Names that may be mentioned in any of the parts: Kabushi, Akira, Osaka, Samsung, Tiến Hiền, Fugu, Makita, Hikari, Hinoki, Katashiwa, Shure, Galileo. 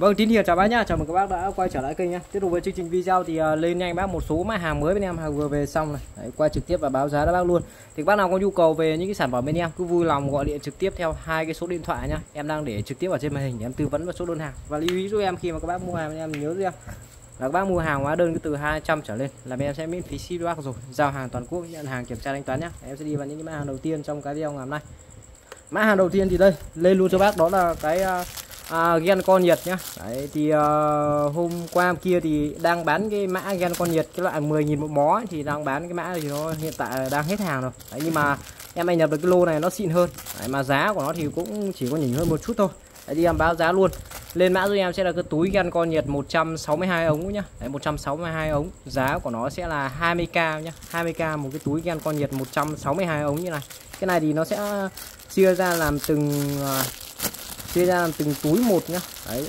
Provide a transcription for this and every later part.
Vâng, Tín Hiền chào bác nhá, chào mừng các bác đã quay trở lại kênh nhá. Tiếp tục với chương trình video thì lên nhanh bác một số mã hàng mới bên em, hàng vừa về xong này. Đấy, qua trực tiếp và báo giá các bác luôn. Thì các bác nào có nhu cầu về những cái sản phẩm bên em cứ vui lòng gọi điện trực tiếp theo hai cái số điện thoại nhá. Em đang để trực tiếp ở trên màn hình để em tư vấn vào số đơn hàng. Và lưu ý giúp em khi mà các bác mua hàng bên em nhớ giúp là các bác mua hàng hóa đơn cứ từ 200 trở lên là bên em sẽ miễn phí ship bác rồi. Giao hàng toàn quốc, nhận hàng, kiểm tra thanh toán nhá. Em sẽ đi vào những cái mã hàng đầu tiên trong cái video ngày hôm nay. Mã hàng đầu tiên thì đây, lên luôn cho bác đó là cái gen con nhiệt nhá. Đấy, thì hôm qua kia thì đang bán cái mã gen con nhiệt cái loại 10.000 một bó ấy, thì đang bán cái mã thì nó hiện tại đang hết hàng rồi. Đấy, nhưng mà em anh nhập được cái lô này nó xịn hơn. Đấy, mà giá của nó thì cũng chỉ có nhỉnh hơn một chút thôi. Đấy, thì em báo giá luôn. Lên mã giúp em sẽ là cái túi gen con nhiệt 162 ống nhá. Đấy, 162 ống, giá của nó sẽ là 20k nhá. 20k một cái túi gen con nhiệt 162 ống như này. Cái này thì nó sẽ chia ra làm từng túi một nhá. Đấy,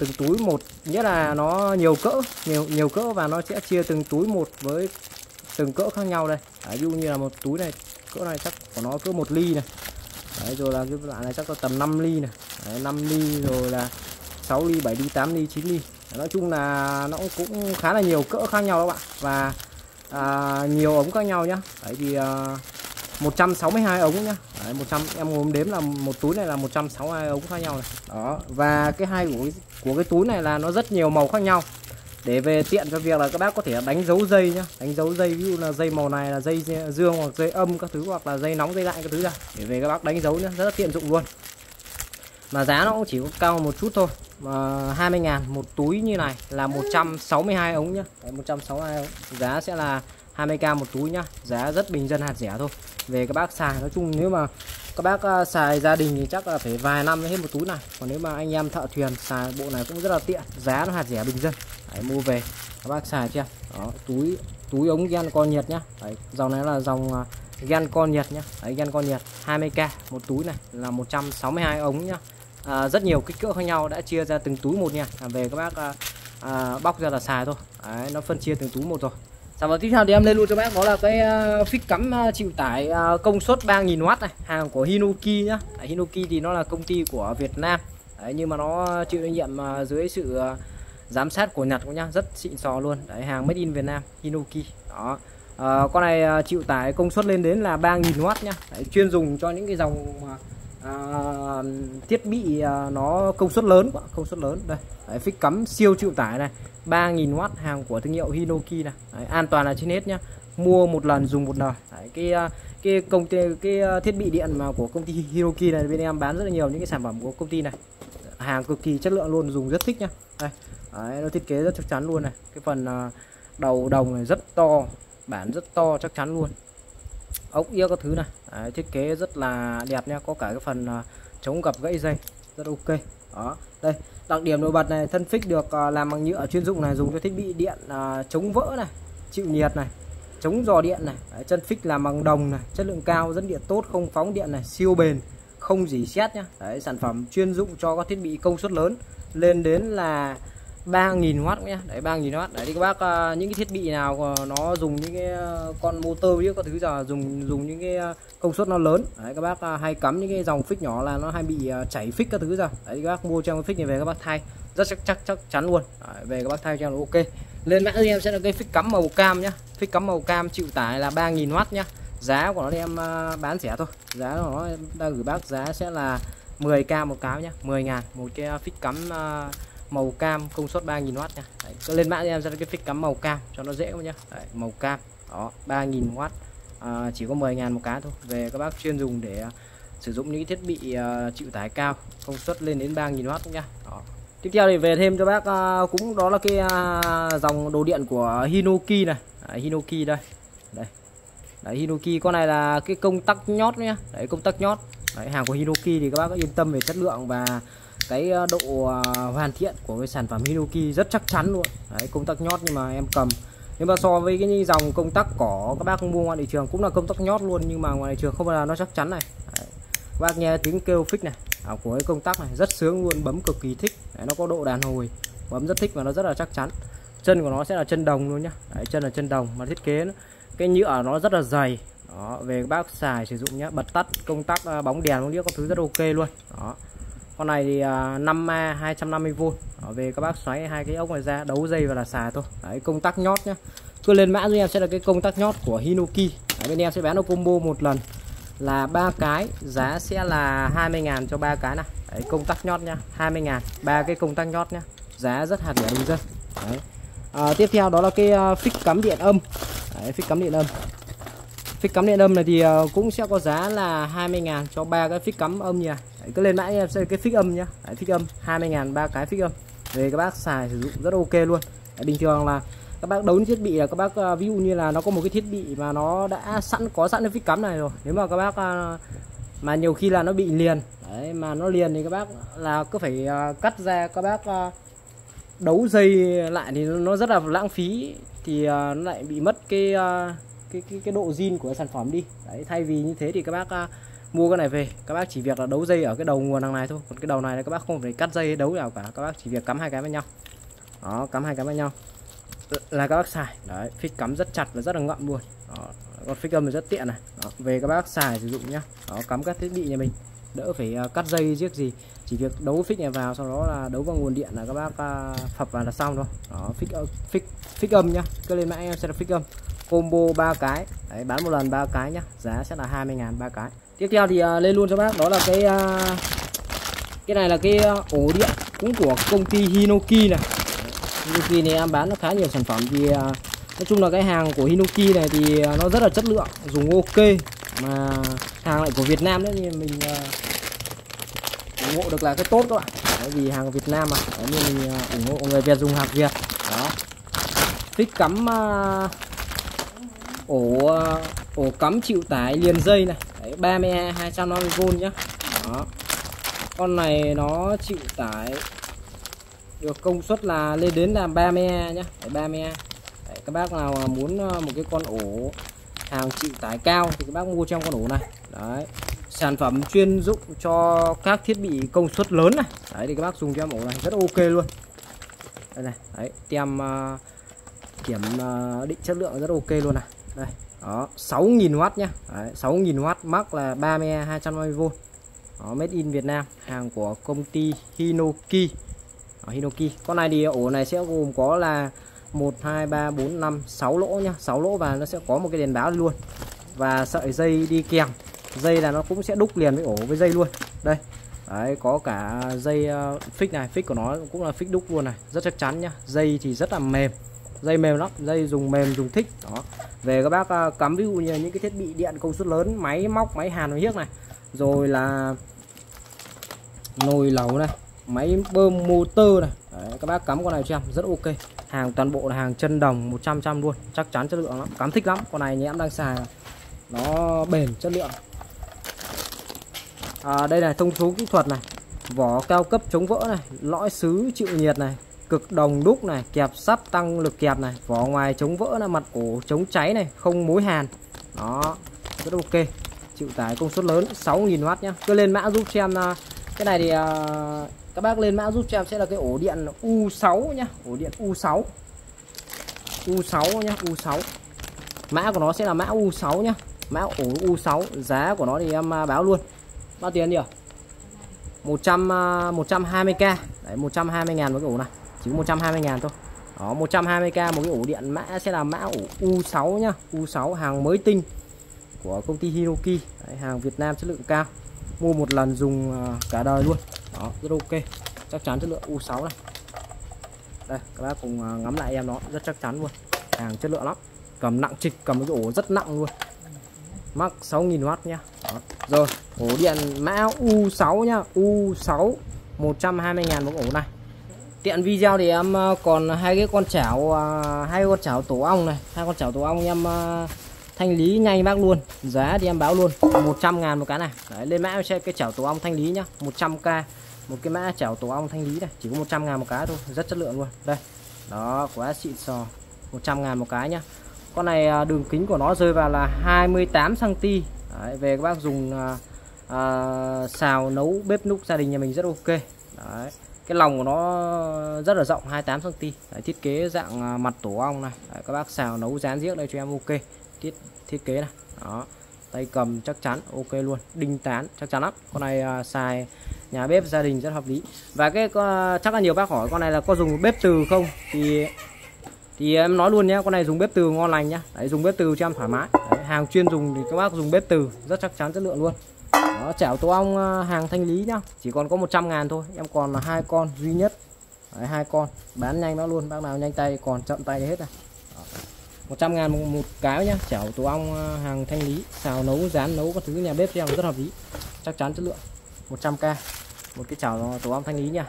từng túi một, nghĩa là nó nhiều cỡ và nó sẽ chia từng túi một với từng cỡ khác nhau đây. Ví dụ như là một túi này, cỡ này chắc của nó cỡ 1 ly này. Đấy, rồi là cái loại này chắc có tầm 5 ly này. Đấy, 5 ly rồi là 6 ly, 7 ly, 8 ly, 9 ly. Đấy, nói chung là nó cũng khá là nhiều cỡ khác nhau các bạn và nhiều ống khác nhau nhá. Đấy thì 162 ống nhá. Đấy, 100 em ngồi đếm là một túi này là 162 ống khác nhau này. Đó, và cái hay của cái túi này là nó rất nhiều màu khác nhau. Để về tiện cho việc là các bác có thể đánh dấu dây nhá, đánh dấu dây ví dụ là dây màu này là dây dương hoặc dây âm các thứ hoặc là dây nóng dây lạnh các thứ ra để về các bác đánh dấu nhá, rất là tiện dụng luôn. Mà giá nó cũng chỉ có cao một chút thôi. Mà 20.000 một túi như này là 162 ống nhá. Đấy, 162 ống. Giá sẽ là 20k một túi nhá, giá rất bình dân hạt rẻ thôi. Về các bác xài nói chung nếu mà các bác xài gia đình thì chắc là phải vài năm mới hết một túi này. Còn nếu mà anh em thợ thuyền xài bộ này cũng rất là tiện, giá nó hạt rẻ bình dân. Đấy, mua về các bác xài chưa? Đó, túi ống gen con nhiệt nhá. Đấy, dòng này là dòng gen con nhiệt nhá. Đấy, gen con nhiệt 20k một túi này là 162 ống nhá. Rất nhiều kích cỡ khác nhau, đã chia ra từng túi một nha. Về các bác bóc ra là xài thôi. Đấy, nó phân chia từng túi một rồi. Sản phẩm tiếp theo thì em lên luôn cho bác đó là cái phích cắm chịu tải công suất 3000W này, hàng của Hinoki nhá. Hinoki thì nó là công ty của Việt Nam. Đấy, nhưng mà nó chịu trách nhiệm dưới sự giám sát của Nhật cũng nhá, rất xịn sò luôn. Đấy, hàng made in Việt Nam, Hinoki. Đó. Con này chịu tải công suất lên đến là 3000W nhá. Đấy, chuyên dùng cho những cái dòng thiết bị nó công suất lớn. Đây, đấy, phích cắm siêu chịu tải này. 3000W, hàng của thương hiệu Hinoki này. Đấy, an toàn là trên hết nhá. Mua một lần dùng một lần. Đấy, cái thiết bị điện mà của công ty Hinoki này bên em bán rất là nhiều những cái sản phẩm của công ty này. Hàng cực kỳ chất lượng luôn, dùng rất thích nhá. Đây. Đấy, nó thiết kế rất chắc chắn luôn này. Cái phần đầu đồng này rất to, bản rất to chắc chắn luôn. Ốc yếc các thứ này. Đấy, thiết kế rất là đẹp nha, có cả cái phần chống gập gãy dây. Rất ok. Đó, đây, đặc điểm nổi bật này, thân phích được làm bằng nhựa chuyên dụng này, dùng cho thiết bị điện chống vỡ này, chịu nhiệt này, chống rò điện này. Đấy, chân phích làm bằng đồng này, chất lượng cao, dẫn điện tốt, không phóng điện này, siêu bền, không rỉ sét nhá. Đấy, sản phẩm chuyên dụng cho các thiết bị công suất lớn lên đến là 3000W nhá. Đấy, 3000W. Đấy thì các bác những cái thiết bị nào nó dùng những cái con motor chứ có thứ giờ dùng những cái công suất nó lớn. Đấy, các bác hay cắm những cái dòng phích nhỏ là nó hay bị chảy phích các thứ giờ. Đấy thì các bác mua trong cái phích này về các bác thay rất chắc chắn luôn. Đấy, về các bác thay cho nó ok. Lên mã em sẽ là cái phích cắm màu cam nhá. Phích cắm màu cam chịu tải là 3000W nhá. Giá của nó thì em bán rẻ thôi. Giá của nó đang gửi bác giá sẽ là 10k một cáo nhá. 10.000 một cái phích cắm màu cam công suất 3000W nha. Đấy, cứ lên mã em ra cái phích cắm màu cam cho nó dễ không nhá. Đấy, màu cam đó 3000W, chỉ có 10.000 một cái thôi. Về các bác chuyên dùng để sử dụng những thiết bị chịu tải cao, công suất lên đến 3000W nha. Đó. Tiếp theo thì về thêm cho bác cũng đó là cái dòng đồ điện của Hinoki này. Đấy, Hinoki đây. Đây. Đấy, Hinoki con này là cái công tắc nhót nhá. Đấy, công tắc nhót. Đấy, hàng của Hinoki thì các bác yên tâm về chất lượng và cái độ hoàn thiện của cái sản phẩm Hinoki rất chắc chắn luôn. Đấy, công tắc nhót nhưng mà em cầm. Nhưng mà so với cái dòng công tắc cỏ các bác mua ngoài thị trường cũng là công tắc nhót luôn nhưng mà ngoài thị trường không bao giờ nó chắc chắn này. Đấy, các bác nghe tiếng kêu phích này của cái công tắc này rất sướng luôn, bấm cực kỳ thích. Đấy, nó có độ đàn hồi, bấm rất thích và nó rất là chắc chắn. Chân của nó sẽ là chân đồng luôn nhá. Đấy, chân là chân đồng mà thiết kế nó, cái nhựa nó rất là dày. Đó, về các bác xài sử dụng nhá, bật tắt công tắc bóng đèn bóng đĩa có thứ rất ok luôn. Đó. Con này thì 5A 250V, Về các bác xoáy hai cái ốc này ra, đấu dây và là xà thôi. Đấy, công tắc nhót nhá. Cứ lên mã giúp em sẽ là cái công tắc nhót của Hinoki. Đấy, bên em sẽ bán nó combo một lần là 3 cái, giá sẽ là 20.000 cho 3 cái này. Đấy, công tắc nhót nhá, 20.000 ba cái công tắc nhót nhá. Giá rất hạt rẻ bình dân. Đấy. Tiếp theo đó là cái phích cắm điện âm. Đấy, phích cắm điện âm. Phích cắm điện âm này thì cũng sẽ có giá là 20.000 cho ba cái phích cắm âm nha. Đấy, cứ lên mã em sẽ cái phích âm nhá. Đấy, phích âm 20.000 ba cái phích âm. Về các bác xài sử dụng rất ok luôn. Đấy, bình thường là các bác đấu thiết bị là các bác ví dụ như là nó có một cái thiết bị mà nó đã sẵn có sẵn cái phích cắm này rồi. Nếu mà các bác mà nhiều khi là nó bị liền, đấy, mà nó liền thì các bác là cứ phải cắt ra, các bác đấu dây lại thì nó rất là lãng phí, thì nó lại bị mất cái độ zin của sản phẩm đi. Đấy, thay vì như thế thì các bác mua cái này về, các bác chỉ việc là đấu dây ở cái đầu nguồn hàng này thôi, còn cái đầu này là các bác không phải cắt dây đấu nào cả, các bác chỉ việc cắm hai cái với nhau. Đó, cắm hai cái với nhau là các bác xài. Đấy, phích cắm rất chặt và rất là ngậm luôn. Đó, còn phích âm thì rất tiện này. Đó, về các bác xài sử dụng nhá. Đó, cắm các thiết bị nhà mình đỡ phải cắt dây giếc gì, chỉ việc đấu phích này vào, sau đó là đấu vào nguồn điện là các bác phập vào là xong thôi. Đó, phích âm nhá. Cứ lên mã em sẽ là phích âm combo 3 cái. Đấy, bán một lần 3 cái nhá, giá sẽ là 20.000 ba cái. Tiếp theo thì lên luôn cho bác đó là cái này là cái ổ điện cũng của công ty Hinoki này. Hinoki này em bán nó khá nhiều sản phẩm, thì nói chung là cái hàng của Hinoki này thì nó rất là chất lượng, dùng ok, mà hàng lại của Việt Nam đấy, thì mình ủng hộ được là cái tốt các bạn. Đấy, vì hàng Việt Nam mà, đấy, nên mình ủng hộ người Việt dùng hàng Việt. Đó, thích cắm ổ cắm chịu tải liền dây này, 32 250V nhá. Đó, con này nó chịu tải được công suất là lên đến là 32 nhá, 32. Đấy, các bác nào muốn một cái con ổ hàng chịu tải cao thì các bác mua trong con ổ này. Đấy, sản phẩm chuyên dụng cho các thiết bị công suất lớn này. Đấy, thì các bác dùng cho em ổ này rất ok luôn. Đây này, đấy, tem kiểm định chất lượng rất ok luôn này. Đây, đó, 6.000W nhá. Đấy, 6.000W, mắc là 32 250V. Đó, made in Việt Nam, hàng của công ty Hinoki. Đó, Hinoki. Con này thì ổ này sẽ gồm có là 1 2 3 4 5 6 lỗ nhá, 6 lỗ, và nó sẽ có một cái đèn báo luôn. Và sợi dây đi kèm. Dây là nó cũng sẽ đúc liền với ổ với dây luôn. Đây. Đấy, có cả dây phích này, phích của nó cũng là phích đúc luôn này, rất chắc chắn nhá. Dây thì rất là mềm. Dây mềm lắm, dây dùng mềm dùng thích. Đó. Về các bác cắm ví dụ như những cái thiết bị điện công suất lớn, máy móc, máy hàn hiếc này, rồi là nồi lẩu này, máy bơm motor này. Đấy, các bác cắm con này cho em rất ok. Hàng toàn bộ là hàng chân đồng 100% luôn, chắc chắn chất lượng lắm, cắm thích lắm. Con này nhà em đang xài nó bền chất lượng. Đây là thông số kỹ thuật này, vỏ cao cấp chống vỡ này, lõi sứ chịu nhiệt này, cực đồng đúc này, kẹp sắt tăng lực kẹp này, vỏ ngoài chống vỡ là mặt cổ chống cháy này, không mối hàn. Đó, rất ok, chịu tải công suất lớn 6.000W nhá. Cứ lên mã giúp cho em cái này thì các bác lên mã giúp cho em sẽ là cái ổ điện U6 nhá, ổ điện U6. U6 nhá, U6. Mã của nó sẽ là mã U6 nhá, mã ổ U6, giá của nó thì em báo luôn. Bao tiền nhỉ? 120k. Đấy, 120.000 với cái ổ này. Chỉ 120.000 thôi. Đó, 120k một cái ổ điện, mã sẽ là mã ổ U6 nhá, U6, hàng mới tinh của công ty Hinoki. Đấy, hàng Việt Nam chất lượng cao. Mua một lần dùng cả đời luôn. Đó, rất ok. Chắc chắn chất lượng U6 này. Đây, các bác cùng ngắm lại em nó, rất chắc chắn luôn. Hàng chất lượng lắm. Cầm nặng trịch, cầm cái ổ rất nặng luôn. Mắc 6.000W nhá. Đó. Rồi, ổ điện mã U6 nhá, U6 120.000 một ổ này. Tiện video thì em còn hai con chảo tổ ong này, hai con chảo tổ ong em thanh lý nhanh bác luôn. Giá thì em báo luôn 100.000 một cái này. Đấy, lên mã xem cái chảo tổ ong thanh lý nhá, 100k một cái mã chảo tổ ong thanh lý này, chỉ có 100.000 một cái thôi, rất chất lượng luôn. Đây. Đó, quá xịn sò. 100.000 một cái nhá. Con này đường kính của nó rơi vào là 28 cm. Đấy, về các bác dùng xào nấu bếp núc gia đình nhà mình rất ok. Đấy, cái lòng của nó rất là rộng, 28 cm. Đấy, thiết kế dạng mặt tổ ong này. Đấy, các bác xào nấu rán giếc đây cho em ok. Thiết kế này. Đó, tay cầm chắc chắn ok luôn, đinh tán chắc chắn lắm. Con này xài nhà bếp gia đình rất hợp lý. Và cái chắc là nhiều bác hỏi con này là có dùng bếp từ không, thì em nói luôn nhé, con này dùng bếp từ ngon lành nhá. Đấy, dùng bếp từ cho em thoải mái. Đấy, hàng chuyên dùng thì các bác dùng bếp từ rất chắc chắn, chất lượng luôn. Đó, chảo tổ ong hàng thanh lý nhá, chỉ còn có 100.000 thôi. Em còn là 2 con duy nhất. Đấy, 2 con bán nhanh nó luôn, bác nào nhanh tay còn chậm tay thì hết này. 100.000 một cái nhá, chảo tổ ong hàng thanh lý, xào nấu rán nấu các thứ nhà bếp cho em rất hợp lý, chắc chắn chất lượng. 100k một cái chảo tổ ong thanh lý nha.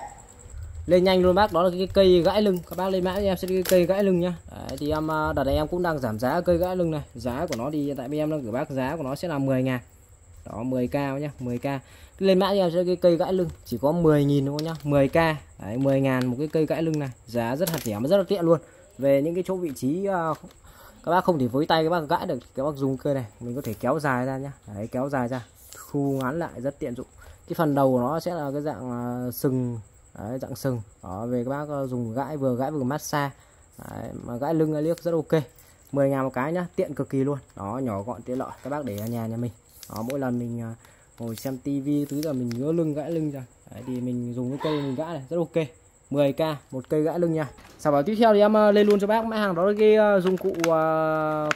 Lên nhanh luôn bác, đó là cái cây gãi lưng, các bác lên mã em sẽ cái cây gãi lưng nhá. Đấy, thì em đợt này em cũng đang giảm giá cây gãi lưng này, giá của nó thì tại vì em đang gửi bác giá của nó sẽ là 10.000. Đó 10k nhá, 10k. Lên mã em sẽ cái cây gãi lưng chỉ có 10.000 thôi nhá, 10k. Đấy, 10.000 một cái cây gãi lưng này, giá rất hạt rẻ mà rất là tiện luôn. Về những cái chỗ vị trí các bác không thể với tay các bác gãi được, các bác dùng cây này mình có thể kéo dài ra nhá. Đấy, kéo dài ra, thu ngắn lại rất tiện dụng. Cái phần đầu của nó sẽ là cái dạng sừng. Đấy, dạng sừng đó, về các bác dùng gãi vừa massage. Đấy, mà gãi lưng gãi liếc rất ok. 10.000 một cái nhá, tiện cực kỳ luôn. Đó, nhỏ gọn tiện lợi, các bác để ở nhà mình. Đó, mỗi lần mình ngồi xem tivi thứ là mình ngứa lưng gãi lưng rồi. Đấy, thì mình dùng cái cây mình gãi này rất ok. 10k một cây gãi lưng nha. Sau đó tiếp theo thì em lên luôn cho bác mã hàng, đó là cái dụng cụ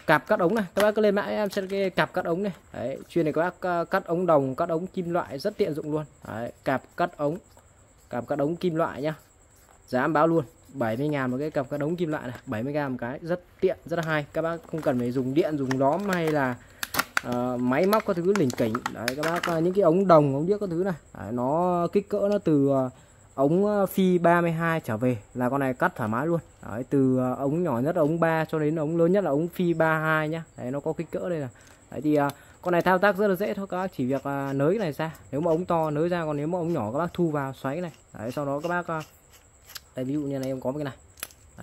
cạp cắt ống này. Các bác cứ lên mã em xem cái cạp cắt ống này. Đấy, chuyên này các bác cắt ống đồng, cắt ống kim loại rất tiện dụng luôn. Đấy, cạp cắt ống kim loại nhá. Giá em báo luôn 70.000 một cái cặp cắt ống kim loại này, 70.000 một cái, rất tiện rất là hay. Các bác không cần phải dùng điện dùng đóm hay là máy móc các thứ lỉnh kỉnh. Đấy, các bác những cái ống đồng ống điếc các thứ này. Đấy, nó kích cỡ nó từ ống phi 32 trở về là con này cắt thoải mái luôn. Đấy, từ ống nhỏ nhất là ống 3 cho đến ống lớn nhất là ống phi 32 nhá. Đấy, nó có kích cỡ đây là. Đấy, thì con này thao tác rất là dễ thôi, các bác chỉ việc nới cái này ra. Nếu mà ống to nới ra, còn nếu mà ống nhỏ các bác thu vào xoáy này. Đấy, sau đó các bác đây ví dụ như này em có một cái này.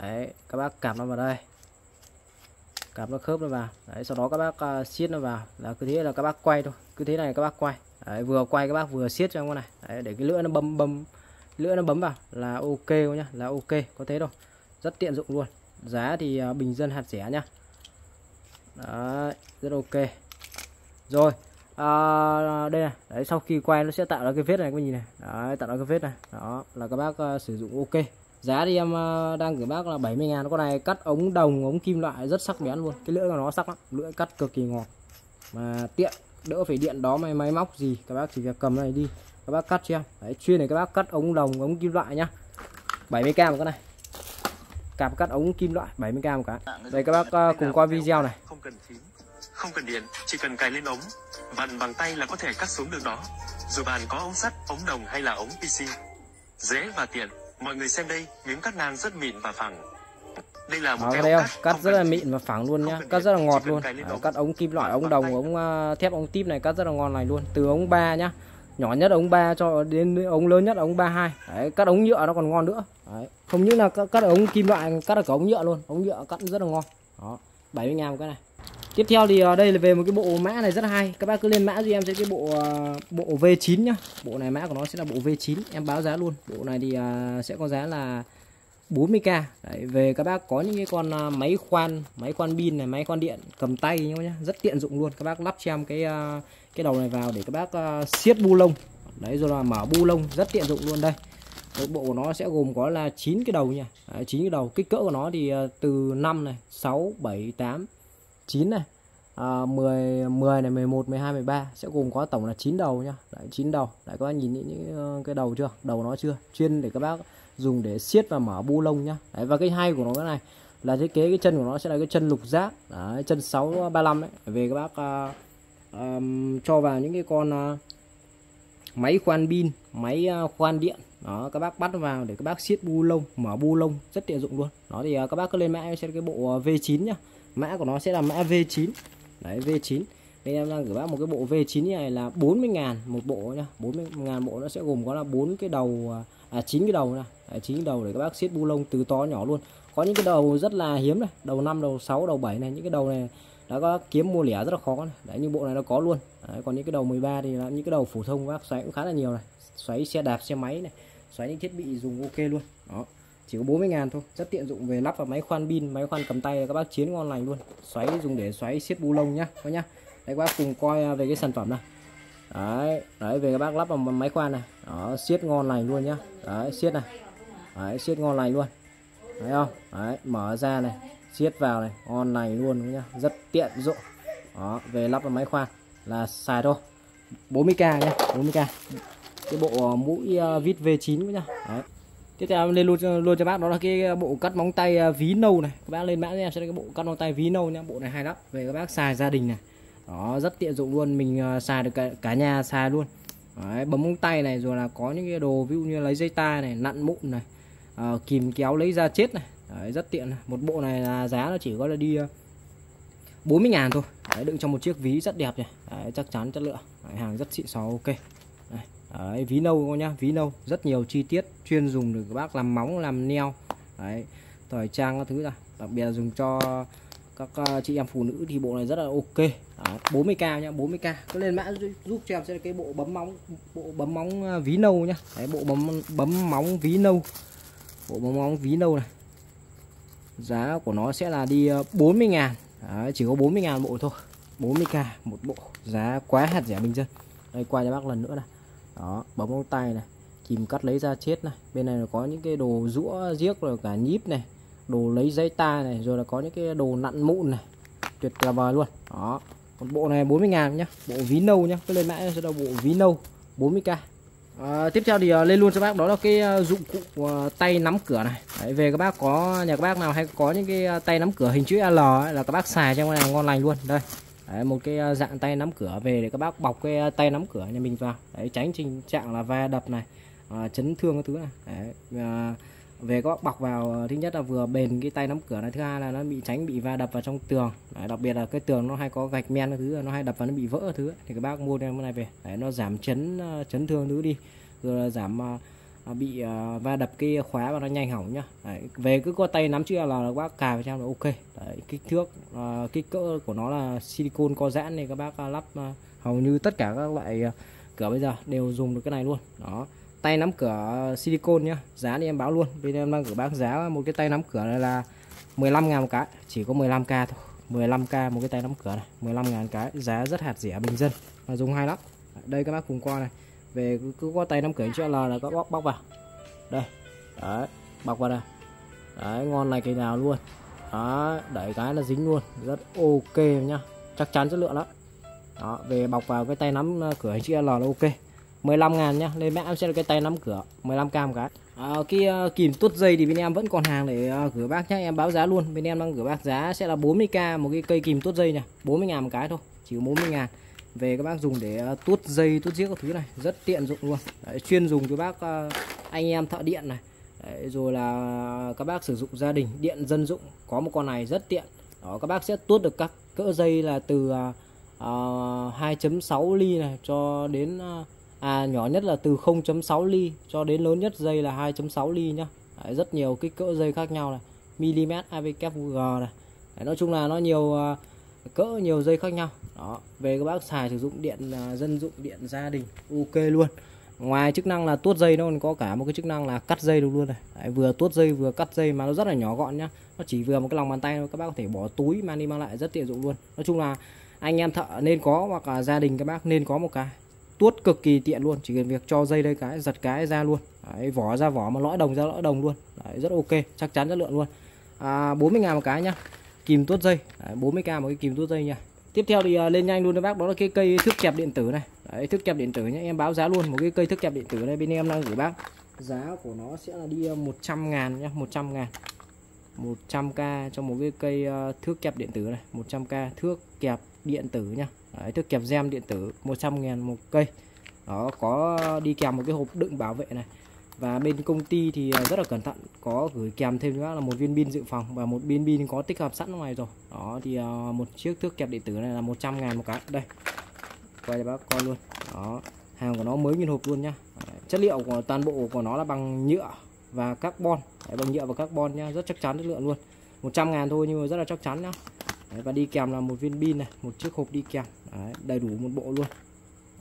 Đấy, các bác cạp nó vào đây. Cạp nó khớp nó vào. Đấy, sau đó các bác siết nó vào là cứ thế là các bác quay thôi. Cứ thế này các bác quay. Đấy, vừa quay các bác vừa siết cho con này. Đấy, để cái lưỡi nó bấm vào là ok nhá, là ok, có thế thôi. Rất tiện dụng luôn. Giá thì bình dân hạt rẻ nhá. Đấy, rất ok. Rồi đây này. Đấy, sau khi quay nó sẽ tạo ra cái vết này, các bạn nhìn này. Đấy, tạo ra cái vết này, đó là các bác sử dụng ok. Giá thì em đang gửi bác là 70.000. Con này cắt ống đồng ống kim loại rất sắc bén luôn, cái lưỡi của nó sắc lắm, lưỡi cắt cực kỳ ngọt mà tiện, đỡ phải điện đó máy móc gì, các bác chỉ việc cầm này đi các bác cắt cho em. Đấy, chuyên này các bác cắt ống đồng ống kim loại nhá, 70k một con này, cạp cắt ống kim loại 70k một cái. Đây các bác cùng coi video này. Không cần điện, chỉ cần cài lên ống, vặn bằng tay là có thể cắt xuống đường đó. Dù bạn có ống sắt, ống đồng hay là ống PC. Dễ và tiện. Mọi người xem đây, miếng cắt nang rất mịn và phẳng. Đây là một cái cắt rất là mịn và phẳng luôn nhá, cắt rất là ngọt luôn. Cắt ống kim loại, ống đồng, ống thép, ống típ này cắt rất là ngon này luôn. Từ ống 3 nhá, nhỏ nhất ống 3 cho đến ống lớn nhất ống 32. Đấy, cắt ống nhựa nó còn ngon nữa. Đấy, không những là cắt ống kim loại, cắt được cả ống nhựa luôn. Ống nhựa cắt rất là ngon. Đó, 70.000 cái này. Tiếp theo thì đây là về một cái bộ mã này rất hay. Các bác cứ lên mã cho em sẽ cái bộ V9 nhá. Bộ này mã của nó sẽ là bộ V9, em báo giá luôn. Bộ này thì sẽ có giá là 40k. Đấy, về các bác có những cái con máy khoan pin này, máy khoan điện cầm tay nhá, rất tiện dụng luôn. Các bác lắp cho em cái đầu này vào để các bác siết bu lông. Đấy, rồi là mở bu lông rất tiện dụng luôn đây. Bộ của nó sẽ gồm có là 9 cái đầu nha. Đấy, 9 cái đầu, kích cỡ của nó thì từ 5 này, 6, 7, 8 9 này, 10 này, 11, 12, 13 sẽ gồm có tổng là 9 đầu nhá. Đấy, 9 đầu. Đấy, các bác nhìn những cái đầu chưa? Đầu nó chưa? Chuyên để các bác dùng để siết và mở bu lông nhá. Đấy, và cái hay của nó cái này là thiết kế cái chân của nó sẽ là cái chân lục giác. Đấy, chân 635 đấy. Về các bác cho vào những cái con máy khoan pin, máy khoan điện. Đó, các bác bắt vào để các bác siết bu lông, mở bu lông rất tiện dụng luôn. Đó thì các bác cứ lên mã em xem cái bộ V9 nhá. Mã của nó sẽ là mã V9. Đấy, V9. Đây em đang gửi bác một cái bộ V9 này là 40.000 một bộ nhá. 40.000 bộ, nó sẽ gồm có là 4 cái đầu 9 cái đầu này. Đấy, 9 cái đầu để các bác siết bu lông từ to nhỏ luôn. Có những cái đầu rất là hiếm này, đầu 5, đầu 6, đầu 7 này, những cái đầu này đã có kiếm mua lẻ rất là khó này. Đấy, như bộ này nó có luôn. Đấy, còn những cái đầu 13 thì là những cái đầu phổ thông, bác xoáy cũng khá là nhiều này. Xoáy xe đạp, xe máy này, xoáy những thiết bị dùng ok luôn. Đó. Chỉ có 40.000 thôi, rất tiện dụng, về lắp vào máy khoan pin, máy khoan cầm tay là các bác chiến ngon lành luôn. Xoáy dùng để xoáy siết bu lông nhá, các nhá. Đấy, các bác cùng coi về cái sản phẩm này. Đấy, đấy về các bác lắp vào máy khoan này. Đó, siết ngon lành luôn nhá. Đấy, siết này. Đấy, siết ngon lành luôn. Thấy không? Đấy, mở ra này, siết vào này, ngon lành luôn đúng nhá. Rất tiện dụng. Đó, về lắp vào máy khoan là xài thôi. 40k nhá, 40k. Cái bộ mũi vít V9 nhá. Đấy. Tiếp theo lên luôn cho bác đó là cái bộ cắt móng tay ví nâu này. Các bác lên mã em sẽ là cái bộ cắt móng tay ví nâu nhá. Bộ này hay lắm. Về các bác xài gia đình này. Đó, rất tiện dụng luôn, mình xài được cả nhà xài luôn. Đấy, bấm móng tay này rồi là có những cái đồ ví dụ như lấy dây tai này, nặn mụn này, kìm kéo lấy da chết này. Đấy, rất tiện này. Một bộ này là giá nó chỉ có là đi 40.000 thôi. Đấy, đựng trong một chiếc ví rất đẹp này. Đấy, chắc chắn chất lượng. Đấy, hàng rất xịn sò, ok. Đấy, ví nâu con nhá, ví nâu rất nhiều chi tiết chuyên dùng được các bác làm móng, làm neo. Đấy, thời trang các thứ này, đặc biệt là dùng cho các chị em phụ nữ thì bộ này rất là ok. Đấy, 40k nhá, 40k. Cứ lên mã giúp cho em sẽ là cái bộ bấm móng ví nâu nhá. Đấy, bộ bấm móng ví nâu. Bộ bấm móng ví nâu này. Giá của nó sẽ là đi 40.000. Đấy, chỉ có 40.000 bộ thôi. 40k một bộ, giá quá hạt rẻ bình dân. Đây qua cho bác lần nữa này. Đó, bấm móng tay này, kìm cắt lấy da chết này. Bên này là có những cái đồ rũa giếc rồi cả nhíp này, đồ lấy giấy ta này, rồi là có những cái đồ nặn mụn này. Tuyệt là vời luôn. Đó, còn bộ này 40.000 nhá, bộ ví nâu nhá. Cứ lên mã sẽ là bộ ví nâu 40k. Tiếp theo thì lên luôn cho bác đó là cái dụng cụ tay nắm cửa này. Đấy, về các bác có nhà các bác nào hay có những cái tay nắm cửa hình chữ L ấy, là các bác xài trong này ngon lành luôn. Đây. Đấy, một cái dạng tay nắm cửa về để các bác bọc cái tay nắm cửa nhà mình vào. Đấy, tránh tình trạng là va đập này, chấn thương các thứ này. Đấy, về các bác bọc vào thứ nhất là vừa bền cái tay nắm cửa này, thứ hai là nó bị tránh bị va đập vào trong tường. Đấy, đặc biệt là cái tường nó hay có gạch men các thứ, nó hay đập vào nó bị vỡ các thứ thì các bác mua cái này về. Đấy, nó giảm chấn thương thứ đi, rồi là giảm bị va đập cái khóa và nó nhanh hỏng nhá. Đấy, về cứ có tay nắm chữ là các bác cài vào trong là ok. Đấy, kích thước kích cỡ của nó là silicon co giãn nên các bác lắp hầu như tất cả các loại cửa bây giờ đều dùng được cái này luôn. Đó, tay nắm cửa silicon nhá, giá thì em báo luôn. Bên em đang gửi bác giá một cái tay nắm cửa này là 15.000 một cái, chỉ có 15k thôi. 15k một cái tay nắm cửa này, 15.000 cái, giá rất hạt rẻ bình dân mà dùng hay lắm. Đây các bác cùng coi này. Về cứ có tay nắm cửa chữ L là các bác bóc vào đây. Đấy, bọc vào đây. Đấy, ngon này cái nào luôn. Đấy, đẩy cái là dính luôn, rất ok nhá, chắc chắn chất lượng lắm. Đó, về bọc vào cái tay nắm cửa chữ L là ok. 15.000 nhá, lên mã em sẽ được cái tay nắm cửa 15k một cái. Cái kìm tuốt dây thì bên em vẫn còn hàng để gửi bác nhá, em báo giá luôn. Bên em đang gửi bác giá sẽ là 40k một cái cây kìm tuốt dây này, 40.000 một cái thôi, chỉ 40.000. Về các bác dùng để tuốt dây, tuốt giếc các thứ này, rất tiện dụng luôn. Đấy, chuyên dùng cho bác anh em thợ điện này. Đấy, rồi là các bác sử dụng gia đình, điện dân dụng, có một con này rất tiện. Đó, các bác sẽ tuốt được các cỡ dây là từ 2.6 ly này cho đến nhỏ nhất là từ 0.6 ly cho đến lớn nhất dây là 2.6 ly nhá. Đấy, rất nhiều cái cỡ dây khác nhau này, mm, AVKG này. Đấy, nói chung là nó nhiều cỡ nhiều dây khác nhau. Đó, về các bác xài sử dụng điện dân dụng, điện gia đình ok luôn. Ngoài chức năng là tuốt dây nó còn có cả một cái chức năng là cắt dây được luôn này. Đấy, vừa tuốt dây vừa cắt dây mà nó rất là nhỏ gọn nhá, nó chỉ vừa một cái lòng bàn tay thôi, các bác có thể bỏ túi mang đi mang lại, rất tiện dụng luôn. Nói chung là anh em thợ nên có, hoặc là gia đình các bác nên có một cái tuốt cực kỳ tiện luôn, chỉ cần việc cho dây đây cái giật cái ra luôn. Đấy, vỏ ra vỏ mà lõi đồng ra lõi đồng luôn. Đấy, rất ok, chắc chắn chất lượng luôn. 40.000 một cái nhá, kìm tuốt dây. Đấy, 40k một cái kìm tuốt dây nha. Tiếp theo thì lên nhanh luôn cho bác đó là cái cây thước kẹp điện tử này. Đấy, thước kẹp điện tử nhé, em báo giá luôn. Một cái cây thước kẹp điện tử này bên em đang gửi bác giá của nó sẽ là đi 100.000 nhá, 100.000, 100k cho một cái cây thước kẹp điện tử này, 100k thước kẹp điện tử nhá. Đấy, thước kẹp gem điện tử 100.000 một cây. Đó, có đi kèm một cái hộp đựng bảo vệ này. Và bên công ty thì rất là cẩn thận, có gửi kèm thêm nữa là một viên pin dự phòng và một viên pin có tích hợp sẵn ngoài rồi. Đó, thì một chiếc thước kẹp điện tử này là 100.000 một cái. Đây, quay cho bác coi luôn. Đó, hàng của nó mới nguyên hộp luôn nhá. Đấy, chất liệu của toàn bộ của nó là bằng nhựa và carbon. Đấy, bằng nhựa và carbon nhá, rất chắc chắn chất lượng luôn. 100.000 thôi nhưng mà rất là chắc chắn nhá. Đấy, và đi kèm là một viên pin này, một chiếc hộp đi kèm. Đấy, đầy đủ một bộ luôn.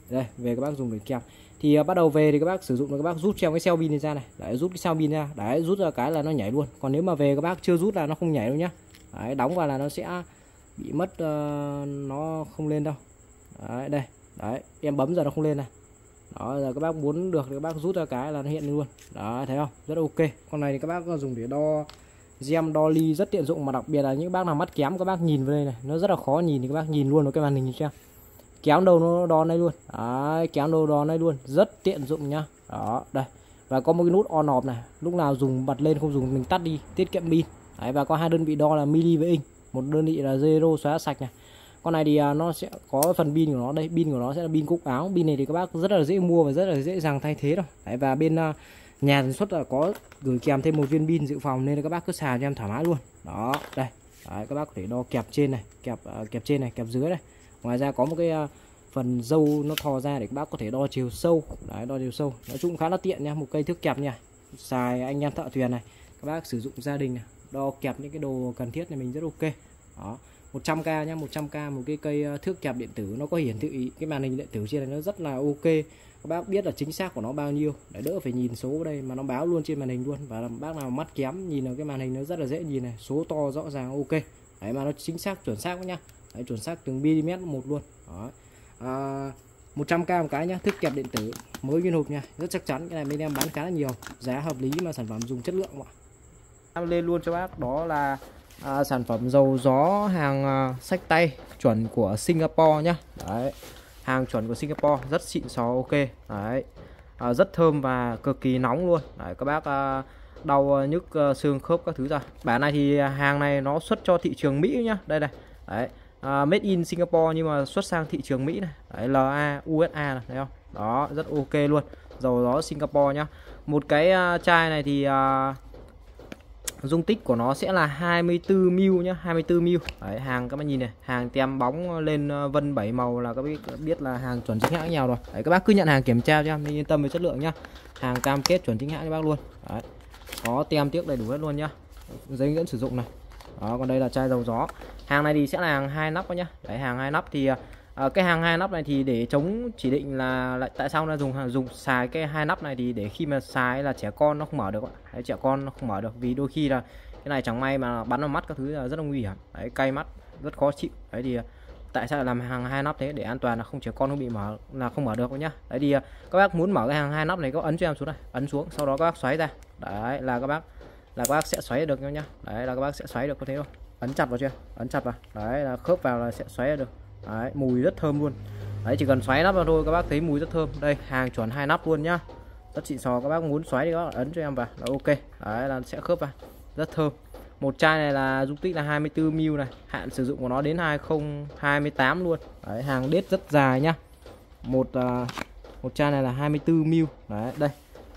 Đây, về các bác dùng để kèm thì bắt đầu về thì các bác sử dụng là các bác rút treo cái xeo pin này ra này. Đấy, rút cái xeo pin ra. Đấy, rút ra cái là nó nhảy luôn. Còn nếu mà về các bác chưa rút là nó không nhảy đâu nhá. Đấy, đóng vào là nó sẽ bị mất, nó không lên đâu. Đấy, đây, đấy, em bấm giờ nó không lên này. Đó, giờ các bác muốn được thì các bác rút ra cái là nó hiện luôn. Đó, thấy không? Rất ok. Con này thì các bác dùng để đo gem, đo ly rất tiện dụng, mà đặc biệt là những bác nào mắt kém các bác nhìn vào đây này, nó rất là khó nhìn thì các bác nhìn luôn vào cái màn hình cho em. Kéo đầu nó đo đây luôn. Đấy, kéo đầu đo đây luôn, rất tiện dụng nhá. Đó, đây. Và có một cái nút on off này, lúc nào dùng bật lên, không dùng mình tắt đi, tiết kiệm pin. Đấy, và có hai đơn vị đo là mili với inch, một đơn vị là zero xóa sạch này. Con này thì nó sẽ có phần pin của nó đây, pin của nó sẽ là pin cúc áo. Pin này thì các bác rất là dễ mua và rất là dễ dàng thay thế rồi. Đấy, và bên nhà sản xuất là có gửi kèm thêm một viên pin dự phòng nên là các bác cứ xài cho em thoải mái luôn. Đó, đây. Đấy, các bác có thể đo kẹp trên này, kẹp trên này, kẹp dưới này. Ngoài ra có một cái phần dâu nó thò ra để các bác có thể đo chiều sâu. Đấy, đo chiều sâu. Nói chung khá là tiện nha, một cây thước kẹp nha. Xài anh em thợ thuyền này, các bác sử dụng gia đình này, đo kẹp những cái đồ cần thiết này mình rất ok. Đó. 100k nhá, 100k một cái cây thước kẹp điện tử, nó có hiển thị cái màn hình điện tử trên này, nó rất là ok. Các bác biết là chính xác của nó bao nhiêu để đỡ phải nhìn số ở đây mà nó báo luôn trên màn hình luôn. Và bác nào mắt kém nhìn vào cái màn hình nó rất là dễ nhìn này, số to rõ ràng ok. Đấy, mà nó chính xác chuẩn xác nhá. Đấy, chuẩn xác từng mm một luôn. Đó. 100k một cái nhá, thước kẹp điện tử mới nguyên hộp nha, rất chắc chắn. Cái này bên em bán khá là nhiều, giá hợp lý mà sản phẩm dùng chất lượng ạ. Em lên luôn cho bác đó là sản phẩm dầu gió hàng sách tay chuẩn của Singapore nhá. Đấy, hàng chuẩn của Singapore rất xịn xò ok. Đấy, rất thơm và cực kỳ nóng luôn. Đấy, các bác đau nhức xương khớp các thứ ra. Bản này thì hàng này nó xuất cho thị trường Mỹ nhá. Đây này, đấy, made in Singapore nhưng mà xuất sang thị trường Mỹ này. Đấy, LA USA này, thấy không? Đó, rất ok luôn. Dầu gió Singapore nhá. Một cái chai này thì dung tích của nó sẽ là 24ml nhá, 24ml. Đấy, hàng các bạn nhìn này, hàng tem bóng lên vân 7 màu là các bác biết là hàng chuẩn chính hãng với nhau rồi. Đấy, các bác cứ nhận hàng kiểm tra cho em nên yên tâm về chất lượng nhá. Hàng cam kết chuẩn chính hãng cho bác luôn. Đấy, có tem tiếc đầy đủ hết luôn nhá. Giấy dẫn sử dụng này. Đó, còn đây là chai dầu gió. Hàng này thì sẽ là hàng 2 nắp nhá. Đấy, hàng 2 nắp thì cái hàng 2 nắp này thì để chống chỉ định là lại tại sao nó dùng xài cái 2 nắp này thì để khi mà xài là trẻ con nó không mở được, hay trẻ con nó không mở được vì đôi khi là cái này chẳng may mà bắn vào mắt các thứ là rất là nguy hiểm. Đấy, cay mắt rất khó chịu. Đấy, thì tại sao làm hàng 2 nắp thế để an toàn là không trẻ con nó bị mở là không mở được nhá. Đấy, thì các bác muốn mở cái hàng 2 nắp này có ấn cho em xuống này, ấn xuống sau đó các bác xoáy ra. Đấy là các bác sẽ xoáy được nhá. Đấy là các bác sẽ xoáy được, có thấy không? Ấn chặt vào chưa? Ấn chặt vào. Đấy là khớp vào là sẽ xoáy được. Đấy, mùi rất thơm luôn. Đấy, chỉ cần xoáy nắp vào thôi các bác thấy mùi rất thơm. Đây, hàng chuẩn 2 nắp luôn nhá. Rất xịn sò, các bác muốn xoáy thì các bác ấn cho em vào là ok. Đấy là sẽ khớp vào. Rất thơm. Một chai này là dung tích là 24ml này, hạn sử dụng của nó đến 2028 luôn. Đấy, hàng đết rất dài nhá. Một chai này là 24ml. Đấy, đây.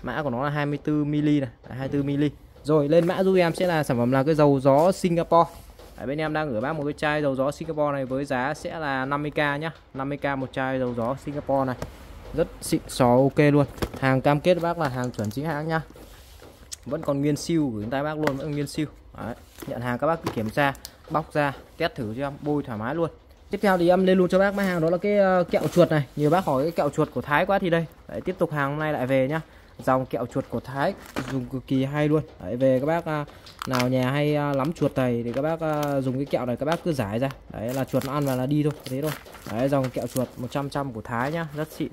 Mã của nó là 24ml này, 24ml. Rồi, lên mã giúp em sẽ là sản phẩm là cái dầu gió Singapore. Đấy, bên em đang gửi bác một cái chai dầu gió Singapore này với giá sẽ là 50k nhá. 50k một chai dầu gió Singapore này. Rất xịn xò ok luôn. Hàng cam kết bác là hàng chuẩn chính hãng nhá. Vẫn còn nguyên siêu gửi đến tay bác luôn, vẫn nguyên siêu. Đấy, nhận hàng các bác cứ kiểm tra, bóc ra, test thử cho em, bôi thoải mái luôn. Tiếp theo thì em lên luôn cho bác mã hàng đó là cái kẹo chuột này. Nhiều bác hỏi cái kẹo chuột của Thái quá thì đây. Đấy, tiếp tục hàng hôm nay lại về nhá. Dòng kẹo chuột của Thái dùng cực kỳ hay luôn. Đấy, về các bác nào nhà hay lắm chuột này thì các bác dùng cái kẹo này, các bác cứ giải ra. Đấy là chuột nó ăn và là đi thôi, thế thôi. Đấy, dòng kẹo chuột 100% của Thái nhá, rất xịn.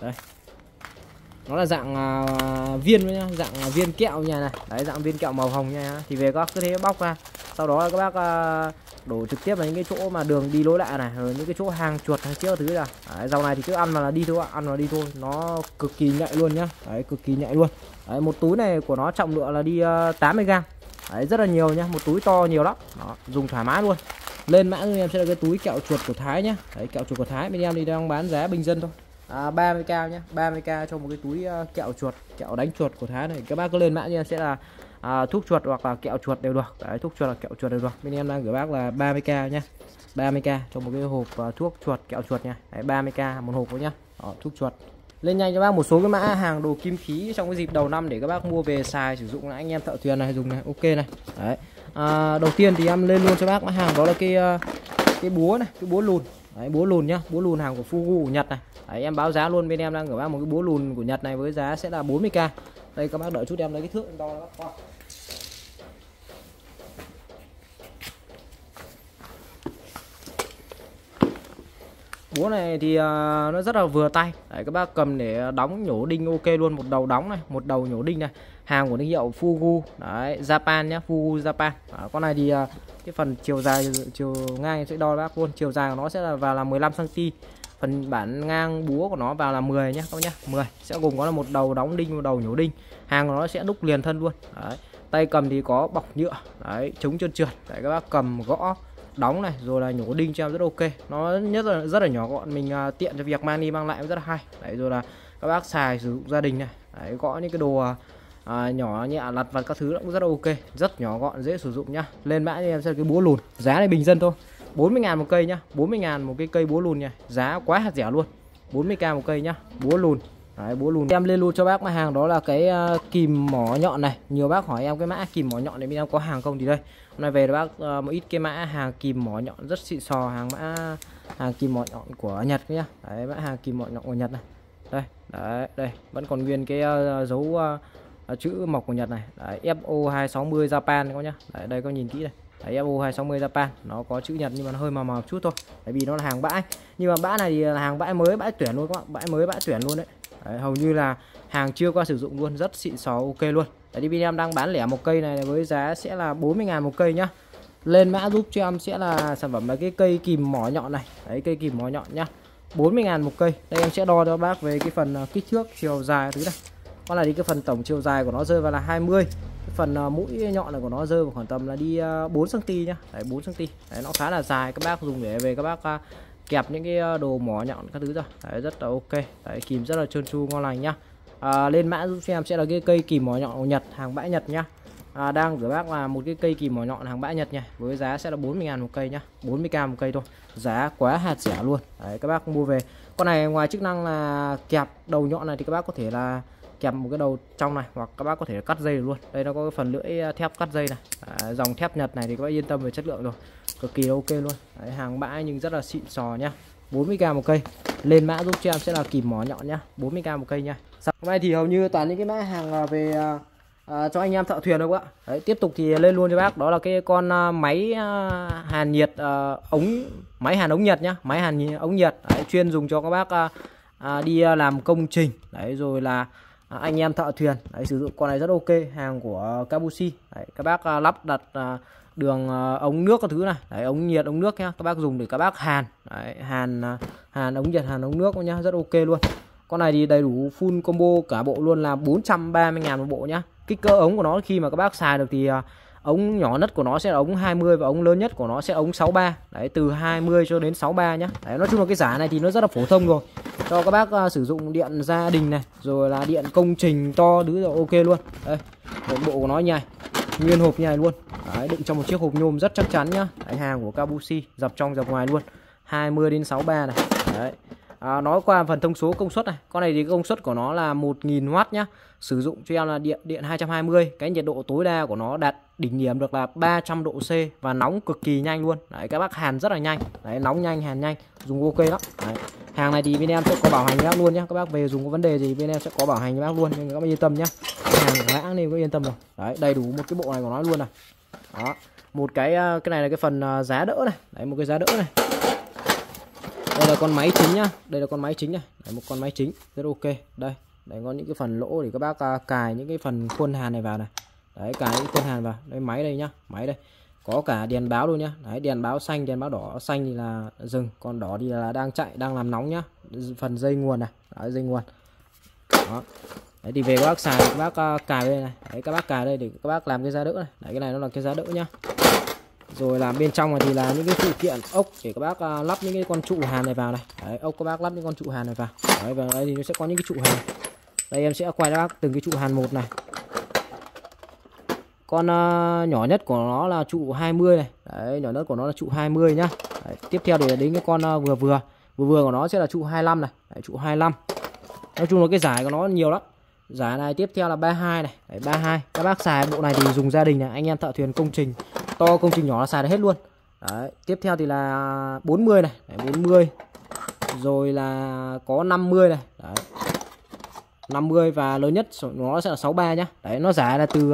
Đây. Nó là dạng viên nhá, dạng viên kẹo nha này. Đấy, dạng viên kẹo màu hồng nha. Thì về các bác cứ thế bóc ra. Sau đó các bác đổ trực tiếp vào những cái chỗ mà đường đi lối lại này, rồi những cái chỗ hàng chuột hàng kia thứ là. Đấy, dòng này thì cứ ăn là đi thôi ạ, ăn là đi thôi, nó cực kỳ nhạy luôn nhá. Đấy, cực kỳ nhạy luôn. Đấy, một túi này của nó trọng lượng là đi 80g. Đấy, rất là nhiều nhá, một túi to nhiều lắm. Đó, dùng thoải mái luôn. Lên mã em sẽ là cái túi kẹo chuột của Thái nhá. Đấy, kẹo chuột của Thái bên em thì đang bán giá bình dân thôi. 30k nhá, 30k cho một cái túi kẹo chuột, kẹo đánh chuột của Thái này. Các bác cứ lên mã như em sẽ là thuốc chuột hoặc là kẹo chuột đều được. Đấy, thuốc chuột hoặc kẹo chuột đều được. Bên em đang gửi bác là 30k nhá. 30k cho một cái hộp thuốc chuột, kẹo chuột nha. Đấy, 30k một hộp thôi nhá. Đó, thuốc chuột. Lên nhanh cho bác một số cái mã hàng đồ kim khí trong cái dịp đầu năm để các bác mua về xài sử dụng là anh em thợ thuyền này dùng này, ok này. Đấy. Đầu tiên thì em lên luôn cho bác mã hàng đó là cái búa này, cái búa lùn. Đấy, búa lùn nhá, búa lùn hàng của Fugu của Nhật này. Đấy, em báo giá luôn, bên em đang gửi bác một cái búa lùn của Nhật này với giá sẽ là 40k. Đây các bác đợi chút em lấy cái thước em đo ra bác. Búa này thì nó rất là vừa tay. Đấy, các bác cầm để đóng nhổ đinh ok luôn. Một đầu đóng này, một đầu nhổ đinh này. Hàng của thương hiệu Fugu đấy, Japan nhá, Fugu Japan. Đấy, con này thì cái phần chiều dài, chiều ngang sẽ đo bác luôn. Chiều dài của nó sẽ là vào là 15 cm. Phần bản ngang búa của nó vào là 10 nhé các nhá, 10. Sẽ gồm có là một đầu đóng đinh, một đầu nhổ đinh. Hàng của nó sẽ đúc liền thân luôn. Đấy. Tay cầm thì có bọc nhựa, đấy, chống trơn trượt. Đấy, các bác cầm gõ đóng này rồi là nhổ đinh cho em rất ok. Nó nhất là rất là nhỏ gọn, mình tiện cho việc mang đi mang lại cũng rất là hay. Đấy, rồi là các bác xài sử dụng gia đình này. Đấy, gõ những cái đồ nhỏ nhẹ lặt vặt các thứ cũng rất là ok, rất nhỏ gọn dễ sử dụng nhá. Lên mã thì em sẽ cái búa lùn. Giá này bình dân thôi. 40.000 một cây nhá, 40.000 một cái cây búa lùn nha. Giá quá hạt rẻ luôn. 40k một cây nhá, búa lùn. Đấy, búa lùn. Em lên luôn cho bác mã hàng đó là cái kìm mỏ nhọn này. Nhiều bác hỏi em cái mã kìm mỏ nhọn này bên em có hàng không thì đây. Hôm nay về bác một ít cái mã hàng kìm mỏ nhọn rất xịn sò, hàng kìm mỏ nhọn của Nhật nhá. Đấy, mã hàng kìm mỏ nhọn của Nhật này. Đây, đấy, đây, vẫn còn nguyên cái dấu chữ mộc của Nhật này. Đấy, FO 260 Japan các nhá. Đấy, đây có nhìn kỹ này. Đấy, FO 260 Japan, nó có chữ Nhật nhưng mà nó hơi màu màu chút thôi. Tại vì nó là hàng bãi. Nhưng mà bãi này thì là hàng bãi mới, bãi tuyển luôn các bạn, bãi mới, bãi tuyển luôn đấy. Đấy, hầu như là hàng chưa qua sử dụng luôn, rất xịn xó ok luôn. Đấy, thì bên em đang bán lẻ một cây này với giá sẽ là 40.000 một cây nhá. Lên mã giúp cho em sẽ là sản phẩm là cái cây kìm mỏ nhọn này. Đấy, cây kìm mỏ nhọn nhá. 40.000 một cây. Đây em sẽ đo cho bác về cái phần kích thước chiều dài thứ này. Con này thì cái phần tổng chiều dài của nó rơi vào là 20. Cái phần mũi nhọn này của nó rơi vào khoảng tầm là đi 4 cm nhá. Đấy, 4 cm. Đấy, nó khá là dài, các bác dùng để về các bác kẹp những cái đồ mỏ nhọn các thứ rồi. Đấy, rất là ok. Đấy, kìm rất là trơn tru ngon lành nhá. Lên mã giúp xem sẽ là cái cây kìm mỏ nhọn của Nhật, hàng bãi Nhật nhá. Đang gửi bác là một cái cây kìm mỏ nhọn hàng bãi Nhật nha. Với giá sẽ là 40.000 một cây nhá, 40k một cây thôi. Giá quá hạt rẻ luôn. Đấy, các bác mua về. Con này ngoài chức năng là kẹp đầu nhọn này thì các bác có thể là kẹp một cái đầu trong này hoặc các bác có thể cắt dây luôn. Đây nó có cái phần lưỡi thép cắt dây này. Dòng thép Nhật này thì các bác yên tâm về chất lượng rồi, cực kỳ ok luôn. Đấy, hàng bãi nhưng rất là xịn sò nhá. 40k một cây. Lên mã giúp cho em sẽ là kìm mỏ nhọn nhá, 40k một cây nha. Hôm nay thì hầu như toàn những cái mã hàng về cho anh em thợ thuyền đâu các bạn. Đấy, tiếp tục thì lên luôn cho bác đó là cái con máy hàn nhiệt ống, máy hàn ống nhiệt nhá, máy hàn ống nhiệt. Đấy, chuyên dùng cho các bác đi làm công trình. Đấy, rồi là anh em thợ thuyền. Đấy, sử dụng con này rất ok, hàng của Kabushi. Đấy, các bác lắp đặt đường ống nước các thứ này. Đấy, ống nhiệt ống nước nhá, các bác dùng để các bác hàn. Đấy, hàn ống nhiệt hàn ống nước nhá, rất ok luôn. Con này thì đầy đủ full combo cả bộ luôn là 430.000 một bộ nhá. Kích cỡ ống của nó khi mà các bác xài được thì ống nhỏ nhất của nó sẽ là ống 20 và ống lớn nhất của nó sẽ ống 63. Đấy, từ 20 cho đến 63 nhá. Đấy, nói chung là cái giá này thì nó rất là phổ thông rồi. Cho các bác sử dụng điện gia đình này, rồi là điện công trình to thứ rồi ok luôn. Đây, một bộ của nó như này, nguyên hộp như này luôn. Đấy, đựng trong một chiếc hộp nhôm rất chắc chắn nhá. Đấy, hàng của Kabushi, dập trong dập ngoài luôn. 20 đến 63 này. Đấy. Nói qua phần thông số công suất này, con này thì công suất của nó là 1000W nhá. Sử dụng cho em là điện 220, cái nhiệt độ tối đa của nó đạt đỉnh điểm được là 300 độ C và nóng cực kỳ nhanh luôn. Đấy, các bác hàn rất là nhanh. Đấy, nóng nhanh, hàn nhanh, dùng ok lắm. Đấy. Hàng này thì bên em sẽ có bảo hành cho bác luôn nhá. Các bác về dùng có vấn đề gì bên em sẽ có bảo hành cho bác luôn, nên các bác yên tâm nhá. Hàng của hãng nên có yên tâm rồi. Đấy, đầy đủ một cái bộ này của nó luôn này. Đó, một cái này là cái phần giá đỡ này. Đấy, một cái giá đỡ này. Đây là con máy chính nhá, đây là con máy chính này. Đấy, một con máy chính rất ok. Đây, đấy có những cái phần lỗ để các bác cài những cái phần khuôn hàn này vào này. Đấy, cài những khuôn hàn vào. Đây, máy đây nhá, máy đây có cả đèn báo luôn nhá. Đấy, đèn báo xanh, đèn báo đỏ. Xanh thì là dừng, còn đỏ thì là đang chạy, đang làm nóng nhá. Phần dây nguồn này. Đấy, dây nguồn. Đó. Đấy, thì về các bác xài các bác cài đây này. Đấy, các bác cài đây để các bác làm cái giá đỡ này. Đấy, cái này nó là cái giá đỡ nhá. Rồi làm bên trong này thì là những cái phụ kiện ốc để các bác lắp những cái con trụ hàn này vào này. Đấy, ốc các bác lắp những con trụ hàn này vào. Đấy, và đây thì nó sẽ có những cái trụ hàn. Đây em sẽ quay cho bác từng cái trụ hàn một này. Con nhỏ nhất của nó là trụ 20 này. Đấy, nhỏ nhất của nó là trụ 20 nhá. Đấy, tiếp theo thì đến cái con vừa vừa của nó sẽ là trụ 25 này. Đấy, trụ 25. Nói chung là cái giải của nó nhiều lắm. Giải này tiếp theo là 32 này. Đấy, 32. Các bác xài bộ này thì dùng gia đình này, anh em thợ thuyền công trình to công trình nhỏ là xài được hết luôn. Đấy, tiếp theo thì là 40 này. Đấy, 40. Rồi là có 50 này. Đấy, 50 và lớn nhất nó sẽ là 63 nhá. Đấy, nó giá là từ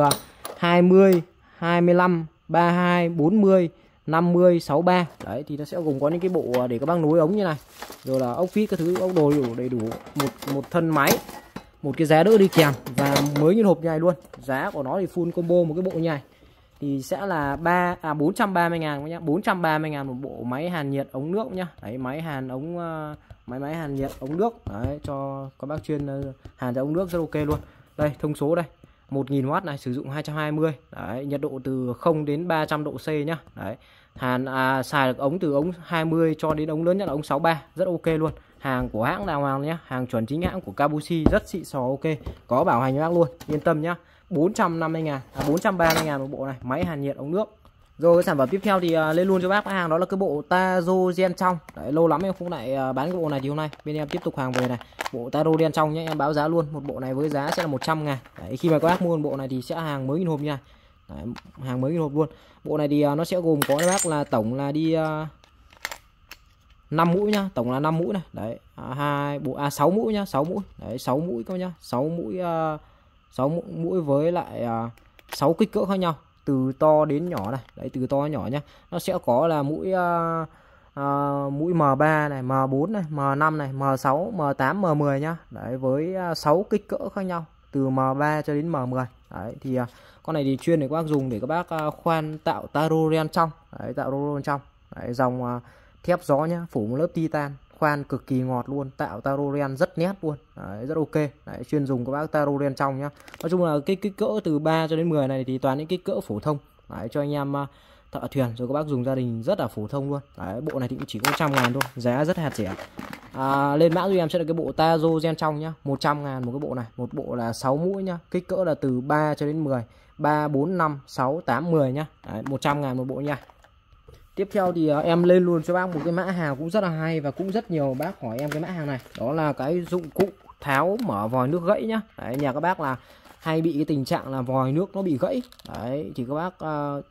20, 25, 32, 40, 5063 đấy, thì nó sẽ gồm có những cái bộ để các bác nối ống như này, rồi là ốc vít các thứ, ốc đồ đầy đủ, một thân máy, một cái giá đỡ đi kèm và mới như hộp như này luôn. Giá của nó thì full combo một cái bộ như này thì sẽ là 430.000 nhá, 430.000 một bộ máy hàn nhiệt ống nước nhá. Đấy, máy hàn nhiệt ống nước đấy, cho các bác chuyên hàn ra ống nước rất ok luôn. Đây, thông số đây, 1000W này, sử dụng 220. Đấy, nhiệt độ từ 0 đến 300 độ C nhá. Đấy. Xài được ống từ ống 20 cho đến ống lớn nhất là ống 63, rất ok luôn. Hàng của hãng đàng hoàng nhá, hàng chuẩn chính hãng của Kabushi, rất xịn sò ok. Có bảo hành hãng luôn, yên tâm nhá. 430.000 một bộ này, máy hàn nhiệt ống nước. Rồi cái sản phẩm tiếp theo thì lên luôn cho bác hàng, đó là cái bộ Taro gen trong. Đấy, lâu lắm em không lại bán cái bộ này thì hôm nay bên em tiếp tục hàng về này. Bộ Taro gen trong nhé, em báo giá luôn, một bộ này với giá sẽ là 100.000. Đấy, khi mà các bác mua một bộ này thì sẽ hàng mới nghìn hộp như này. Đấy, hàng mới nghìn hộp luôn. Bộ này thì nó sẽ gồm có bác là tổng là đi 5 mũi nhá, tổng là 5 mũi này. Đấy, 6 mũi nhá, 6 mũi. Đấy, 6 mũi các nhá, 6 mũi với lại 6 kích cỡ khác nhau, từ to đến nhỏ này. Đấy, từ to đến nhỏ nhá. Nó sẽ có là mũi mũi M3 này, M4 này, M5 này, M6, M8, M10 nhá. Đấy, với 6 kích cỡ khác nhau, từ M3 cho đến M10. Đấy, thì con này thì chuyên để các bác dùng để các bác khoan tạo taro ren trong. Đấy, tạo taro ren trong. Đấy, dòng thép gió nhá, phủ một lớp titan, khoan cực kỳ ngọt luôn, tạo taro ren rất nét luôn. Đấy, rất ok. Đấy, chuyên dùng các bác taro ren trong nhá. Nói chung là cái kích cỡ từ 3 cho đến 10 này thì toàn những kích cỡ phổ thông. Đấy, cho anh em thợ thuyền rồi các bác dùng gia đình rất là phổ thông luôn. Đấy, bộ này thì cũng chỉ có 100.000 thôi, giá rất hạt rẻ. Lên mã giúp em sẽ là cái bộ Taro gen trong nhá, 100.000 một cái bộ này, một bộ là 6 mũi nhá, kích cỡ là từ 3 cho đến 10, 3 4 5 6 8 10 nhá. Đấy, 100.000 một bộ nha. Tiếp theo thì em lên luôn cho bác một cái mã hàng cũng rất là hay và cũng rất nhiều bác hỏi em cái mã hàng này, đó là cái dụng cụ tháo mở vòi nước gãy nhá. Đấy, nhà các bác là hay bị cái tình trạng là vòi nước nó bị gãy. Đấy, thì các bác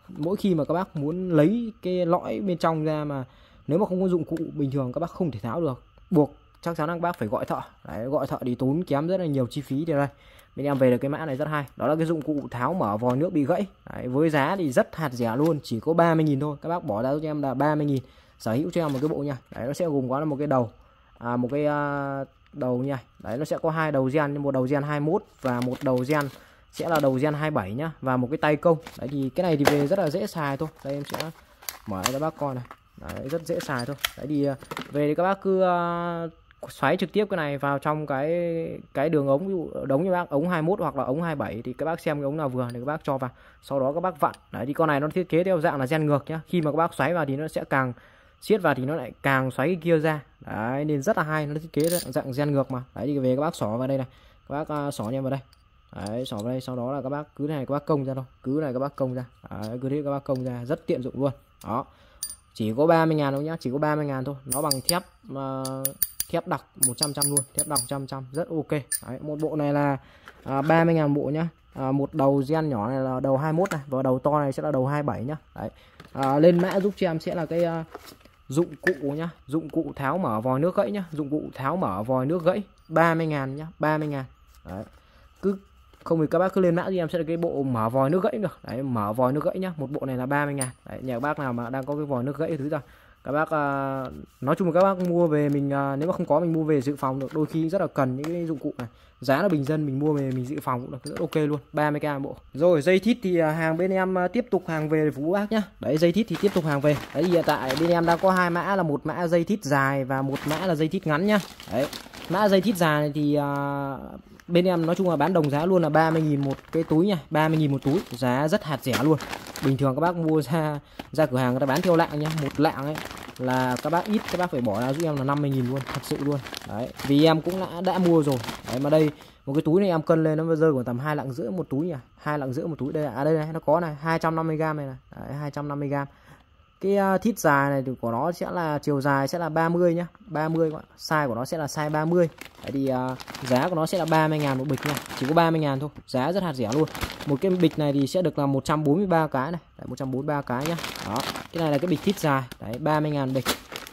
mỗi khi mà các bác muốn lấy cái lõi bên trong ra mà nếu mà không có dụng cụ bình thường các bác không thể tháo được, buộc chắc chắn là các bác phải gọi thợ. Đấy, gọi thợ thì tốn kém rất là nhiều chi phí. Thì đây bên em về được cái mã này rất hay, đó là cái dụng cụ tháo mở vòi nước bị gãy. Đấy, với giá thì rất hạt rẻ luôn, chỉ có 30.000 thôi. Các bác bỏ ra cho em là 30.000, sở hữu cho em một cái bộ nha. Đấy, nó sẽ gồm có là một cái đầu, một cái đầu nha. Đấy, nó sẽ có hai đầu gen, một đầu gen 21 và một đầu gen sẽ là đầu gen 27 nhá, và một cái tay công. Đấy, thì cái này thì về rất là dễ xài thôi. Đây em sẽ mở cho bác coi này. Đấy, rất dễ xài thôi. Đấy, thì về thì các bác cứ xoáy trực tiếp cái này vào trong cái đường ống, ví dụ đống như bác ống 21 hoặc là ống 27 thì các bác xem cái ống nào vừa thì các bác cho vào, sau đó các bác vặn. Đấy, thì con này nó thiết kế theo dạng là gen ngược nhá, khi mà các bác xoáy vào thì nó sẽ càng siết vào thì nó lại càng xoáy cái kia ra. Đấy, nên rất là hay, nó thiết kế dạng gen ngược mà. Đấy, thì về các bác xỏ vào đây này, các bác xỏ nhau vào đây. Đấy, xỏ vào đây, sau đó là các bác cứ này các bác công ra thôi, cứ này các bác công ra. Đấy, cứ thế các bác công ra, rất tiện dụng luôn. Đó, chỉ có 30.000 thôi nhá, chỉ có 30.000 thôi. Nó bằng thép thép đặc 100% luôn, thép đặc 100%, rất ok. Đấy, một bộ này là 30.000 bộ nhá. Một đầu gen nhỏ này là đầu 21 này, và đầu to này sẽ là đầu 27 nhá. Đấy. Lên mã giúp cho em sẽ là cái dụng cụ nhá, dụng cụ tháo mở vòi nước gãy nhá, dụng cụ tháo mở vòi nước gãy 30.000 nhá, 30.000. Đấy. Cứ không thì các bác cứ lên mã thì em sẽ là cái bộ mở vòi nước gãy được. Đấy, mở vòi nước gãy nhá, một bộ này là 30.000. Đấy, nhà bác nào mà đang có cái vòi nước gãy thứ ra các bác nói chung là các bác mua về mình nếu mà không có mình mua về dự phòng được, đôi khi rất là cần những cái dụng cụ này. Giá là bình dân mình mua về mình dự phòng cũng được, rất ok luôn, 30.000 bộ. Rồi dây thít thì hàng bên em tiếp tục hàng về để phục vụ bác nhá. Đấy, dây thít thì tiếp tục hàng về. Đấy, hiện tại bên em đang có hai mã, là một mã dây thít dài và một mã là dây thít ngắn nhá. Đấy, mã dây thít dài này thì bên em nói chung là bán đồng giá luôn, là 30.000 một cái túi nha, 30.000 một túi, giá rất hạt rẻ luôn. Bình thường các bác mua ra cửa hàng người ta bán theo lạng nhá, một lạng ấy là các bác ít, các bác phải bỏ ra giúp em là 50.000 luôn, thật sự luôn. Đấy, vì em cũng đã mua rồi. Đấy, mà đây một cái túi này em cân lên nó rơi khoảng tầm 2,5 lạng một túi nhỉ, 2,5 lạng một túi. Đây là đây này, nó có này 250g này, này 250g. Cái thít dài này thì của nó sẽ là chiều dài sẽ là 30 nhá, 30 các bạn. Size của nó sẽ là size 30. Đấy, thì giá của nó sẽ là 30.000 một bịch nha, chỉ có 30.000 thôi, giá rất hạt rẻ luôn. Một cái bịch này thì sẽ được là 143 cái này. Đấy, 143 cái nhá. Đó, cái này là cái bịch thít dài. Đấy, 30.000 bịch.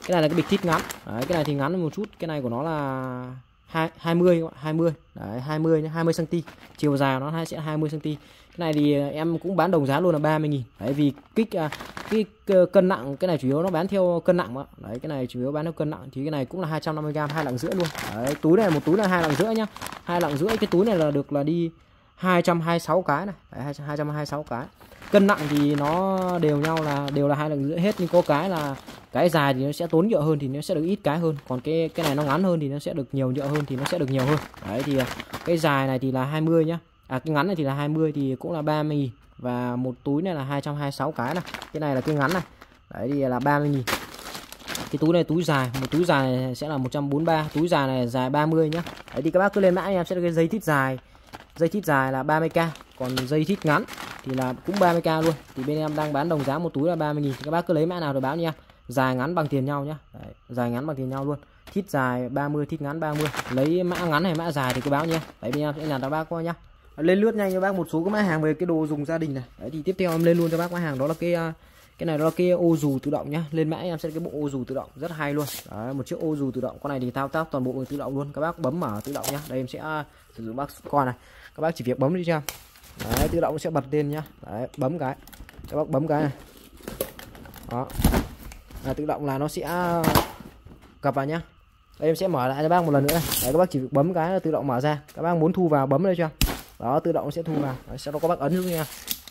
Cái này là cái bịch thít ngắn. Đấy, cái này thì ngắn một chút, cái này của nó là 20 đấy, 20 cm, chiều dài nó sẽ 20 cm. Cái này thì em cũng bán đồng giá luôn là 30.000. Đấy, vì cái cân nặng, cái này chủ yếu nó bán theo cân nặng mà. Đấy, cái này chủ yếu bán theo cân nặng thì cái này cũng là 250g, 2 lạng rưỡi luôn. Đấy, túi này một túi là 2 lạng rưỡi nhá. 2 lạng rưỡi, cái túi này là được là đi 226 cái này. Đấy, 226 cái. Cân nặng thì nó đều nhau là đều là 2 lạng rưỡi hết, nhưng có cái là cái dài thì nó sẽ tốn nhựa hơn thì nó sẽ được ít cái hơn, còn cái này nó ngắn hơn thì nó sẽ được nhiều nhựa hơn thì nó sẽ được nhiều hơn. Đấy thì cái dài này thì là 20 nhá. À, cái ngắn này thì là 20 thì cũng là 30.000, và một túi này là 226 cái này. Cái này là cái ngắn này. Đấy thì là 30.000. Cái túi này túi dài, một túi dài này sẽ là 143, túi dài này dài 30 nhá. Đấy thì các bác cứ lên mã em sẽ được cái dây thít dài. Dây thít dài là 30k, còn dây thít ngắn thì là cũng 30k luôn. Thì bên em đang bán đồng giá một túi là 30.000. Các bác cứ lấy mã nào rồi báo nha. Dài ngắn bằng tiền nhau nhá. Đấy, dài ngắn bằng tiền nhau luôn. Thít dài 30, thít ngắn 30. Lấy mã ngắn hay mã dài thì cứ báo nha. Đấy bên em sẽ làm cho bác coi nhá. Lên lướt nhanh cho bác một số cái mã hàng về cái đồ dùng gia đình này. Đấy thì tiếp theo em lên luôn cho bác mã hàng đó là cái này đó là cái ô dù tự động nhá. Lên mã em sẽ cái bộ ô dù tự động rất hay luôn. Đấy, một chiếc ô dù tự động, con này thì thao tác toàn bộ người tự động luôn. Các bác bấm mở tự động nhá. Đây em sẽ sử dụng bác con này. Các bác chỉ việc bấm đi cho em. Đấy, tự động sẽ bật lên nhá. Đấy, bấm cái. Các bác bấm cái này. Đó. À, tự động là nó sẽ cập vào nhá. Đây em sẽ mở lại cho bác một lần nữa. Đấy, các bác chỉ bấm cái là tự động mở ra. Các bác muốn thu vào bấm đây cho. Đó, tự động sẽ thu vào. Đấy, sau đó các bác ấn xuống nha.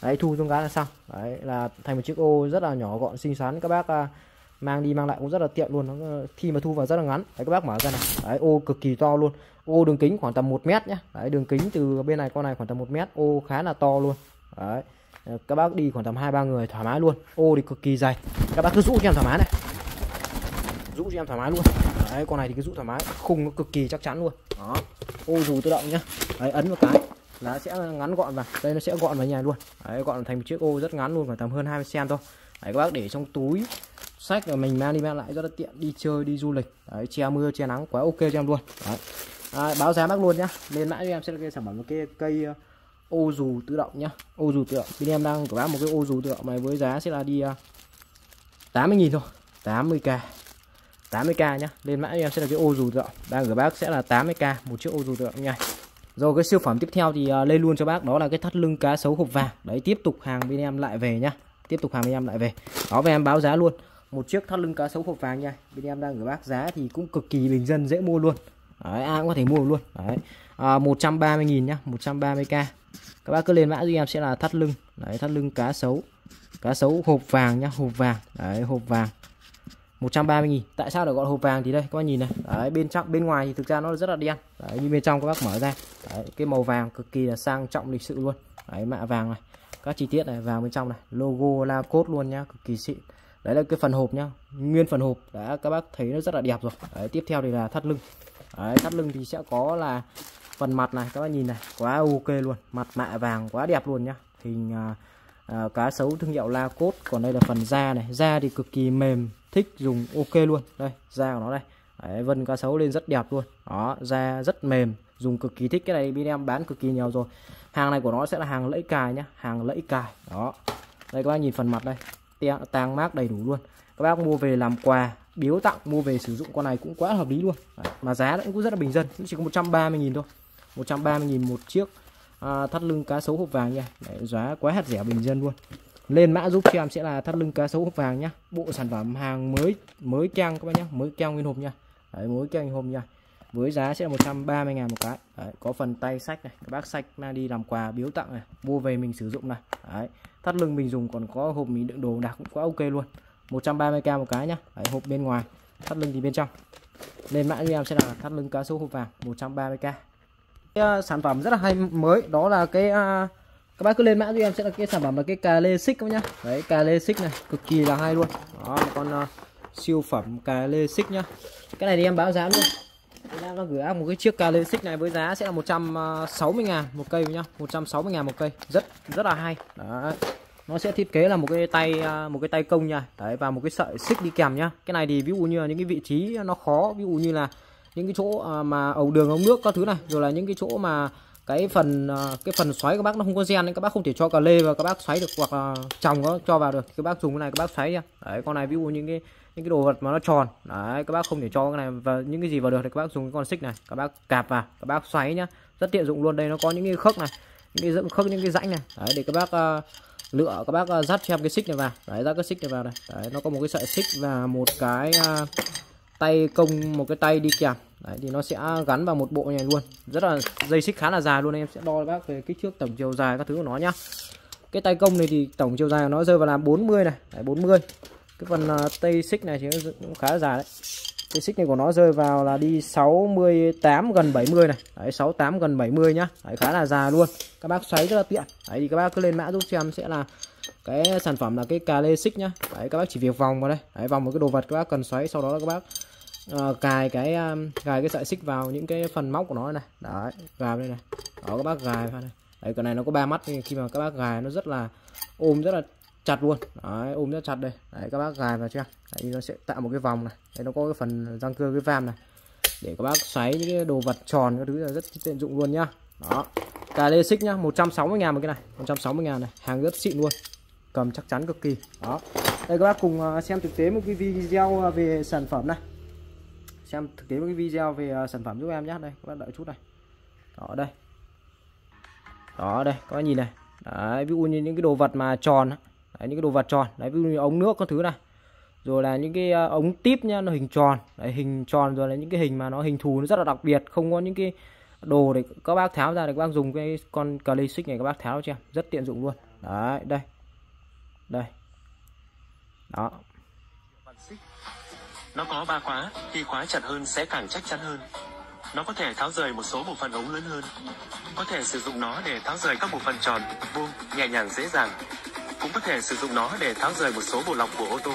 Đấy, thu xuống cái là xong. Đấy là thành một chiếc ô rất là nhỏ gọn xinh xắn, các bác mang đi mang lại cũng rất là tiện luôn. Nó khi mà thu vào rất là ngắn. Đấy, các bác mở ra này. Đấy, ô cực kỳ to luôn. Ô đường kính khoảng tầm 1m nhá. Đấy, đường kính từ bên này con này khoảng tầm 1m, ô khá là to luôn. Đấy. Các bác đi khoảng tầm 2-3 người thoải mái luôn. Ô thì cực kỳ dày. Các bác cứ rũ cho em thoải mái này. Rũ cho em thoải mái luôn. Đấy, con này thì cứ rũ thoải mái, khung nó cực kỳ chắc chắn luôn. Đó. Ô dù tự động nhá. Đấy, ấn vào cái là sẽ ngắn gọn vào. Đây nó sẽ gọn vào nhà luôn. Đấy, gọn thành một chiếc ô rất ngắn luôn, khoảng tầm hơn 20 cm thôi. Đấy, các bác để trong túi sách là mình mang đi mang lại rất là tiện, đi chơi đi du lịch. Đấy, che mưa che nắng quá ok cho em luôn. Đấy. À, báo giá bác luôn nhá. Lên mã cho em sẽ là cái sản phẩm một cái cây ô dù tự động nhá. Ô dù tự động. Bên em đang bán một cái ô dù tự động này với giá sẽ là đi 80.000 thôi. 80k. 80k nhá. Lên mã em sẽ là cái ô dù tự động. Đang gửi bác sẽ là 80k một chiếc ô dù tự động nha. Rồi cái siêu phẩm tiếp theo thì lên luôn cho bác đó là cái thắt lưng cá sấu hộp vàng. Đấy, tiếp tục hàng bên em lại về nhá. Tiếp tục hàng bên em lại về. Đó, về em báo giá luôn. Một chiếc thắt lưng cá sấu hộp vàng nha. Bên em đang gửi bác giá thì cũng cực kỳ bình dân dễ mua luôn. Đấy, ai cũng có thể mua luôn. Đấy. 130.000 nhá, 130k. Các bác cứ lên mã giúp em sẽ là thắt lưng. Đấy, thắt lưng cá sấu hộp vàng nhá, hộp vàng. Đấy, hộp vàng 130.000. Tại sao được gọi hộp vàng thì đây các bác nhìn này. Đấy, bên trong bên ngoài thì thực ra nó rất là đen. Đấy, nhưng bên trong các bác mở ra. Đấy, cái màu vàng cực kỳ là sang trọng lịch sự luôn. Đấy, mạ vàng này, các chi tiết này vàng bên trong này, logo la cốt luôn nhá, cực kỳ xịn. Đấy là cái phần hộp nhá, nguyên phần hộp đã các bác thấy nó rất là đẹp rồi. Đấy, tiếp theo thì là thắt lưng. Đấy, thắt lưng thì sẽ có là phần mặt này, các bạn nhìn này, quá ok luôn, mặt mạ vàng quá đẹp luôn nhá, hình cá sấu thương hiệu la cốt. Còn đây là phần da này, da thì cực kỳ mềm, thích dùng ok luôn. Đây, da của nó đây. Đấy, vân cá sấu lên rất đẹp luôn. Đó, da rất mềm, dùng cực kỳ thích. Cái này bên em bán cực kỳ nhiều rồi. Hàng này của nó sẽ là hàng lẫy cài nhá, hàng lẫy cài. Đó, đây các bạn nhìn phần mặt đây, tang mác đầy đủ luôn. Các bác mua về làm quà, biếu tặng, mua về sử dụng con này cũng quá hợp lý luôn. Đấy, mà giá cũng rất là bình dân, cũng chỉ có 130.000 thôi. 130.000 một chiếc thắt lưng cá sấu hộp vàng nha. Đấy, giá quá hạt rẻ bình dân luôn. Lên mã giúp cho em sẽ là thắt lưng cá sấu hộp vàng nhá. Bộ sản phẩm hàng mới keng các bác nhá, mới keng nguyên hộp nha. Đấy, mới keng nguyên hộp nha. Với giá sẽ là 130.000 một cái. Đấy, có phần tay sách này, các bác sách mang đi làm quà biếu tặng này, mua về mình sử dụng này. Đấy, thắt lưng mình dùng, còn có hộp mình đựng đồ đạc cũng quá ok luôn. 130k một cái nhá. Đấy, hộp bên ngoài, thắt lưng thì bên trong. Lên mã giúp em sẽ là thắt lưng cá sấu hộp vàng 130k. Cái sản phẩm rất là hay mới đó là cái các bác cứ lên mã giúp em sẽ là cái sản phẩm là cái cà lê xích các nhá. Đấy, cà lê xích này cực kỳ là hay luôn. Đó, một con siêu phẩm cà lê xích nhá. Cái này thì em báo giá luôn. Em đang gửi áp một cái chiếc cà lê xích này với giá sẽ là 160.000 một cây nhá, 160.000 một cây. Rất là hay. Đấy. Nó sẽ thiết kế là một cái tay công nha. Đấy, và một cái sợi xích đi kèm nhá. Cái này thì ví dụ như là những cái vị trí nó khó, ví dụ như là những cái chỗ mà ống đường ống nước các thứ này, rồi là những cái chỗ mà cái phần xoáy các bác nó không có gen nên các bác không thể cho cà lê và các bác xoáy được, hoặc là trồng nó cho vào được, các bác dùng cái này các bác xoáy nha. Đấy, con này ví dụ những cái những cái đồ vật mà nó tròn đấy, các bác không thể cho cái này và những cái gì vào được thì các bác dùng cái con xích này, các bác cạp vào, các bác xoáy nhá, rất tiện dụng luôn. Đây nó có những cái khớp này, những cái khớp, những cái rãnh này đấy, để các bác lựa, các bác dắt xem cái xích này vào đấy, ra cái xích này vào này đấy, nó có một cái sợi xích và một cái tay công, một cái tay đi kèm đấy, thì nó sẽ gắn vào một bộ này luôn, rất là dây xích khá là dài luôn. Em sẽ đo các bác về kích thước, tổng chiều dài các thứ của nó nhá. Cái tay công này thì tổng chiều dài của nó rơi vào là 40 này đấy, 40. Cái phần tay xích này thì cũng khá là dài đấy. Cái xích này của nó rơi vào là đi 68 gần 70 này đấy, 68 gần 70 nhá đấy, khá là dài luôn. Các bác xoáy rất là tiện đấy, thì các bác cứ lên mã giúp xem sẽ là cái sản phẩm là cái cà lê xích nhá đấy. Các bác chỉ việc vòng vào đây đấy, vòng một cái đồ vật các bác cần xoáy, sau đó là các bác cài cái sợi xích vào những cái phần móc của nó này đấy, vào đây này đó, các bác gài vào này đấy. Cái này nó có 3 mắt, khi mà các bác gài nó rất là ôm, rất là chặt luôn đấy, ôm rất chặt đây đấy, các bác gài vào chưa đấy, nó sẽ tạo một cái vòng này đấy, nó có cái phần răng cưa, cái vam này để các bác xoáy những cái đồ vật tròn các thứ là rất tiện dụng luôn nhá. Đó, cà lê xích nhá, 160.000 một cái này, 160.000 này, hàng rất xịn luôn, cầm chắc chắn cực kỳ. Đó, đây các bác cùng xem thực tế một cái video về sản phẩm này, xem thực tế một cái video về sản phẩm giúp em nhé. Đây các bác đợi chút này, đó đây, đó đây các bác nhìn này đấy, ví dụ như những cái đồ vật mà tròn đấy, những cái đồ vật tròn đấy, ví dụ như ống nước các thứ này, rồi là những cái ống típ nhá, nó hình tròn đấy, hình tròn, rồi là những cái hình mà nó hình thù nó rất là đặc biệt, không có những cái đồ để các bác tháo ra, để các bác dùng cái con cà lê xích này các bác tháo cho em, rất tiện dụng luôn đấy. Đây đây đó, nó có 3 khóa, khi khóa chặt hơn sẽ càng chắc chắn hơn. Nó có thể tháo rời một số bộ phận ống lớn hơn. Có thể sử dụng nó để tháo rời các bộ phận tròn, vuông, nhẹ nhàng dễ dàng. Cũng có thể sử dụng nó để tháo rời một số bộ lọc của ô tô.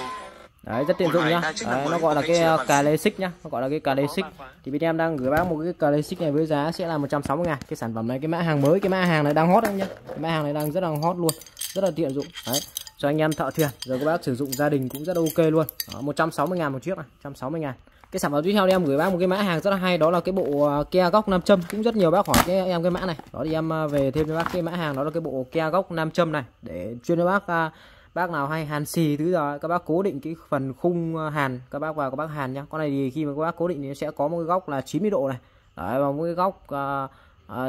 Đấy, rất tiện dụng nhá. Đấy, nó gọi là cái cà lê xích nhá, nó gọi là cái cà lê xích. Thì bên em đang gửi bác một cái cà lê xích này với giá sẽ là 160.000. Cái sản phẩm này, cái mã hàng mới, cái mã hàng này đang hot anh nhá. Cái mã hàng này đang rất là hot luôn, rất là tiện dụng. Đấy, cho anh em thợ thuyền, rồi các bác sử dụng gia đình cũng rất ok luôn. Đó, 160.000 một chiếc này, 160.000. Cái sản phẩm tiếp theo em gửi bác một cái mã hàng rất là hay, đó là cái bộ ke góc 5 châm, cũng rất nhiều bác hỏi cái em cái mã này. Đó thì em về thêm cho bác cái mã hàng đó là cái bộ ke góc 5 châm này, để chuyên cho bác nào hay hàn xì thứ rồi các bác cố định cái phần khung hàn, các bác vào các bác hàn nhá. Con này thì khi mà các bác cố định thì sẽ có một cái góc là 90 độ này. Đấy, và một cái góc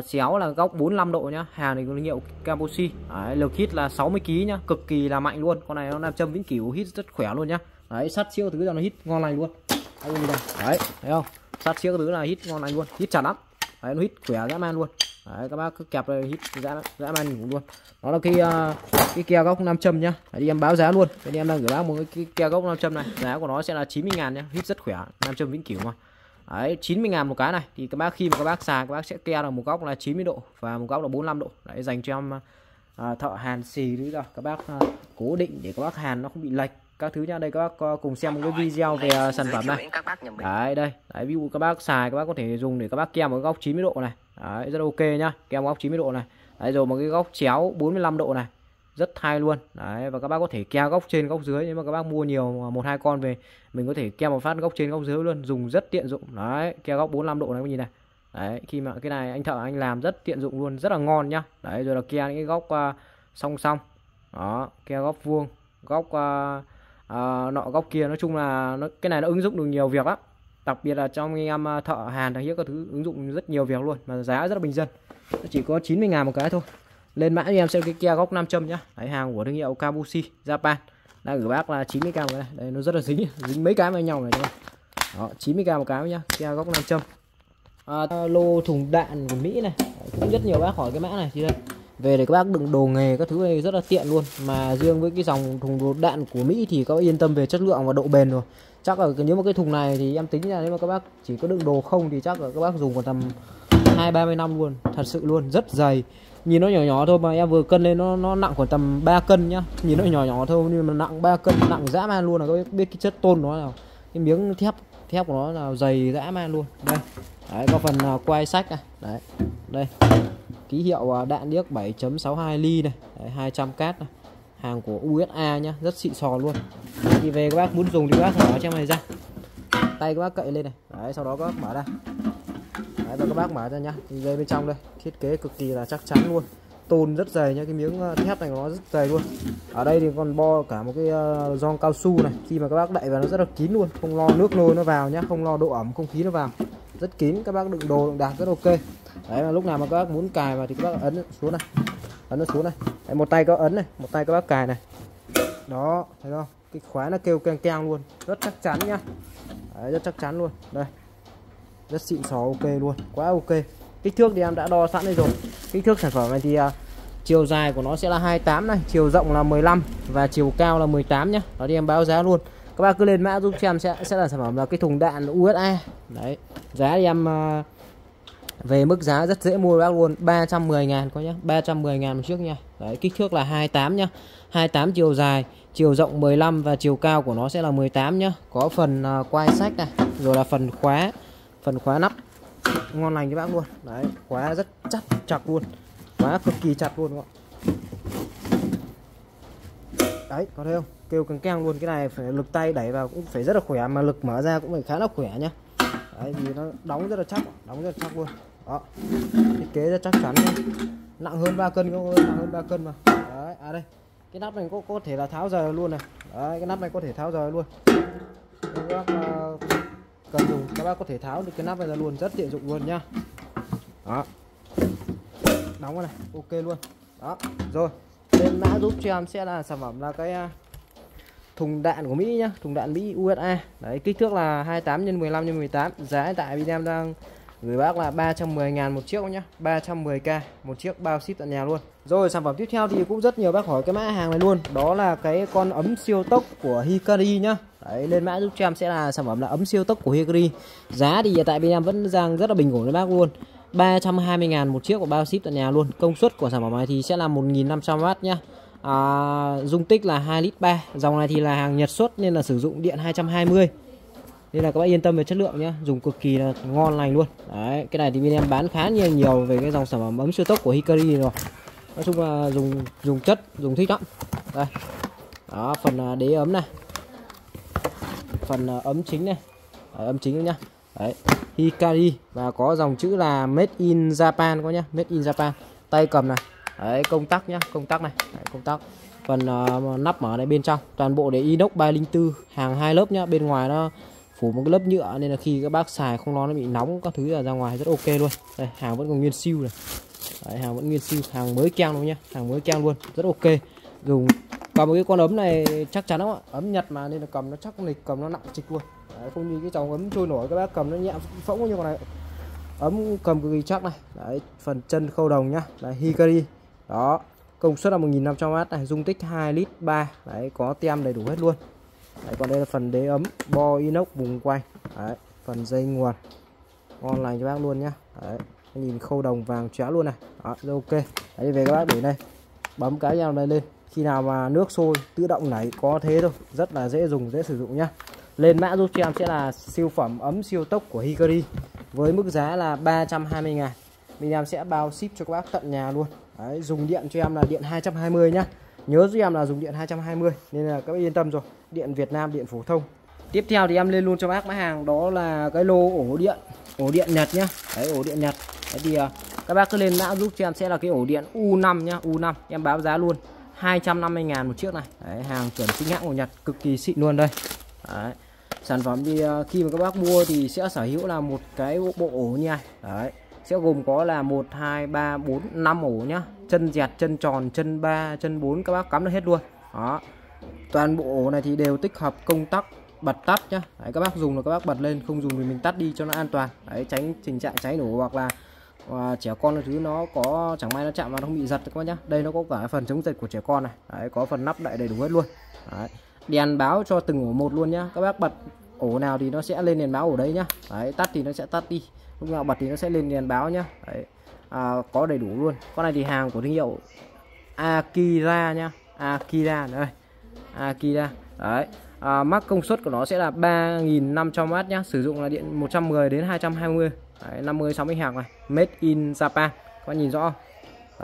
xéo là góc 45 độ nhá. Hàng này có hiệu Kabushi. Đấy, lực hít là 60 kg nhá, cực kỳ là mạnh luôn. Con này nó 5 châm vĩnh cửu, hít rất khỏe luôn nhá. Đấy, sắt siêu thứ là nó hít ngon lành luôn. Đấy, thấy không? Sắt siêu thứ là hít ngon lành luôn, hít chặt lắm. Đấy, nó hít khỏe dã man luôn. Đấy, các bác cứ kẹp rồi hít dã man ngủ luôn. Nó là cái keo góc 5 châm nhá. Đấy, em báo giá luôn. Đây em đang gửi bác một cái keo góc 5 châm này, giá của nó sẽ là 90.000 nhá, hít rất khỏe, 5 châm vĩnh cửu mà. Đấy, 90.000 một cái này, thì các bác khi mà các bác xài các bác sẽ ke là một góc là 90 độ và một góc là 45 độ. Đấy, dành cho em thợ hàn xì nữa rồi các bác cố định để các bác hàn nó không bị lệch các thứ nha. Đây các bác cùng xem một cái video về sản phẩm này. Đấy đây, đấy ví dụ các bác xài các bác có thể dùng để các bác ke một góc 90 độ này. Đấy, rất ok nhá, ke một góc 90 độ này. Đấy, rồi một cái góc chéo 45 độ này. Rất hay luôn. Đấy, và các bác có thể ke góc trên góc dưới, nhưng mà các bác mua nhiều 1-2 con về mình có thể ke một phát góc trên góc dưới luôn, dùng rất tiện dụng. Đấy, ke góc 45 độ này các bạn nhìn này. Đấy, khi mà cái này anh thợ anh làm rất tiện dụng luôn, rất là ngon nhá. Đấy, rồi là ke những cái góc song song. Đó, ke góc vuông, góc nọ góc kia, nói chung là cái này nó ứng dụng được nhiều việc lắm. Đặc biệt là trong anh em thợ hàn thằng hiếc các thứ ứng dụng rất nhiều việc luôn, mà giá rất là bình dân. Nó chỉ có 90.000 một cái thôi. Lên mã cho em xem cái ke góc 5 châm nhá. Đấy, hàng của thương hiệu Kabushi Japan. Đang gửi bác là 90.000 cái này. Đây nó rất là dính mấy cái với nhau này. Đó, 90.000 một cái nhá, ke góc 5 châm. Lô thùng đạn của Mỹ này. Đấy, cũng rất nhiều bác hỏi cái mã này thì đây. Về để các bác đựng đồ nghề các thứ này rất là tiện luôn, mà riêng với cái dòng thùng đồ đạn của Mỹ thì các bác yên tâm về chất lượng và độ bền rồi. Chắc là nếu mà cái thùng này thì em tính ra nếu mà các bác chỉ có đựng đồ không thì chắc là các bác dùng còn tầm 20-30 năm luôn, thật sự luôn, rất dày. Nhìn nó nhỏ nhỏ thôi mà em vừa cân lên nó nặng khoảng tầm 3 cân nhá. Nhìn nó nhỏ nhỏ thôi nhưng mà nặng 3 cân, nặng dã man luôn. Là các biết cái chất tôn nó nào, cái miếng thép của nó là dày dã man luôn. Đây, đấy, có phần quay sách này, đấy, đây, ký hiệu đạn điếc 7.62 ly này, đấy, 200 cát này, hàng của USA nhá, rất xịn sò luôn. Thì về các bác muốn dùng thì các bác mở trong này ra, tay các bác cậy lên này, đấy, sau đó các bác mở ra. Đấy, và các bác mở ra nhá, thì dây bên trong đây thiết kế cực kỳ là chắc chắn luôn, tôn rất dày nhá, cái miếng thép này của nó rất dày luôn. Ở đây thì còn bo cả một cái giòn cao su này, khi mà các bác đậy vào nó rất là kín luôn, không lo nước nôi nó vào nhá, không lo độ ẩm không khí nó vào, rất kín. Các bác đựng đồ đựng đạc rất ok. Đấy, mà lúc nào mà các bác muốn cài vào thì các bác ấn xuống này, ấn nó xuống này. Đấy, một tay các ấn này, một tay các bác cài này. Đó, thấy không? Cái khóa nó kêu keng keng luôn, rất chắc chắn nhá. Đấy, rất chắc chắn luôn. Đây, rất xịn sò, ok luôn, quá ok. Kích thước thì em đã đo sẵn đây rồi. Kích thước sản phẩm này thì chiều dài của nó sẽ là 28 này, chiều rộng là 15 và chiều cao là 18 nhá. Đó thì em báo giá luôn. Các bác cứ lên mã giúp cho em, sẽ là sản phẩm là cái thùng đạn USA. Đấy, giá thì em về mức giá rất dễ mua bác luôn, 310.000 có nhá, 310.000 một chiếc nha. Đấy, kích thước là 28 nhá, 28 chiều dài, chiều rộng 15 và chiều cao của nó sẽ là 18 nhá. Có phần quai sách này, rồi là phần khóa nắp ngon lành cho bác luôn. Đấy, khóa rất chặt luôn, khóa cực kỳ chặt luôn các bạn. Đấy, có thấy không, kêu càng keng luôn. Cái này phải lực tay đẩy vào cũng phải rất là khỏe, mà lực mở ra cũng phải khá là khỏe nhá. Đấy, vì nó đóng rất là chắc, đóng rất là chắc luôn. Đó, thiết kế rất chắc chắn nhá. Nặng hơn 3 cân, nặng hơn 3 cân mà. Đấy, à đây, cái nắp này có thể là tháo rời luôn này. Đấy, cái nắp này có thể tháo rời luôn. Các bác cần dùng, các bác có thể tháo được cái nắp này ra luôn, rất tiện dụng luôn nhá. Đó, đóng vào này, ok luôn. Đó, rồi, tên mã giúp cho em sẽ là sản phẩm là cái thùng đạn của Mỹ nhá, thùng đạn Mỹ USA. Đấy, kích thước là 28 x 15 x 18. Giá tại Việt Nam đang gửi bác là 310.000 một chiếc nhá, 310k một chiếc, bao ship tận nhà luôn. Rồi, sản phẩm tiếp theo thì cũng rất nhiều bác hỏi cái mã hàng này luôn, đó là cái con ấm siêu tốc của Hikari nhá. Đấy, lên mã giúp cho em sẽ là sản phẩm là ấm siêu tốc của Hikari. Giá thì hiện tại Việt Nam vẫn đang rất là bình ổn với bác luôn, 320.000 một chiếc của bao ship tận nhà luôn. Công suất của sản phẩm này thì sẽ là 1.500W nhá. Dung tích là 2,3 lít. Dòng này thì là hàng Nhật xuất nên là sử dụng điện 220, nên là các bạn yên tâm về chất lượng nhé, dùng cực kỳ là ngon lành luôn. Đấy, cái này thì bên em bán khá nhiều về cái dòng sản phẩm ấm siêu tốc của Hikari rồi. Nói chung là dùng chất, dùng thích lắm. Đây, đó, phần đế ấm này, phần ấm chính này. Đấy, ấm chính nhá. Đấy, Hikari và có dòng chữ là Made in Japan có nhá, Made in Japan. Tay cầm này. Đấy, công tắc nhá, công tắc này. Đấy, công tắc. Phần nắp mở này bên trong, toàn bộ để inox 304, hàng 2 lớp nhá. Bên ngoài nó phủ một cái lớp nhựa nên là khi các bác xài không nó bị nóng các thứ là ra ngoài rất ok luôn. Đây, hàng vẫn còn nguyên siêu này. Đấy, hàng vẫn nguyên siêu, hàng mới keng luôn nhá, hàng mới keng luôn, rất ok. Dùng cầm cái con ấm này chắc chắn lắm ạ. Ấm Nhật mà nên là cầm nó chắc lịch, cầm nó nặng trịch luôn. Đấy, không như cái dòng ấm trôi nổi các bác cầm nó nhẹ phỗng như con này. Ấm cầm cực kỳ chắc này. Đấy, phần chân khâu đồng nhá. Đấy, Hikari. Đó, công suất là 1.500W này, dung tích 2,3 lít. Đấy, có tem đầy đủ hết luôn. Đấy, còn đây là phần đế ấm, bo inox vùng quay. Đấy, phần dây nguồn ngon lành cho bác luôn nhá. Đấy, nhìn khâu đồng vàng chóa luôn này. Đó, ok. Đấy, về các bác để đây, bấm cái vào đây lên, khi nào mà nước sôi tự động nảy, có thế thôi, rất là dễ dùng, dễ sử dụng nhá. Lên mã giúp cho em sẽ là siêu phẩm ấm siêu tốc của Hikari với mức giá là 320.000. Mình làm sẽ bao ship cho các bác tận nhà luôn. Đấy, dùng điện cho em là điện 220 nhá. Nhớ giúp em là dùng điện 220 nên là các bác yên tâm rồi. Điện Việt Nam, điện phổ thông. Tiếp theo thì em lên luôn cho bác mã hàng, đó là cái lô ổ điện Nhật nhá. Đấy, ổ điện Nhật. Đấy thì các bác cứ lên mã giúp cho em sẽ là cái ổ điện U5 nhá, U5. Em báo giá luôn 250.000 một chiếc này. Đấy, hàng chuẩn chính hãng của Nhật, cực kỳ xịn luôn đây. Đấy. Sản phẩm thì khi mà các bác mua thì sẽ sở hữu là một cái bộ ổ như này. Đấy, sẽ gồm có là 1, 2, 3, 4, 5 ổ nhá. Chân dẹt, chân tròn, chân 3, chân 4 các bác cắm được hết luôn. Đó, toàn bộ ổ này thì đều tích hợp công tắc bật tắt nhá. Đấy, các bác dùng là các bác bật lên, không dùng thì mình tắt đi cho nó an toàn. Đấy, tránh tình trạng cháy nổ hoặc là trẻ con cái thứ nó có chẳng may nó chạm vào nó không bị giật các bác nhá. Đây nó có cả phần chống giật của trẻ con này. Đấy, có phần nắp đậy đầy đủ hết luôn. Đấy, đèn báo cho từng ổ một luôn nhá. Các bác bật ổ nào thì nó sẽ lên đèn báo ổ đấy nhá. Đấy, tắt thì nó sẽ tắt đi, lúc nào bật thì nó sẽ lên đèn báo nhá. Đấy, có đầy đủ luôn. Con này thì hàng của thương hiệu Akira nhá, Akira đây, Akira. Đấy, mắc công suất của nó sẽ là 3.500W nhá, sử dụng là điện 110 đến 220, 50-60 hạt này, Made in Japan, các bạn nhìn rõ không?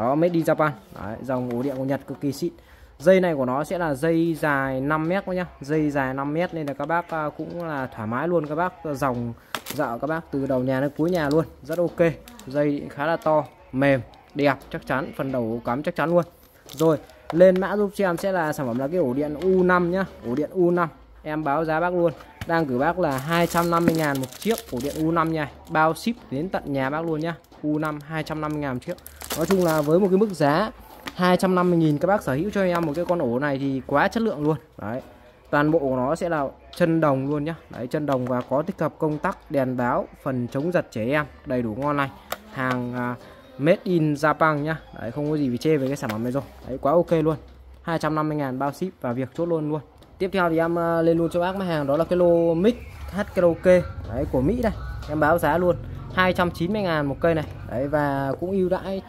Đó, Made in Japan. Đấy, dòng ổ điện của Nhật cực kỳ xịn. Dây này của nó sẽ là dây dài 5m nhá, dây dài 5m nên là các bác cũng là thoải mái luôn, các bác dòng dạo các bác từ đầu nhà đến cuối nhà luôn, rất ok. Dây khá là to, mềm. đẹp, chắc chắn, phần đầu cắm chắc chắn luôn. Rồi, lên mã giúp cho em sẽ là sản phẩm là cái ổ điện U5 nhá, ổ điện U5. Em báo giá bác luôn, đang gửi bác là 250.000 một chiếc ổ điện U5 nha, bao ship đến tận nhà bác luôn nhá. U5 250.000 một chiếc. Nói chung là với một cái mức giá 250.000 các bác sở hữu cho em một cái con ổ này thì quá chất lượng luôn. Đấy. Toàn bộ của nó sẽ là chân đồng luôn nhá. Đấy, chân đồng và có tích hợp công tắc, đèn báo, phần chống giật trẻ em, đầy đủ ngon này. Hàng made in Japan nhá. Đấy, không có gì phải chê về cái sản phẩm này rồi. Đấy, quá ok luôn. 250.000 bao ship và việc chốt luôn luôn. Tiếp theo thì em lên luôn cho bác mã hàng đó là cái lô mic hát karaoke đấy, của Mỹ đây. Em báo giá luôn 290.000 một cây này. Đấy, và cũng ưu đãi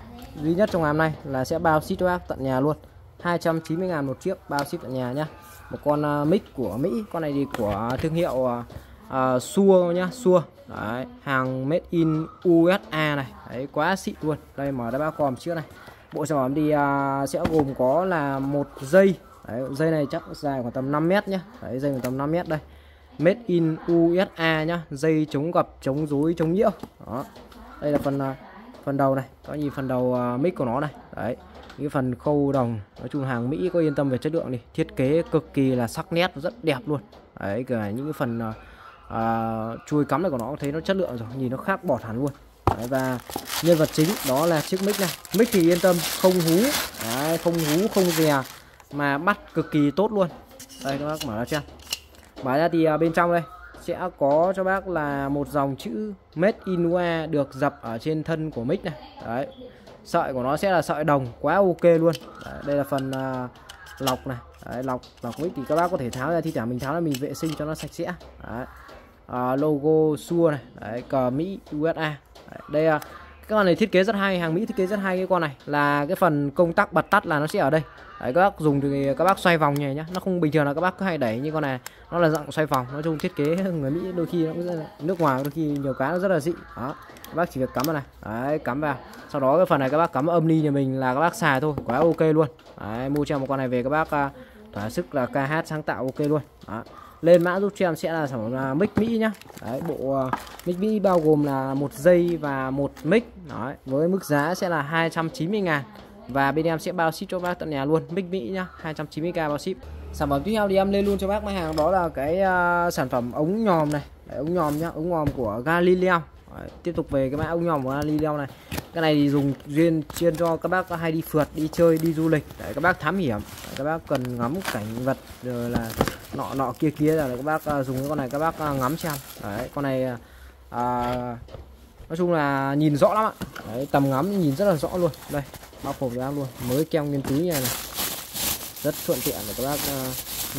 duy nhất trong ngày hôm nay là sẽ bao ship cho bác tận nhà luôn. 290.000 một chiếc, bao ship tận nhà nhá. Một con mic của Mỹ, con này thì của thương hiệu Shure nhá, Shure. Đấy, hàng made in USA này. Đấy, quá xịn luôn. Đây mở ra bao còm trước này. Bộ sản phẩm thì sẽ gồm có là một dây. Đấy, dây này chắc dài khoảng tầm 5 m nhá. Đấy, dây khoảng tầm 5 m đây. Made in USA nhá, dây chống gập, chống rối, chống nhiễu. Đó. Đây là phần đầu này, có nhìn phần đầu mic của nó này. Đấy. Cái phần khâu đồng, nói chung hàng Mỹ có yên tâm về chất lượng đi, thiết kế cực kỳ là sắc nét, rất đẹp luôn. Đấy, cả những cái phần chui cắm này của nó thấy nó chất lượng rồi, nhìn nó khác bọt hẳn luôn. Đấy, và nhân vật chính đó là chiếc mic này. Mic thì yên tâm không hú. Đấy, không hú, không dè mà bắt cực kỳ tốt luôn. Đây các bác mở ra xem. Mở ra thì bên trong đây sẽ có cho bác là một dòng chữ Made in USA được dập ở trên thân của mic này. Đấy. Sợi của nó sẽ là sợi đồng, quá ok luôn. Đấy, đây là phần lọc này. Đấy, lọc mic thì các bác có thể tháo ra, thi thoảng mình tháo là mình vệ sinh cho nó sạch sẽ. Đấy. Logo Shure này. Đấy, cờ Mỹ USA. Đấy, đây các con này thiết kế rất hay, hàng Mỹ thiết kế rất hay. Cái con này là cái phần công tắc bật tắt là nó sẽ ở đây. Đấy, các bác dùng thì các bác xoay vòng này nhá, nó không bình thường là các bác cứ hay đẩy, như con này nó là dạng xoay vòng. Nói chung thiết kế người Mỹ đôi khi nó cũng rất là, nước ngoài đôi khi nhiều cái nó rất là dị đó. Các bác chỉ việc cắm vào này. Đấy, cắm vào, sau đó cái phần này các bác cắm âm ly nhà mình là các bác xài thôi, quá ok luôn. Đấy, mua cho một con này về các bác thỏa sức là ca hát sáng tạo ok luôn đó. Lên mã giúp cho em sẽ là sản phẩm là mic Mỹ nhá. Đấy, bộ mic Mỹ bao gồm là một dây và một mic. Đấy, với mức giá sẽ là 290.000 và bên em sẽ bao ship cho bác tận nhà luôn. Mic Mỹ nhá, 290k bao ship. Sản phẩm tiếp theo thì em lên luôn cho bác mã hàng đó là cái sản phẩm ống nhòm này. Đấy, ống nhòm nhá, ống nhòm của Galileo. Đấy, tiếp tục về cái mã ống nhòm của Galileo này. Cái này thì dùng duyên chuyên cho các bác hay đi phượt, đi chơi, đi du lịch. Đấy, các bác thám hiểm. Đấy, các bác cần ngắm cảnh vật rồi là nọ kia là các bác dùng cái con này các bác ngắm xem. Đấy, con này nói chung là nhìn rõ lắm ạ. Đấy, tầm ngắm nhìn rất là rõ luôn. Đây, bao phủ ra luôn, mới keo nguyên túi này, này rất thuận tiện để các bác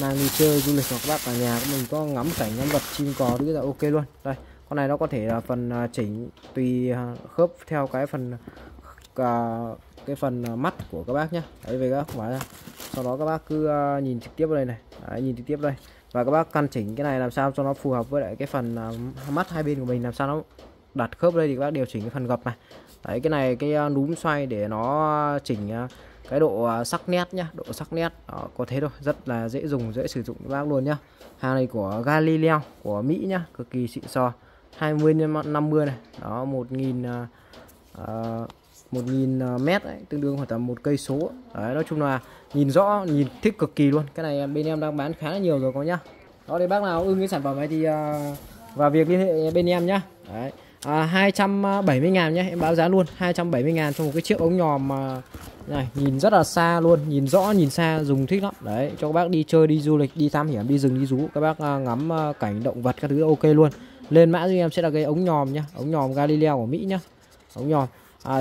mang đi chơi du lịch, hoặc các bác ở nhà mình có ngắm cảnh ngắm vật chim cò thì là ok luôn. Đây, con này nó có thể là phần chỉnh tùy khớp theo cái phần mắt của các bác nhá. Đấy, về các bác sau đó các bác cứ nhìn trực tiếp vào đây này. Đấy, nhìn trực tiếp đây và các bác căn chỉnh cái này làm sao cho nó phù hợp với lại cái phần mắt hai bên của mình, làm sao nó đặt khớp đây thì các bác điều chỉnh cái phần gập này. Đấy, cái này cái núm xoay để nó chỉnh cái độ sắc nét nhá, độ sắc nét. Đó, có thế thôi, rất là dễ dùng, dễ sử dụng các bác luôn nhá. Hàng này của Galileo của Mỹ nhá, cực kỳ xịn sò. 20x50 này, đó 1.000 mét ấy, tương đương khoảng tầm một cây số. Đấy, nói chung là nhìn rõ, nhìn thích cực kỳ luôn. Cái này bên em đang bán khá là nhiều rồi có nhá. Đó, để bác nào ưng cái sản phẩm này thì vào việc liên hệ bên em nhá. Đấy, 270.000 nhé, em báo giá luôn 270.000 cho một cái chiếc ống nhòm này, nhìn rất là xa luôn, nhìn rõ nhìn xa, dùng thích lắm. Đấy, cho các bác đi chơi, đi du lịch, đi thám hiểm, đi rừng, đi rú, các bác ngắm cảnh động vật các thứ ok luôn. Lên mã giúp em sẽ là cái ống nhòm nhá, ống nhòm Galileo của Mỹ nhá. Ống nhòm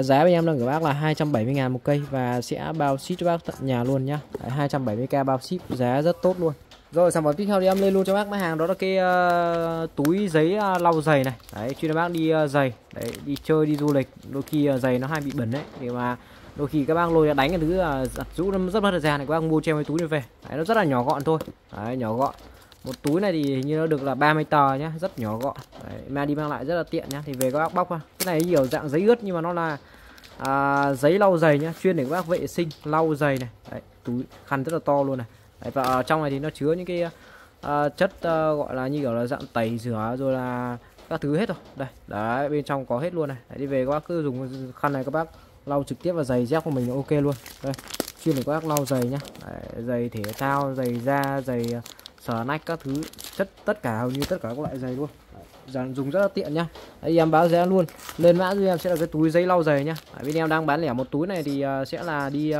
giá bên em đang gửi bác là 270.000 một cây và sẽ bao ship cho bác tận nhà luôn nhá. Đấy, 270k bao ship, giá rất tốt luôn. Rồi, sản phẩm tiếp theo thì em lên luôn cho bác mã hàng đó là cái túi giấy lau giày này. Đấy, chuyên bác đi giày, đấy, đi chơi đi du lịch, đôi khi giày nó hay bị bẩn đấy, để mà đôi khi các bác lôi ra đánh cái thứ giặt rũ nó rất mất thời gian này, các bác mua cho em cái túi này về. Đấy, nó rất là nhỏ gọn thôi. Đấy, nhỏ gọn. Một túi này thì hình như nó được là 30 tờ nhá, rất nhỏ gọn. Đấy, mang đi mang lại rất là tiện nhá. Thì về các bác bóc ra. Cái này nhiều dạng giấy ướt nhưng mà nó là giấy lau giày nhá, chuyên để các bác vệ sinh lau giày này. Đấy, túi khăn rất là to luôn này. Đấy, và ở trong này thì nó chứa những cái chất gọi là như kiểu là dạng tẩy rửa rồi là các thứ hết rồi. Đây, đấy, bên trong có hết luôn này. Đấy, đi về các bác cứ dùng khăn này các bác lau trực tiếp vào giày dép của mình là ok luôn. Đây, chuyên để có các lau giày nhá. Đấy, giày thể thao, giày da, giày sờ nách các thứ, tất cả hầu như tất cả các loại giày luôn. Đấy, dùng rất là tiện nhá. Đấy, em báo giá luôn, lên mã giúp em sẽ là cái túi giấy lau giày nhá. Đấy, bên em đang bán lẻ một túi này thì sẽ là đi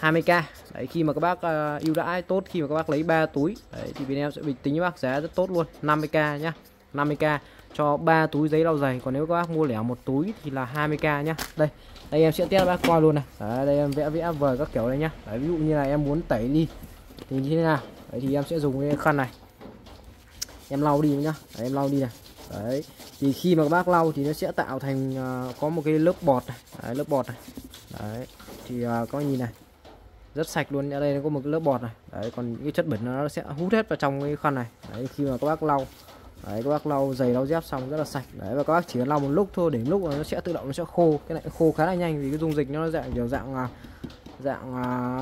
20k. Đấy, khi mà các bác ưu đãi tốt, khi mà các bác lấy 3 túi đấy, thì bên em sẽ bình tính với bác giá rất tốt luôn, 50k nhá. 50k cho 3 túi giấy lau giày, còn nếu các bác mua lẻ một túi thì là 20k nhá. Đây, đây em sẽ test bác coi luôn này. Đấy, đây em vẽ vời các kiểu đây nhá. Đấy, ví dụ như là em muốn tẩy đi thì như thế nào? Đấy, thì em sẽ dùng cái khăn này. Em lau đi nhá. Đấy, em lau đi này. Đấy, thì khi mà các bác lau thì nó sẽ tạo thành có một cái lớp bọt này. Đấy, lớp bọt này. Đấy, thì các bác nhìn này. Rất sạch luôn, ở đây nó có một cái lớp bọt này. Đấy, còn những cái chất bẩn nó sẽ hút hết vào trong cái khăn này. Đấy, khi mà các bác lau, đấy, các bác lau giày lau dép xong rất là sạch. Đấy, và các bác chỉ cần lau một lúc thôi, đến lúc nó sẽ tự động nó sẽ khô. Cái này khô khá là nhanh vì cái dung dịch nó dạng kiểu dạng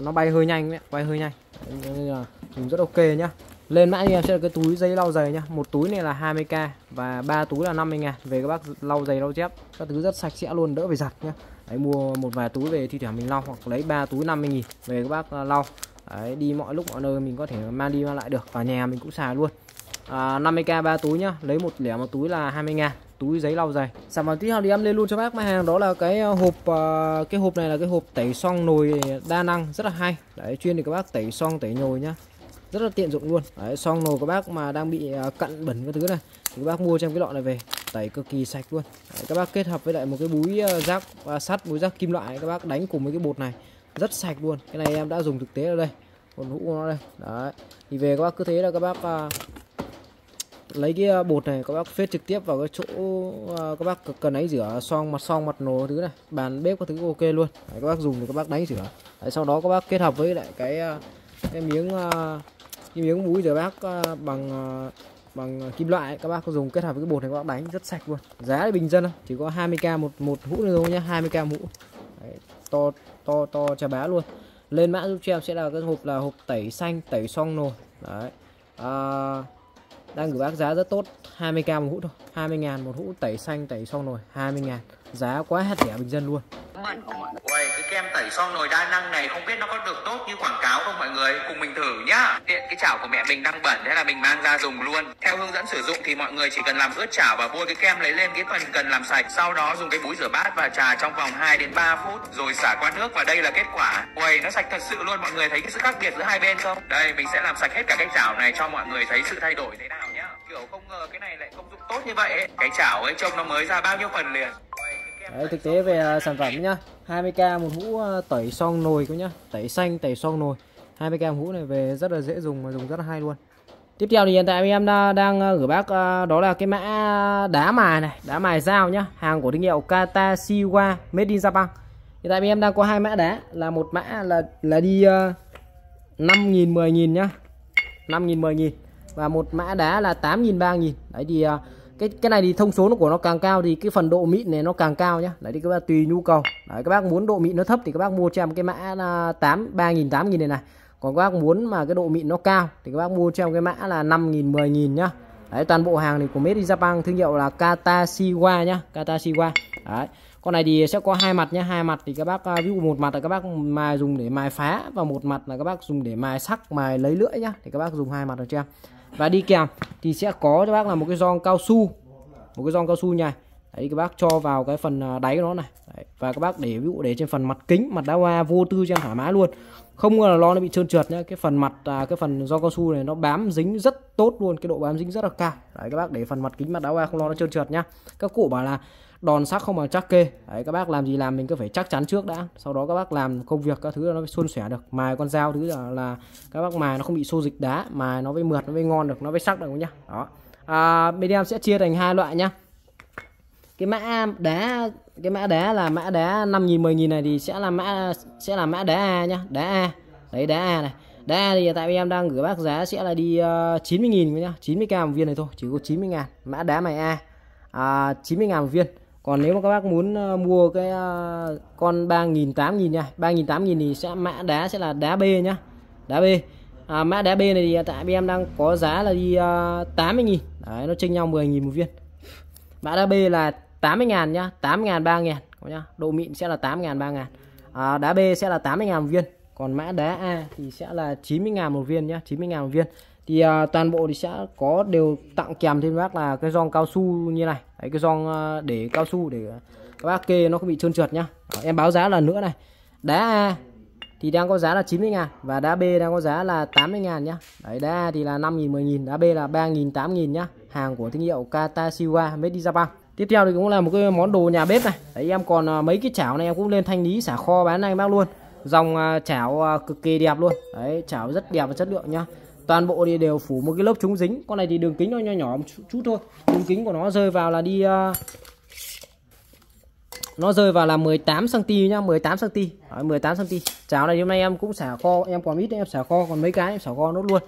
nó bay hơi nhanh đấy, bay hơi nhanh. Đấy, nên là dùng rất ok nhá. Lên mã em sẽ là cái túi giấy lau giày nhá. Một túi này là 20k và 3 túi là 50.000. Về các bác lau giày lau dép các thứ rất sạch sẽ luôn, đỡ phải giặt nhá. Đấy, mua một vài túi về thi thoảng mình lau, hoặc lấy 3 túi 50.000 về các bác lau. Đấy, đi mọi lúc mọi nơi mình có thể mang đi mang lại được, vào nhà mình cũng xài luôn. 50k 3 túi nhá, lấy một lẻ một túi là 20.000. Túi giấy lau giày. Sản phẩm tiếp theo thì em lên luôn cho bác mã hàng, đó là cái hộp, cái hộp này là cái hộp tẩy xoong nồi đa năng, rất là hay. Đấy, chuyên để các bác tẩy xoong tẩy nồi nhá, rất là tiện dụng luôn. Đấy, xoong nồi các bác mà đang bị cặn bẩn cái thứ này thì các bác mua trong cái lọ này về tẩy cực kỳ sạch luôn. Đấy, các bác kết hợp với lại một cái búi rác sắt, búi rác kim loại, các bác đánh cùng với cái bột này rất sạch luôn. Cái này em đã dùng thực tế ở đây, còn hũ của nó đây. Đấy, thì về các bác cứ thế là các bác lấy cái bột này các bác phết trực tiếp vào cái chỗ các bác cần ấy rửa xoong mặt nồi thứ này, bàn bếp các thứ ok luôn. Đấy, các bác dùng thì các bác đánh rửa. Đấy, sau đó các bác kết hợp với lại cái miếng búi rửa bác bằng kim loại, các bác có dùng kết hợp với cái bột này các bác đánh rất sạch luôn. Giá thì bình dân thôi, chỉ có 20k một hũ nữa thôi nhá, 20k hũ. Đấy, to chà bá luôn. Lên mã giúp cho em sẽ là cái hộp là hộp tẩy xanh, tẩy xoong nồi. Đấy, đang gửi bác giá rất tốt, 20k một hũ thôi, 20.000 một hũ tẩy xanh tẩy xoong nồi, 20.000, giá quá hạt rẻ bình dân luôn. Uầy, cái kem tẩy xoong nồi đa năng này không biết nó có được tốt như quảng cáo không mọi người, cùng mình thử nhá. Hiện cái chảo của mẹ mình đang bẩn, thế là mình mang ra dùng luôn. Theo hướng dẫn sử dụng thì mọi người chỉ cần làm ướt chảo và bôi cái kem lấy lên cái phần cần làm sạch, sau đó dùng cái búi rửa bát và trà trong vòng 2 đến 3 phút rồi xả qua nước, và đây là kết quả. Uầy, nó sạch thật sự luôn, mọi người thấy cái sự khác biệt giữa hai bên không? Đây, mình sẽ làm sạch hết cả cái chảo này cho mọi người thấy sự thay đổi thế nào nhá. Kiểu không ngờ cái này lại công dụng tốt như vậy ấy. Cái chảo ấy trông nó mới ra bao nhiêu phần liền. Đấy, thực tế về sản phẩm nhá, 20k một hũ tẩy xoong nồi nhá, tẩy xanh tẩy xoong nồi, 20k một hũ này về rất là dễ dùng mà dùng rất là hay luôn. Tiếp theo thì hiện tại em đang gửi bác đó là cái mã đá mài này, đá mài dao nhá, hàng của thương hiệu Katashiwa made in Japan. Hiện tại em đang có hai mã đá, là một mã là đi 5.000 10.000 nhá, 5.000 10.000, và một mã đá là 8.000 3.000. Đấy thì cái này thì thông số của nó càng cao thì cái phần độ mịn này nó càng cao nhá. Đấy thì các bác tùy nhu cầu. Đấy, các bác muốn độ mịn nó thấp thì các bác mua cho em cái mã 3.000 8.000 này này. Còn các bác muốn mà cái độ mịn nó cao thì các bác mua cho em cái mã là 5.000 10.000 nhá. Đấy, toàn bộ hàng này của Made in Japan, thương hiệu là Katashiwa nhá, Katashiwa. Đấy. Con này thì sẽ có hai mặt nhá, hai mặt thì các bác ví dụ một mặt là các bác mài dùng để mài phá, và một mặt là các bác dùng để mài sắc, mài lấy lưỡi nhá. Thì các bác dùng hai mặt rồi cho em. Và đi kèm thì sẽ có cho bác là một cái giòn cao su, một cái giòn cao su này. Đấy, các bác cho vào cái phần đáy của nó này. Đấy, và các bác để ví dụ để trên phần mặt kính, mặt đá hoa vô tư cho em thoải mái luôn, không là nó bị trơn trượt nhá. Cái phần mặt cái phần giòn cao su này nó bám dính rất tốt luôn, cái độ bám dính rất là cao. Đấy, các bác để phần mặt kính mặt đá hoa không lo nó trơn trượt nhá. Các cụ bảo là đòn sắc không bằng chắc kê. Đấy, các bác làm gì làm mình cứ phải chắc chắn trước đã, sau đó các bác làm công việc các thứ nó mới suôn sẻ được. Mài con dao thứ là các bác mài nó không bị xô dịch đá, mài nó mới mượt, nó mới ngon được, nó mới sắc được nhá. Đó, bên em sẽ chia thành hai loại nhá. Cái mã đá là mã đá 5.000 10.000 này thì sẽ là mã đá A nhá, đá A. Đấy, đá A này, đá A thì tại vì em đang gửi bác giá sẽ là đi 90.000 nhá, 90k một viên này thôi, chỉ có 90.000 mã đá mài A, 90.000 một viên. Còn nếu mà các bác muốn mua cái con 3.000 8.000 nha, 3.000 8.000 thì sẽ mã đá sẽ là đá B nhá, đá B. Mã đá B này thì tại bên em đang có giá là đi 80.000. Đấy, nó chênh nhau 10.000 một viên. Mã đá B là 80.000 nhá, 80.000 3.000. nhá. Độ mịn sẽ là 8.000 3.000. Đá B sẽ là 80.000 một viên, còn mã đá A thì sẽ là 90.000 một viên nhá, 90.000 một viên. Thì toàn bộ thì sẽ có đều tặng kèm thêm bác là cái giòn cao su như này. Đấy, cái giòn để cao su để các bác kê nó không bị trơn trượt nhá. Em báo giá lần nữa này. Đá A thì đang có giá là 90.000 và đá B đang có giá là 80.000 nhá. Đấy, đá A thì là 5.000 10.000, đá B là 3.000 8.000 nhá. Hàng của thương hiệu Katashiwa made in Japan. Tiếp theo thì cũng là một cái món đồ nhà bếp này. Đấy, em còn mấy cái chảo này em cũng lên thanh lý xả kho bán anh bác luôn. Dòng chảo cực kỳ đẹp luôn. Đấy, chảo rất đẹp và chất lượng nhá. Toàn bộ thì đều phủ một cái lớp chống dính. Con này thì đường kính nó nhỏ nhỏ một chút thôi. Đường kính của nó rơi vào là đi nó rơi vào là 18 cm nhá, 18 cm. Đấy, 18 cm. Chảo này hôm nay em cũng xả kho, em còn ít em xả kho, còn mấy cái em xả kho nốt luôn.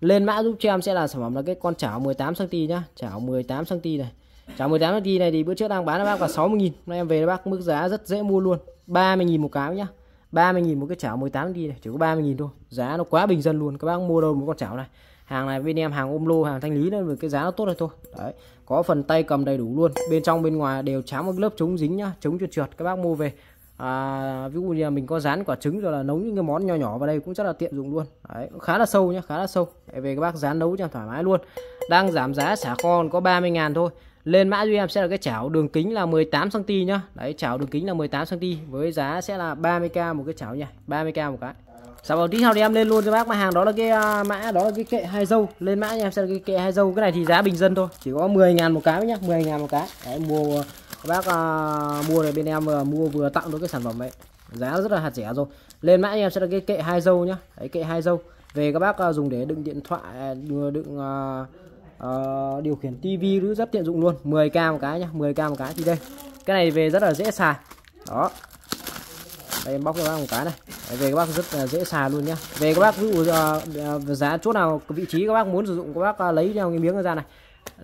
Lên mã giúp cho em sẽ là sản phẩm là cái con chảo 18 cm nhá, chảo 18 cm này. Chảo 18 cm này thì bữa trước đang bán cho bác là 60.000. Hôm nay em về cho bác mức giá rất dễ mua luôn, 30.000 một cái nhá. 30.000 một cái chảo 18 đi này, chỉ có 30.000 thôi. Giá nó quá bình dân luôn, các bác mua đâu một con chảo này. Hàng này bên em hàng ôm lô, hàng thanh lý nên cái giá nó tốt rồi thôi. Đấy, có phần tay cầm đầy đủ luôn. Bên trong bên ngoài đều tráng một lớp chống dính nhá, chống trượt trượt, các bác mua về. Ví dụ như là mình có rán quả trứng rồi là nấu những cái món nhỏ nhỏ vào đây cũng rất là tiện dụng luôn. Đấy, khá là sâu nhá, khá là sâu. Để về các bác rán nấu cho thoải mái luôn. Đang giảm giá xả kho có 30.000 thôi. Lên mã duy em sẽ là cái chảo đường kính là 18 cm nhá. Đấy, chảo đường kính là 18 cm với giá sẽ là 30.000 một cái chảo nha, 30.000 một cái. Sau đó tí sau thì em lên luôn cho bác mã hàng đó là cái mã đó là cái kệ hai dâu. Lên mã em sẽ là cái kệ hai dâu, cái này thì giá bình dân thôi, chỉ có 10.000 một cái nhá, 10.000 một cái. Đấy, mua bác mua này bên em vừa mua vừa tặng được cái sản phẩm đấy. Giá rất là hạt rẻ rồi. Lên mã em sẽ là cái kệ hai dâu nhá. Đấy, kệ hai dâu. Về các bác dùng để đựng điện thoại, đựng điều khiển tivi rất tiện dụng luôn. 10.000 một cái nhá, 10.000 một cái. Thì đây, cái này về rất là dễ xài. Đó, đây em bóc cho bác một cái này. Đấy, về các bác rất là dễ xài luôn nhá. Về các bác ví dụ giá chỗ nào vị trí các bác muốn sử dụng, các bác lấy theo cái miếng ra này,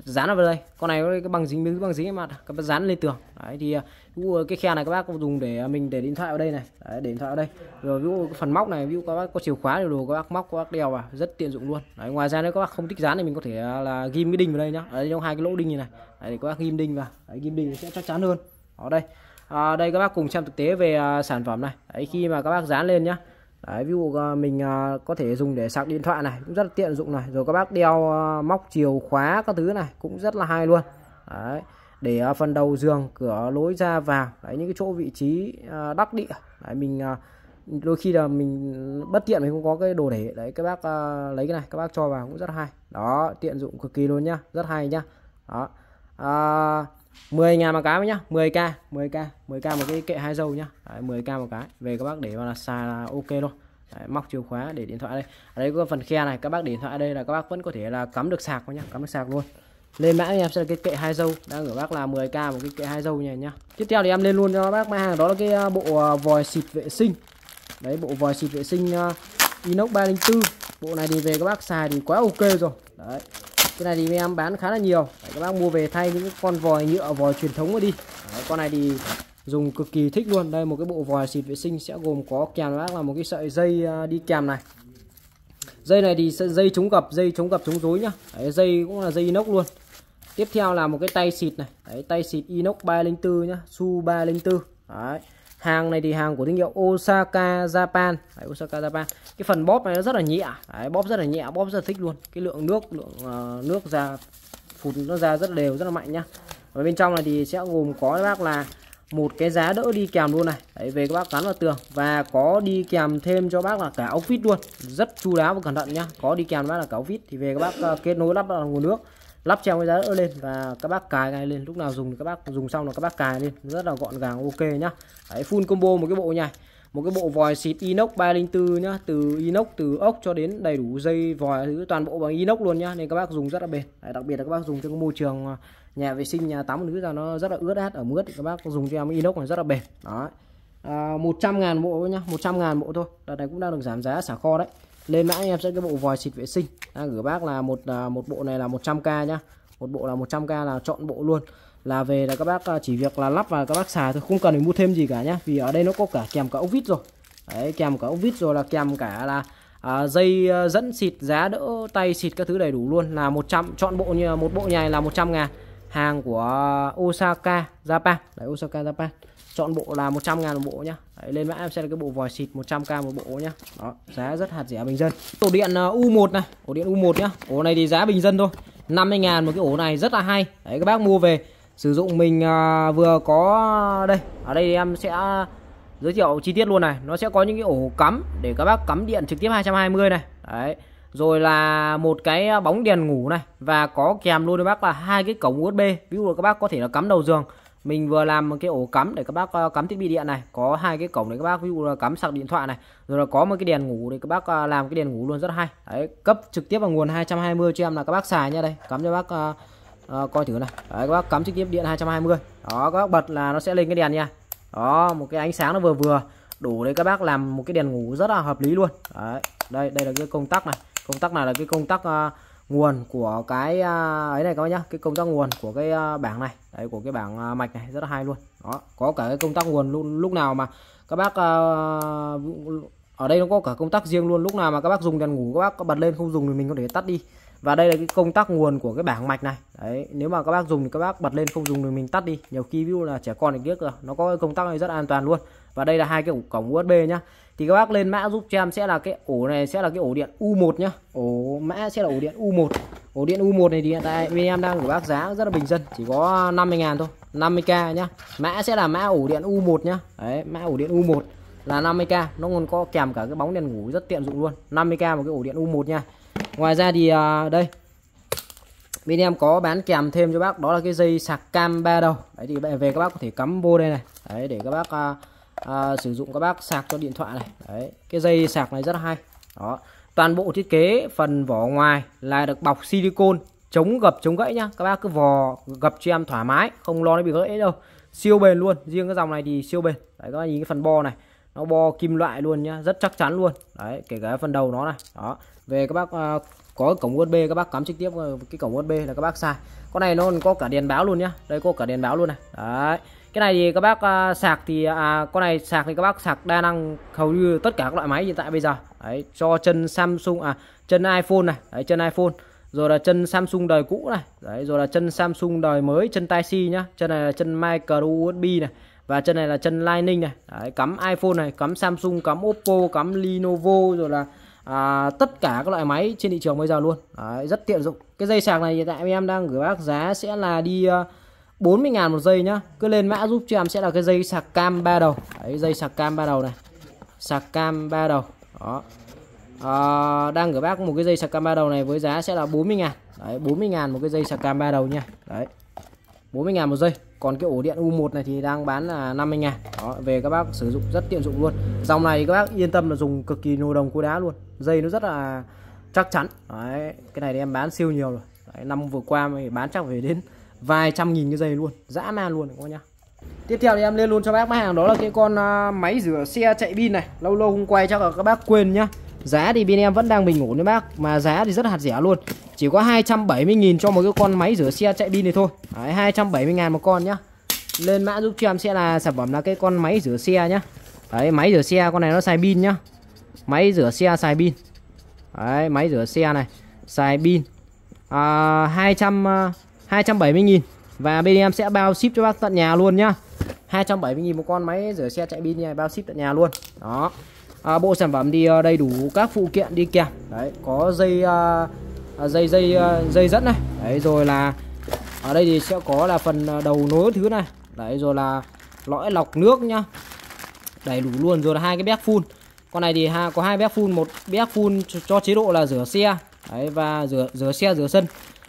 dán nó vào đây. Con này có bằng dính, miếng bằng dính em ạ, các bác dán lên tường. Đấy thì ví dụ cái khe này các bác dùng để mình để điện thoại vào đây này. Đấy, để điện thoại vào đây. Rồi ví dụ phần móc này, ví dụ các bác có chìa khóa đồ các bác móc các bác đeo vào, rất tiện dụng luôn. Đấy, ngoài ra nếu các bác không thích dán thì mình có thể là ghim cái đinh vào đây nhá. Đấy, trong hai cái lỗ đinh như này. Đấy, để các bác ghim đinh vào. Đấy, ghim đinh sẽ chắc chắn hơn. Ở đây. Đây các bác cùng xem thực tế về sản phẩm này. Đấy, khi mà các bác dán lên nhá. Đấy, ví dụ mình có thể dùng để sạc điện thoại này, cũng rất là tiện dụng này. Rồi các bác đeo móc chìa khóa các thứ này cũng rất là hay luôn. Đấy, để phần đầu giường, cửa lối ra vào. Đấy, những cái chỗ vị trí đắc địa. Đấy, mình đôi khi là mình bất tiện mình không có cái đồ để. Đấy, các bác lấy cái này các bác cho vào cũng rất hay. Đó, tiện dụng cực kỳ luôn nhá, rất hay nhá. Đó, 10.000 một cái nhá, 10k một cái kệ hai dâu nhá. Đấy, 10k một cái. Về các bác để vào là xài là ok luôn. Đấy, móc chìa khóa để điện thoại đây. Ở đây có phần khe này, các bác để điện thoại đây là các bác vẫn có thể là cắm được sạc nhá, cắm được sạc luôn. Lên mã em sẽ là cái kệ hai dâu, đang gửi bác là 10k một cái kệ hai dâu này nhá. Tiếp theo thì em lên luôn cho bác mã hàng đó là cái bộ vòi xịt vệ sinh. Đấy, bộ vòi xịt vệ sinh inox 304. Bộ này thì về các bác xài thì quá ok rồi. Đấy, cái này thì em bán khá là nhiều. Đấy, các bác mua về thay những con vòi nhựa, vòi truyền thống đi. Đấy, con này thì dùng cực kỳ thích luôn. Đây, một cái bộ vòi xịt vệ sinh sẽ gồm có kèm bác là một cái sợi dây đi kèm này. Dây này thì dây chống gập, chống rối nhá. Đấy, dây cũng là dây inox luôn. Tiếp theo là một cái tay xịt này. Đấy, tay xịt inox 304 nhá, Su 304. Đấy, hàng này thì hàng của thương hiệu Osaka Japan. Đấy, Osaka Japan. Cái phần bóp này nó rất là nhẹ. Đấy, bóp rất là nhẹ, bóp rất là thích luôn. Cái lượng nước ra phụt nó ra rất đều, rất là mạnh nhá. Và bên trong này thì sẽ gồm có các bác là một cái giá đỡ đi kèm luôn này. Đấy, về các bác gắn vào tường và có đi kèm thêm cho bác là cả ốc vít luôn. Rất chu đáo và cẩn thận nhá. Có đi kèm bác là cả ốc vít thì về các bác kết nối lắp vào nguồn nước, lắp treo cái giá đỡ lên và các bác cài này lên, lúc nào dùng thì các bác dùng xong là các bác cài lên, rất là gọn gàng ok nhá. Đấy, full combo một cái bộ này, một cái bộ vòi xịt inox 304 nhá, từ inox, từ ốc cho đến đầy đủ dây vòi thứ, toàn bộ bằng inox luôn nhá, nên các bác dùng rất là bền. Đấy, đặc biệt là các bác dùng trong môi trường nhà vệ sinh, nhà tắm thứ ra nó rất là ướt át ở mướt thì các bác dùng cho em inox này rất là bền. Đó, 100.000 bộ nhá, 100.000 bộ thôi. Đợt này cũng đang được giảm giá xả kho đấy. Lên mã em sẽ cái bộ vòi xịt vệ sinh đang gửi bác là một bộ này là 100k nhá, một bộ là 100k, là chọn bộ luôn, là về là các bác chỉ việc là lắp vào các bác xài thôi, không cần phải mua thêm gì cả nhá, vì ở đây nó có cả kèm cả ốc vít rồi. Đấy, kèm cả ốc vít rồi là kèm cả là dây dẫn xịt, giá đỡ, tay xịt các thứ đầy đủ luôn, là 100 chọn bộ, như một bộ này là 100.000, hàng của Osaka Japan. Đấy, Osaka Japan. Chọn bộ là 100.000 một bộ nhá. Đấy, lên mã em sẽ là cái bộ vòi xịt 100k một bộ nhá. Đó, giá rất hạt rẻ bình dân. Ổ điện U1 này, ổ điện U1 nhá. Ổ này thì giá bình dân thôi, 50.000 một cái ổ này rất là hay. Đấy, các bác mua về sử dụng mình vừa có đây. Ở đây em sẽ giới thiệu chi tiết luôn này. Nó sẽ có những cái ổ cắm để các bác cắm điện trực tiếp 220 này. Đấy. Rồi là một cái bóng đèn ngủ này, và có kèm luôn các bác là hai cái cổng USB. Ví dụ là các bác có thể là cắm đầu giường. Mình vừa làm một cái ổ cắm để các bác cắm thiết bị điện này, có hai cái cổng để các bác ví dụ là cắm sạc điện thoại này, rồi là có một cái đèn ngủ để các bác làm cái đèn ngủ luôn rất hay. Đấy, cấp trực tiếp vào nguồn 220 cho em là các bác xài nha. Đây, cắm cho bác coi thử này. Đấy, các bác cắm trực tiếp điện 220. Đó, các bác bật là nó sẽ lên cái đèn nha. Đó, một cái ánh sáng nó vừa vừa đủ để các bác làm một cái đèn ngủ rất là hợp lý luôn. Đấy, đây là cái công tắc này. Công tắc này là cái công tắc nguồn của cái ấy này các bác nhá, cái công tắc nguồn của cái bảng này, đấy, của cái bảng mạch này rất là hay luôn. Đó, có cả cái công tắc nguồn luôn, lúc nào mà các bác ở đây nó có cả công tắc riêng luôn, lúc nào mà các bác dùng đèn ngủ các bác có bật lên, không dùng thì mình có thể tắt đi. Và đây là cái công tắc nguồn của cái bảng mạch này. Đấy, nếu mà các bác dùng thì các bác bật lên, không dùng thì mình tắt đi. Nhiều khi ví dụ là trẻ con thì biết rồi, nó có cái công tắc này rất an toàn luôn. Và đây là hai cái cổng USB nhá. Thì các bác lên mã giúp cho em sẽ là cái ổ này sẽ là cái ổ điện U1 nhá. Ổ mã sẽ là ổ điện U1. Ổ điện U1 này thì hiện tại bên em đang của bác giá rất là bình dân, chỉ có 50.000 thôi, 50k nhá. Mã sẽ là mã ổ điện U1 nhá. Đấy, mã ổ điện U1 là 50k, nó còn có kèm cả cái bóng đèn ngủ rất tiện dụng luôn. 50k một cái ổ điện U1 nha. Ngoài ra thì đây bên em có bán kèm thêm cho bác đó là cái dây sạc cam 3 đầu. Đấy thì về các bác có thể cắm vô đây này. Đấy, để các bác sử dụng các bác sạc cho điện thoại này. Đấy, cái dây sạc này rất là hay. Đó, toàn bộ thiết kế phần vỏ ngoài là được bọc silicon chống gập chống gãy nhá. Các bác cứ vò gập cho em thoải mái, không lo nó bị gãy đâu. Siêu bền luôn, riêng cái dòng này thì siêu bền. Đấy, các bác nhìn cái phần bo này, nó bo kim loại luôn nhá, rất chắc chắn luôn. Đấy, kể cả phần đầu nó này. Đó, về các bác có cổng USB các bác cắm trực tiếp cái cổng USB là các bác xài. Con này nó còn có cả đèn báo luôn nhá. Đây có cả đèn báo luôn này. Đấy. Cái này thì các bác sạc thì con này sạc thì các bác sạc đa năng hầu như tất cả các loại máy hiện tại bây giờ. Đấy, cho chân Samsung chân iPhone này, đấy, chân iPhone. Rồi là chân Samsung đời cũ này. Đấy, rồi là chân Samsung đời mới, chân Type-C nhá. Chân này là chân micro USB này, và chân này là chân Lightning này. Đấy, cắm iPhone này, cắm Samsung, cắm Oppo, cắm Lenovo, rồi là tất cả các loại máy trên thị trường bây giờ luôn. Đấy, rất tiện dụng. Cái dây sạc này hiện tại em đang gửi bác giá sẽ là đi 40.000 một dây nhá. Cứ lên mã giúp cho em sẽ là cái dây sạc cam 3 đầu. Đấy, dây sạc cam 3 đầu này. Sạc cam 3 đầu. Đó. Đang gửi bác một cái dây sạc cam 3 đầu này với giá sẽ là 40.000. Đấy, 40.000 một cái dây sạc cam 3 đầu nha. Đấy, 40.000 một dây. Còn cái ổ điện U1 này thì đang bán là 50.000. Đó, về các bác sử dụng rất tiện dụng luôn. Dòng này thì các bác yên tâm là dùng cực kỳ nồi đồng cối đá luôn. Dây nó rất là chắc chắn. Đấy, cái này thì em bán siêu nhiều rồi. Đấy, năm vừa qua mới bán chắc về đến vài trăm nghìn cái dây luôn, dã man luôn các bác nhá. Tiếp theo thì em lên luôn cho bác mã hàng đó là cái con máy rửa xe chạy pin này. Lâu lâu không quay chắc là các bác quên nhá. Giá thì bên em vẫn đang bình ổn đấy bác, mà giá thì rất hạt rẻ luôn. Chỉ có 270.000 cho một cái con máy rửa xe chạy pin này thôi. Đấy, 270.000 một con nhá. Lên mã giúp cho em sẽ là sản phẩm là cái con máy rửa xe nhá. Đấy, máy rửa xe con này nó xài pin nhá. Máy rửa xe xài pin. Đấy, máy rửa xe này xài pin. 270.000 và bên em sẽ bao ship cho bác tận nhà luôn nhá. 270.000 một con máy rửa xe chạy pin này, bao ship tận nhà luôn. Đó. Bộ sản phẩm thì đầy đủ các phụ kiện đi kèm. Đấy, có dây dẫn này. Đấy, rồi là ở đây thì sẽ có là phần đầu nối thứ này. Đấy, rồi là lõi lọc nước nhá. Đầy đủ luôn, rồi là hai cái béc phun. Con này thì có hai béc phun, một béc phun cho chế độ là rửa xe. Đấy, và rửa xe rửa sân.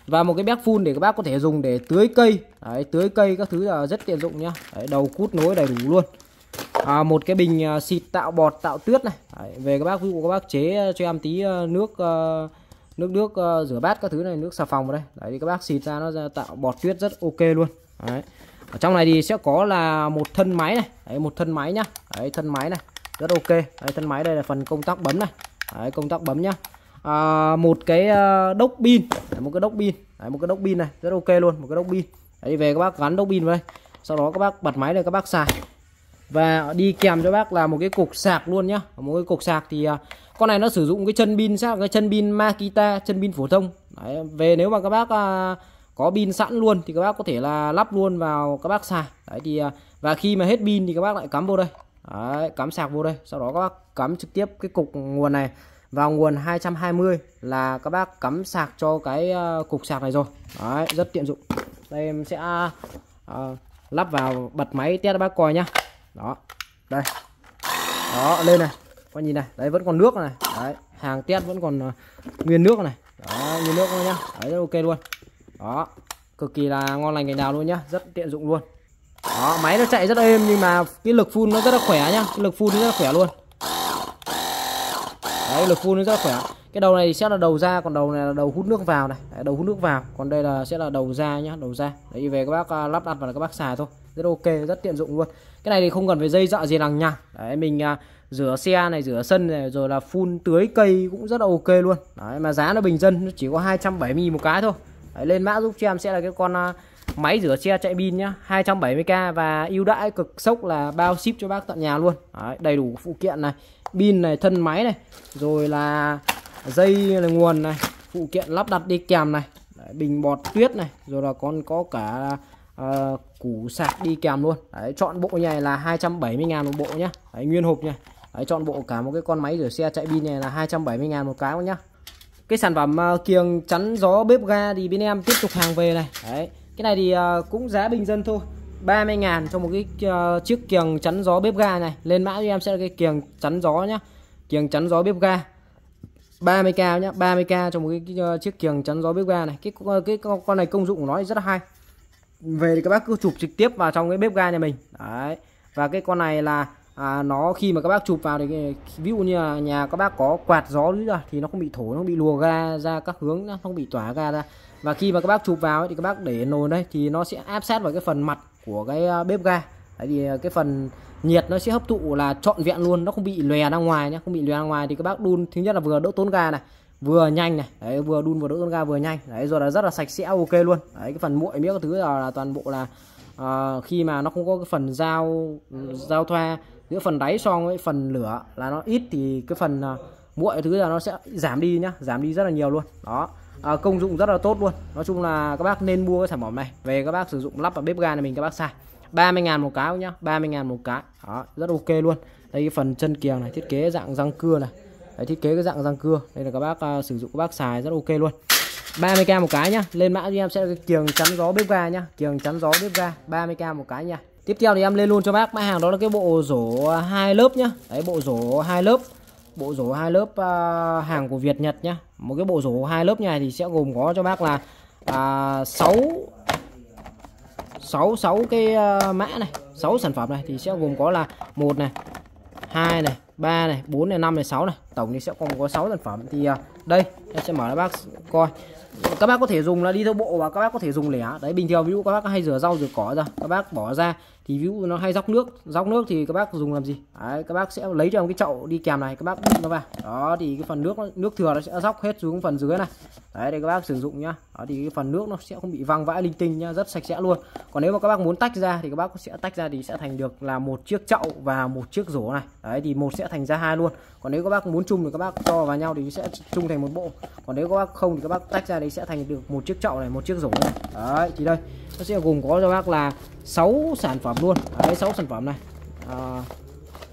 Và một cái béc phun để các bác có thể dùng để tưới cây. Đấy, tưới cây các thứ là rất tiện dụng nhá. Đấy, đầu cút nối đầy đủ luôn. Một cái bình xịt tạo bọt tạo tuyết này. Đấy, về các bác ví dụ các bác chế cho em tí nước rửa bát các thứ này, nước xà phòng vào đây. Đấy thì các bác xịt ra nó ra tạo bọt tuyết rất ok luôn. Đấy. Ở trong này thì sẽ có là một thân máy này. Đấy, một thân máy nhá. Đấy, thân máy này rất ok. Đấy, thân máy đây là phần công tắc bấm này. Đấy, công tắc bấm nhá. Một cái đốc pin, một cái đốc pin. Đấy, một cái đốc pin này rất ok luôn, một cái đốc pin. Đấy, về các bác gắn đốc pin vào đây. Sau đó các bác bật máy này các bác xài. Và đi kèm cho bác là một cái cục sạc luôn nhá. Một cái cục sạc thì con này nó sử dụng cái chân pin sao, cái chân pin Makita, chân pin phổ thông. Đấy, về nếu mà các bác có pin sẵn luôn thì các bác có thể là lắp luôn vào các bác xài. Đấy thì Và khi mà hết pin thì các bác lại cắm vô đây. Đấy, cắm sạc vô đây, sau đó các bác cắm trực tiếp cái cục nguồn này vào nguồn 220 là các bác cắm sạc cho cái cục sạc này rồi. Đấy, rất tiện dụng. Đây em sẽ lắp vào, bật máy test bác coi nhá. Đó, đây. Đó, lên này, con nhìn này, đấy vẫn còn nước này. Đấy, hàng test vẫn còn nguyên nước này. Đó, nguyên nước nhá. Đấy, rất ok luôn. Đó, cực kỳ là ngon lành ngày nào luôn nhá, rất tiện dụng luôn. Đó, máy nó chạy rất êm nhưng mà cái lực phun nó rất là khỏe nhá, cái lực phun nó rất là khỏe luôn. Đấy, lực phun nó rất là khỏe. Cái đầu này sẽ là đầu ra, còn đầu này là đầu hút nước vào này. Đấy, đầu hút nước vào, còn đây là sẽ là đầu ra nhá, đầu ra. Đấy, về các bác lắp đặt và các bác xài thôi, rất ok, rất tiện dụng luôn. Cái này thì không cần phải dây dọa gì lằng nhằng. Đấy, mình rửa xe này, rửa sân này, rồi là phun tưới cây cũng rất là ok luôn. Đấy, mà giá nó bình dân, nó chỉ có 270.000 một cái thôi. Đấy, lên mã giúp cho em sẽ là cái con máy rửa xe chạy pin nhá, 270k và ưu đãi cực sốc là bao ship cho bác tận nhà luôn. Đấy, đầy đủ phụ kiện này, pin này, thân máy này, rồi là dây là nguồn này, phụ kiện lắp đặt đi kèm này. Đấy, bình bọt tuyết này, rồi là con có cả củ sạc đi kèm luôn. Đấy, chọn bộ này là 270.000 một bộ nhá. Đấy, nguyên hộp nha. Đấy, chọn bộ cả một cái con máy rửa xe chạy pin này là 270.000 một cái nhá. Cái sản phẩm kiềng chắn gió bếp ga thì bên em tiếp tục hàng về này. Đấy, cái này thì cũng giá bình dân thôi, 30.000 cho một cái chiếc kiềng chắn gió bếp ga này. Lên mã cho em sẽ là cái kiềng chắn gió nhá, kiềng chắn gió bếp ga 30k nhá, 30k cho một cái chiếc kiềng chắn gió bếp ga này. Cái con này công dụng của nó thì rất là hay. Về thì các bác cứ chụp trực tiếp vào trong cái bếp ga nhà mình. Đấy, và cái con này là nó khi mà các bác chụp vào thì ví dụ như là nhà các bác có quạt gió nữa thì nó không bị thổi, nó không bị lùa ga ra các hướng, nó không bị tỏa ga ra. Và khi mà các bác chụp vào ấy, thì các bác để nồi đây thì nó sẽ áp sát vào cái phần mặt của cái bếp ga. Đấy, thì cái phần nhiệt nó sẽ hấp thụ là trọn vẹn luôn, nó không bị lòe ra ngoài nhé, không bị lòe ra ngoài. Thì các bác đun thứ nhất là vừa đỡ tốn ga này, vừa nhanh này. Đấy, vừa đun vừa đỡ tốn ga vừa nhanh. Đấy, rồi là rất là sạch sẽ, ok luôn. Đấy, cái phần muội miếng các thứ là toàn bộ là khi mà nó không có cái phần giao thoa giữa phần đáy so với phần lửa là nó ít thì cái phần muội thứ là nó sẽ giảm đi nhá, giảm đi rất là nhiều luôn. Đó, công dụng rất là tốt luôn. Nói chung là các bác nên mua cái sản phẩm này về các bác sử dụng lắp vào bếp ga này mình các bác xài. 30.000 một cái nhá, 30.000 một cái. Đó, rất ok luôn. Đây cái phần chân kiềng này thiết kế dạng răng cưa này. Đấy, thiết kế cái dạng răng cưa. Đây là các bác sử dụng các bác xài rất ok luôn. 30k một cái nhá. Lên mã cho em sẽ là cái kiềng chắn gió bếp ga nhá, kiềng chắn gió bếp ga 30k một cái nha. Tiếp theo thì em lên luôn cho bác mã hàng đó là cái bộ rổ 2 lớp nhá. Đấy, bộ rổ 2 lớp. Bộ rổ 2 lớp hàng của Việt Nhật nhá. Một cái bộ rổ 2 lớp này thì sẽ gồm có cho bác là 6 cái mã này, 6 sản phẩm này thì sẽ gồm có là 1 này, 2 này, 3 này, 4 này, 5 này, 6 này. Tổng thì sẽ còn có 6 sản phẩm. Thì đây em sẽ mở ra bác coi. Các bác có thể dùng là đi theo bộ và các bác có thể dùng lẻ. Đấy, bình thường ví dụ các bác hay rửa rau rửa cỏ ra, các bác bỏ ra thì ví dụ nó hay róc nước thì các bác dùng làm gì? Đấy, các bác sẽ lấy cho em cái chậu đi kèm này, các bác đút nó vào. Đó thì cái phần nước thừa nó sẽ róc hết xuống phần dưới này. Đấy, để các bác sử dụng nhá. Đó thì cái phần nước nó sẽ không bị văng vãi linh tinh nhá, rất sạch sẽ luôn. Còn nếu mà các bác muốn tách ra thì các bác sẽ tách ra thì sẽ thành được là một chiếc chậu và một chiếc rổ này. Đấy thì một sẽ thành ra 2 luôn. Còn nếu các bác muốn chung thì các bác cho vào nhau thì sẽ chung thành một bộ. Còn nếu các bác không thì các bác tách ra thì sẽ thành được một chiếc chậu này, một chiếc rổ này. Đấy thì đây nó sẽ gồm có cho bác là 6 sản phẩm luôn. Đấy, 6 sản phẩm này.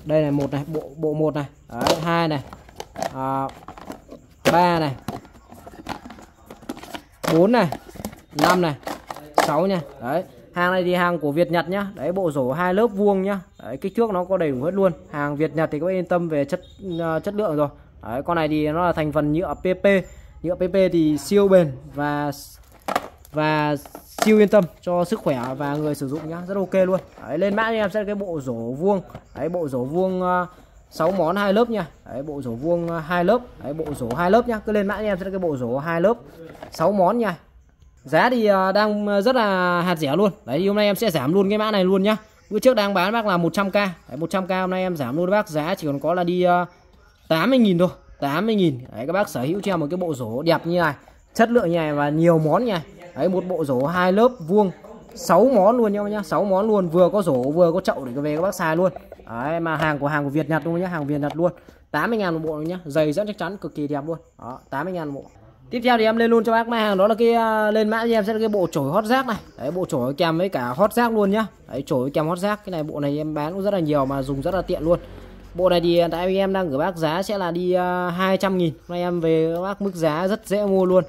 Đây này, 1 này, bộ 1 này. Đấy, 2 này. 3 này. 4 này, 5 này, 6 nha. Đấy, hàng này thì hàng của Việt Nhật nhá. Đấy, bộ rổ 2 lớp vuông nhá. Đấy, kích thước nó có đầy đủ hết luôn. Hàng Việt Nhật thì có yên tâm về chất lượng rồi. Đấy, con này thì nó là thành phần nhựa PP. Nhựa PP thì siêu bền và siêu yên tâm cho sức khỏe và người sử dụng nhá, rất ok luôn. Đấy, lên mã cho em sẽ cái bộ rổ vuông. Đấy, bộ rổ vuông 6 món 2 lớp nha. Đấy, bộ rổ vuông 2 lớp. Đấy, bộ rổ 2 lớp nhá. Cứ lên mã cho em sẽ cái bộ rổ 2 lớp 6 món nha. Giá thì đang rất là hạt rẻ luôn. Đấy, hôm nay em sẽ giảm luôn cái mã này luôn nhá. Bữa trước đang bán bác là 100k. Đấy, 100k hôm nay em giảm luôn bác, giá chỉ còn có là đi 80.000 thôi, 80.000. Đấy, các bác sở hữu cho em một cái bộ rổ đẹp như này, chất lượng như này và nhiều món nha. Đấy, một bộ rổ 2 lớp vuông 6 món luôn nhau nhá, 6 món luôn, vừa có rổ vừa có chậu để về các bác xài luôn. Đấy, mà hàng của Việt Nhật luôn nhá, hàng Việt Nhật luôn. 80.000 một bộ nhá, giày rất chắc chắn, cực kỳ đẹp luôn. Đó, 80.000 một bộ. Tiếp theo thì em lên luôn cho bác hàng, đó là cái lên mã cho em sẽ là cái bộ chổi hót rác này. Đấy, bộ chổi kèm với cả hót rác luôn nhá. Đấy, chổi kèm hót rác, cái này bộ này em bán cũng rất là nhiều mà dùng rất là tiện luôn. Bộ này thì tại em đang gửi bác giá sẽ là đi 200.000. Hôm nay em về bác mức giá rất dễ mua luôn,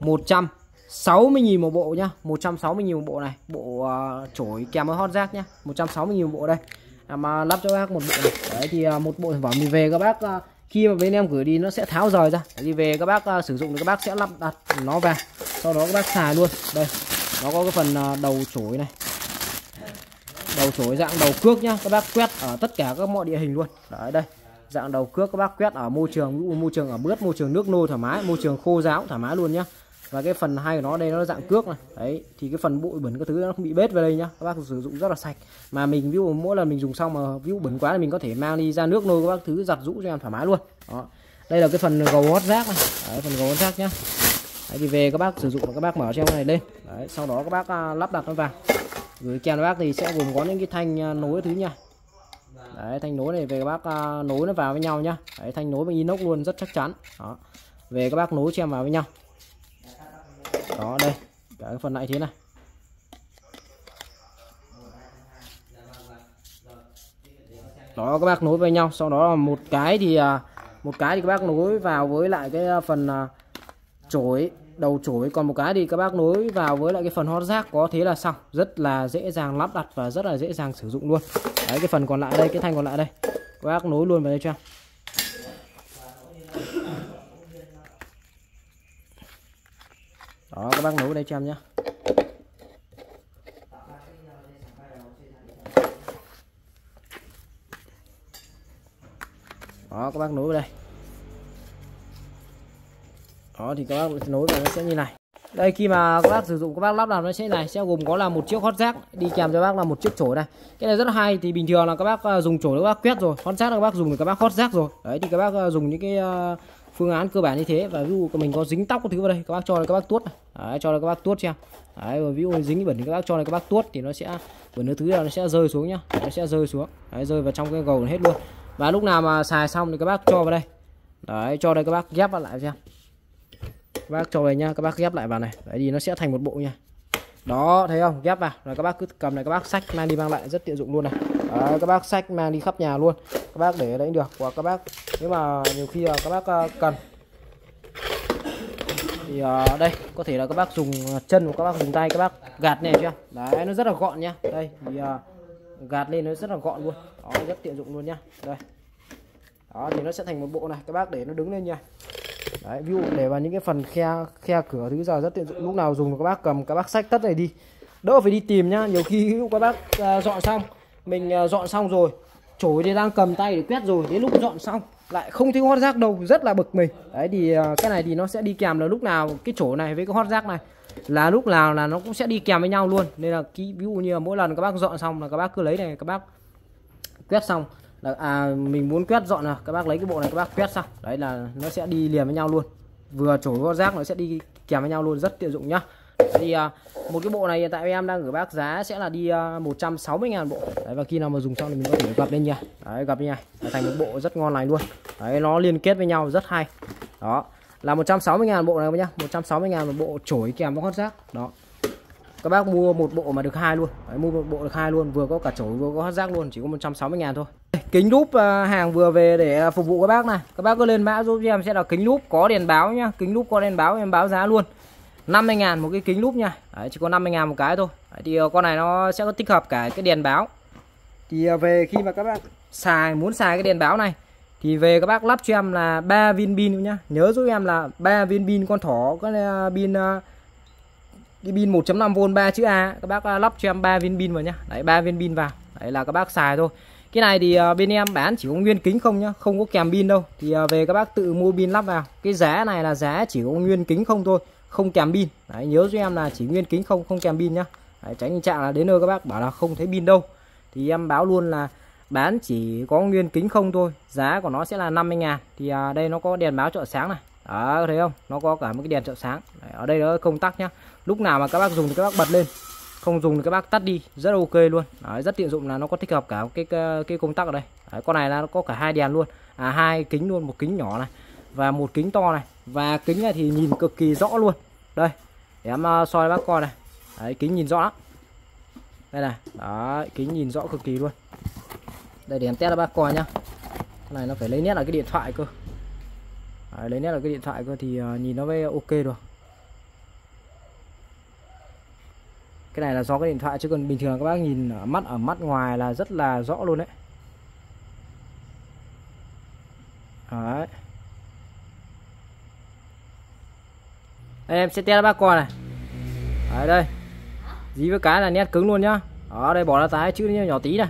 160.000 một bộ nhá, 160.000 một bộ này. Bộ chổi kèm với hót rác nhá, 160.000 một bộ đây. Mà lắp cho bác một bộ này. Đấy thì một bộ sản phẩm thì về các bác khi mà bên em gửi đi nó sẽ tháo rời ra. Đấy, thì về các bác sử dụng thì các bác sẽ lắp đặt nó vào, sau đó các bác xài luôn. Đây, nó có cái phần đầu chổi này, đầu chổi dạng đầu cước nhá, các bác quét ở tất cả các mọi địa hình luôn. Đấy, đây dạng đầu cước, các bác quét ở môi trường, ví dụ môi trường ở bướt, môi trường nước nôi thoải mái, môi trường khô ráo thoải mái luôn nhá. Và cái phần hai của nó đây nó dạng cước này. Đấy thì cái phần bụi bẩn các thứ nó không bị bết về đây nhá. Các bác sử dụng rất là sạch. Mà mình ví dụ mỗi lần mình dùng xong mà ví dụ bẩn quá là mình có thể mang đi ra nước nôi các bác thứ giặt rũ cho em thoải mái luôn. Đó. Đây là cái phần gầu hót rác này. Đấy, phần gầu hót rác nhá. Đấy, thì về các bác sử dụng là các bác mở treo này lên. Đấy, sau đó các bác lắp đặt nó vào. Gửi kèm các bác thì sẽ gồm có những cái thanh nối thứ nha. Đấy, thanh nối này về các bác nối nó vào với nhau nhá. Đấy, thanh nối bằng inox luôn rất chắc chắn. Đó. Về các bác nối cho em vào với nhau. Đó đây, cả cái phần lại thế này. Đó các bác nối với nhau, sau đó một cái thì các bác nối vào với lại cái phần chổi, đầu chổi, còn một cái thì các bác nối vào với lại cái phần hót rác, có thế là xong, rất là dễ dàng lắp đặt và rất là dễ dàng sử dụng luôn. Đấy cái phần còn lại đây, cái thanh còn lại đây. Các bác nối luôn vào đây cho em. Đó các bác nối đây cho em nhé. Đó các bác nối vào đây. Đó thì các bác nối vào nó sẽ như này. Đây khi mà các bác sử dụng các bác lắp đặt nó sẽ này, sẽ gồm có là một chiếc hót rác đi kèm cho bác là một chiếc chổi này. Cái này rất là hay, thì bình thường là các bác dùng chổi các bác quét rồi, hót rác là các bác dùng thì các bác hót rác rồi. Đấy thì các bác dùng những cái phương án cơ bản như thế. Và ví dụ mình có dính tóc có thứ vào đây, các bác cho là các bác tuốt này. Đấy, cho là các bác tuốt xem. Đấy, rồi ví dụ dính bẩn thì các bác cho là các bác tuốt thì nó sẽ bẩn thứ nào nó sẽ rơi xuống nhá. Nó sẽ rơi xuống. Đấy, rơi vào trong cái gầu hết luôn. Và lúc nào mà xài xong thì các bác cho vào đây. Đấy, cho đây các bác ghép vào lại xem. Các bác cho về nhá, các bác ghép lại vào này. Đấy thì nó sẽ thành một bộ nha. Đó, thấy không? Ghép vào. Rồi các bác cứ cầm này, các bác xách mang đi mang lại rất tiện dụng luôn này. Đấy, các bác xách mang đi khắp nhà luôn. Các bác để ở đấy được. Hoặc các bác nếu mà nhiều khi các bác cần thì đây có thể là các bác dùng chân hoặc các bác dùng tay các bác gạt này chưa? Đấy nó rất là gọn nhá. Đây thì gạt lên nó rất là gọn luôn. Đó, rất tiện dụng luôn nhá. Đây. Đó thì nó sẽ thành một bộ này, các bác để nó đứng lên nha. Đấy, ví dụ để vào những cái phần khe cửa thứ giờ rất tiện dụng, lúc nào dùng các bác cầm các bác xách tất này đi, đỡ phải đi tìm nhá. Nhiều khi các bác dọn xong, mình dọn xong rồi chổi thì đang cầm tay để quét rồi, đến lúc dọn xong lại không thấy hót rác đâu, rất là bực mình. Đấy thì cái này thì nó sẽ đi kèm là lúc nào cái chổi này với cái hót rác này là lúc nào là nó cũng sẽ đi kèm với nhau luôn. Nên là ví dụ như mỗi lần các bác dọn xong là các bác cứ lấy này, các bác quét xong là mình muốn quét dọn là các bác lấy cái bộ này các bác quét xong. Đấy là nó sẽ đi liền với nhau luôn. Vừa chổi gót rác nó sẽ đi kèm với nhau luôn, rất tiện dụng nhá. Thì một cái bộ này hiện tại em đang gửi bác giá sẽ là đi 160.000 bộ. Đấy, và khi nào mà dùng xong thì mình có thể gập lên nha. Đấy, gập như này, nó thành một bộ rất ngon lành luôn. Đấy, nó liên kết với nhau rất hay. Đó, là 160.000 bộ này nhá, 160.000 một bộ chổi kèm với gót rác. Đó. Các bác mua một bộ mà được hai luôn. Đấy, mua một bộ được hai luôn, vừa có cả chổi vừa có hót rác luôn, chỉ có 160.000 thôi. Kính lúp hàng vừa về để phục vụ các bác này. Các bác cứ lên mã giúp em sẽ là kính lúp có đèn báo nhá, kính lúp có đèn báo em báo giá luôn. 50.000 một cái kính lúp nha. Đấy, chỉ có 50.000 một cái thôi. Đấy, thì con này nó sẽ có tích hợp cả cái đèn báo. Thì về khi mà các bác muốn xài cái đèn báo này thì về các bác lắp cho em là 3 viên pin nhá. Nhớ giúp em là 3 viên pin con thỏ, cái pin cái pin 1.5V 3 chữ A, các bác lắp cho em 3 viên pin vào nhá. Đấy, 3 viên pin vào. Đấy là các bác xài thôi. Cái này thì bên em bán chỉ có nguyên kính không nhá, không có kèm pin đâu. Thì về các bác tự mua pin lắp vào. Cái giá này là giá chỉ có nguyên kính không thôi, không kèm pin. Đấy, nhớ giúp em là chỉ nguyên kính không, không kèm pin nhá. Đấy, tránh tình trạng là đến nơi các bác bảo là không thấy pin đâu. Thì em báo luôn là bán chỉ có nguyên kính không thôi. Giá của nó sẽ là 50.000. Thì đây nó có đèn báo trợ sáng này. Đó, thấy không? Nó có cả một cái đèn trợ sáng. Đấy, ở đây nó công tắc nhá. Lúc nào mà các bác dùng thì các bác bật lên, không dùng thì các bác tắt đi, rất ok luôn. Đấy, rất tiện dụng là nó có tích hợp cả cái công tắc ở đây. Đấy, con này là nó có cả hai đèn luôn, hai kính luôn, một kính nhỏ này và một kính to này, và kính này thì nhìn cực kỳ rõ luôn. Đây, để em soi bác con này. Đấy, kính nhìn rõ lắm. Đây này, đó, kính nhìn rõ cực kỳ luôn. Đây để em test cho bác coi nhá. Cái này nó phải lấy nét là cái điện thoại cơ. Đấy, lấy nét là cái điện thoại cơ thì nhìn nó mới ok được. Cái này là do cái điện thoại, chứ còn bình thường các bác nhìn ở mắt ngoài là rất là rõ luôn đấy. Đấy. Đây, em sẽ test cho bác coi này. Đấy, đây. Dí với cái là nét cứng luôn nhá. Ở đây bỏ ra cái chữ nhỏ tí này.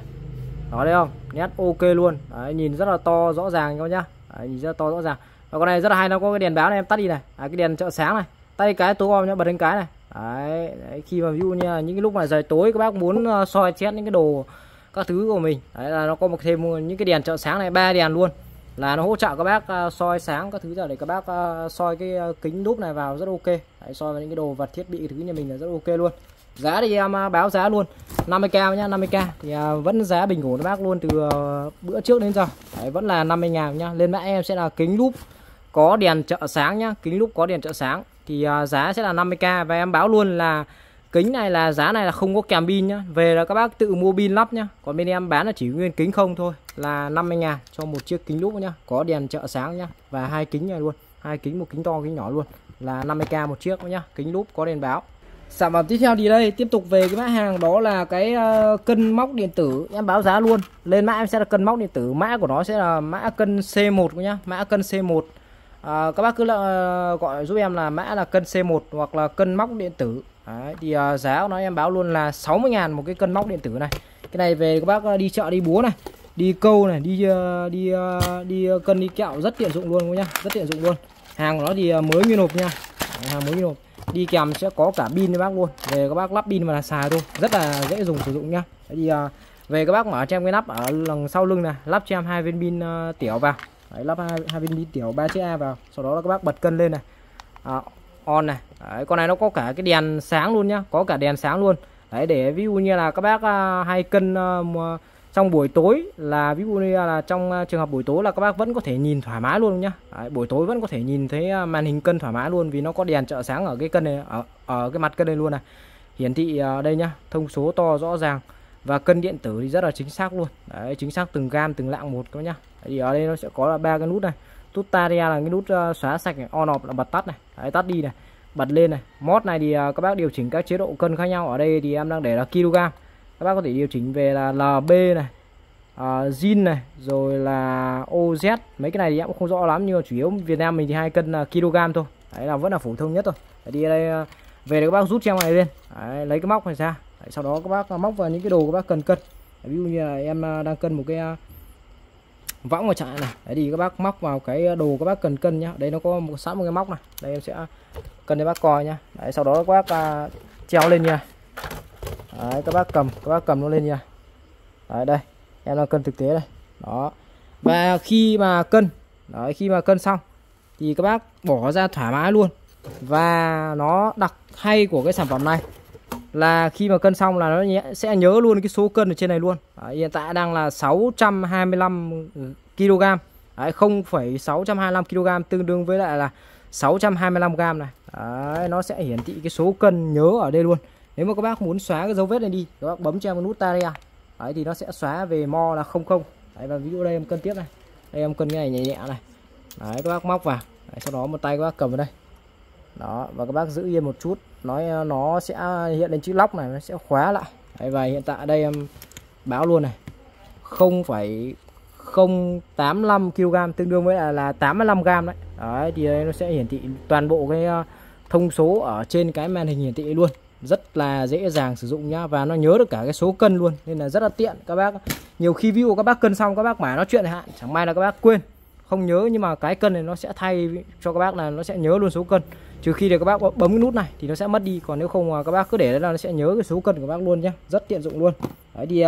Đó đấy không? Nét ok luôn. Đấy, nhìn rất là to rõ ràng các bác nhá. Đấy, nhìn rất là to rõ ràng. Và con này rất là hay, nó có cái đèn báo này, em tắt đi này. Đấy, cái đèn trợ sáng này. Tắt đi cái tối om nhá, bật lên cái này. Đấy, đấy, khi mà ví dụ như những cái lúc mà trời tối các bác muốn soi xét những cái đồ các thứ của mình, đấy là nó có một thêm những cái đèn trợ sáng này, 3 đèn luôn, là nó hỗ trợ các bác soi sáng các thứ ra để các bác soi cái kính đúp này vào rất ok. Đấy, soi vào những cái đồ vật thiết bị cái thứ như mình là rất ok luôn. Giá thì em báo giá luôn 50k nhá, 50k thì vẫn giá bình ổn các bác luôn từ bữa trước đến giờ. Đấy, vẫn là 50.000 nhá. Lên mã em sẽ là kính đúp có đèn trợ sáng nhá, kính đúp có đèn trợ sáng thì giá sẽ là 50k. Và em báo luôn là kính này là giá này là không có kèm pin nhá, về là các bác tự mua pin lắp nhá. Còn bên em bán là chỉ nguyên kính không thôi, là 50.000 cho một chiếc kính lúp nhá, có đèn trợ sáng nhá, và 2 kính này luôn, 2 kính, một kính to kính nhỏ luôn, là 50k một chiếc nhá, kính lúp có đèn báo. Sản phẩm tiếp theo thì đây tiếp tục về cái mã hàng, đó là cái cân móc điện tử. Em báo giá luôn, lên mã em sẽ là cân móc điện tử, mã của nó sẽ là mã cân C1 nhá, mã cân C1. Các bác cứ gọi giúp em là mã là cân C1 hoặc là cân móc điện tử. Đấy, thì giá của nó em báo luôn là 60.000 một cái cân móc điện tử này. Cái này về các bác đi chợ đi búa này, đi câu này, đi cân đi kẹo rất tiện dụng luôn nhá, rất tiện dụng luôn. Hàng của nó thì mới nguyên hộp nha. Đấy, hàng mới nguyên hộp, đi kèm sẽ có cả pin cho bác luôn, về các bác lắp pin vào là xài thôi, rất là dễ dùng sử dụng nhá. Đấy, thì về các bác mở cho em cái nắp ở đằng sau lưng này, lắp cho em 2 viên pin tiểu vào. Đấy, lắp 2 viên pin tiểu 3 chiếc A vào, sau đó là các bác bật cân lên này, on này. Đấy, con này nó có cả cái đèn sáng luôn nhá, có cả đèn sáng luôn. Đấy, để ví dụ như là các bác hay cân trong buổi tối, là ví dụ như là trong trường hợp buổi tối là các bác vẫn có thể nhìn thoải mái luôn nhá. Đấy, buổi tối vẫn có thể nhìn thấy màn hình cân thoải mái luôn, vì nó có đèn trợ sáng ở cái cân này, ở cái mặt cân này luôn này, hiển thị đây nhá, thông số to rõ ràng. Và cân điện tử thì rất là chính xác luôn. Đấy, chính xác từng gam từng lạng một các bác nhá. Thì ở đây nó sẽ có là 3 cái nút này. Nút Taria là cái nút xóa sạch này, on off là bật tắt này. Đấy, tắt đi này, bật lên này. Mod này thì các bác điều chỉnh các chế độ cân khác nhau. Ở đây thì em đang để là kg. Các bác có thể điều chỉnh về là LB này, Zin này, rồi là OZ. Mấy cái này thì em cũng không rõ lắm, nhưng mà chủ yếu Việt Nam mình thì hay cân kg thôi. Đấy là vẫn là phổ thông nhất thôi. Đấy, đi đây về để các bác rút trang này lên. Đấy, lấy cái móc này ra. Đấy, sau đó các bác móc vào những cái đồ các bác cần cân. Đấy, ví dụ như là em đang cân một cái võng ở trại này. Đấy, thì các bác móc vào cái đồ các bác cần cân nhá. Đấy, nó có sẵn một cái móc này. Đây em sẽ cân cho bác coi nhá. Đấy, sau đó các bác treo lên nha. Đấy, các bác cầm nó lên nha. Đấy, đây em đang cân thực tế đây. Đó, và khi mà cân, đấy, khi mà cân xong thì các bác bỏ ra thoải mái luôn. Và nó đặc hay của cái sản phẩm này là khi mà cân xong là nó sẽ nhớ luôn cái số cân ở trên này luôn. Đấy, hiện tại đang là 625 kg. Đấy, 0,625 kg tương đương với lại là 625 g này. Đấy, nó sẽ hiển thị cái số cân nhớ ở đây luôn. Nếu mà các bác muốn xóa cái dấu vết này đi, các bác bấm cho em nút Taria. Đấy, thì nó sẽ xóa về mo là 00. Đấy, và ví dụ đây em cân tiếp này. Đây em cân cái này nhẹ nhẹ này. Đấy, các bác móc vào. Đấy, sau đó một tay các bác cầm vào đây. Đó, và các bác giữ yên một chút, nó sẽ hiện lên chữ lock này, nó sẽ khóa lại. Đấy, và hiện tại đây em báo luôn này, 0,085 kg tương đương với là 85 g đấy. Đấy, thì đây nó sẽ hiển thị toàn bộ cái thông số ở trên cái màn hình hiển thị luôn, rất là dễ dàng sử dụng nhá. Và nó nhớ được cả cái số cân luôn, nên là rất là tiện các bác. Nhiều khi ví dụ các bác cân xong các bác mãi nói chuyện hạn, chẳng may là các bác quên không nhớ, nhưng mà cái cân này nó sẽ thay cho các bác là nó sẽ nhớ luôn số cân. Trừ khi để các bác bấm cái nút này thì nó sẽ mất đi, còn nếu không các bác cứ để là nó sẽ nhớ cái số cân của bác luôn nhé, rất tiện dụng luôn. Đấy, thì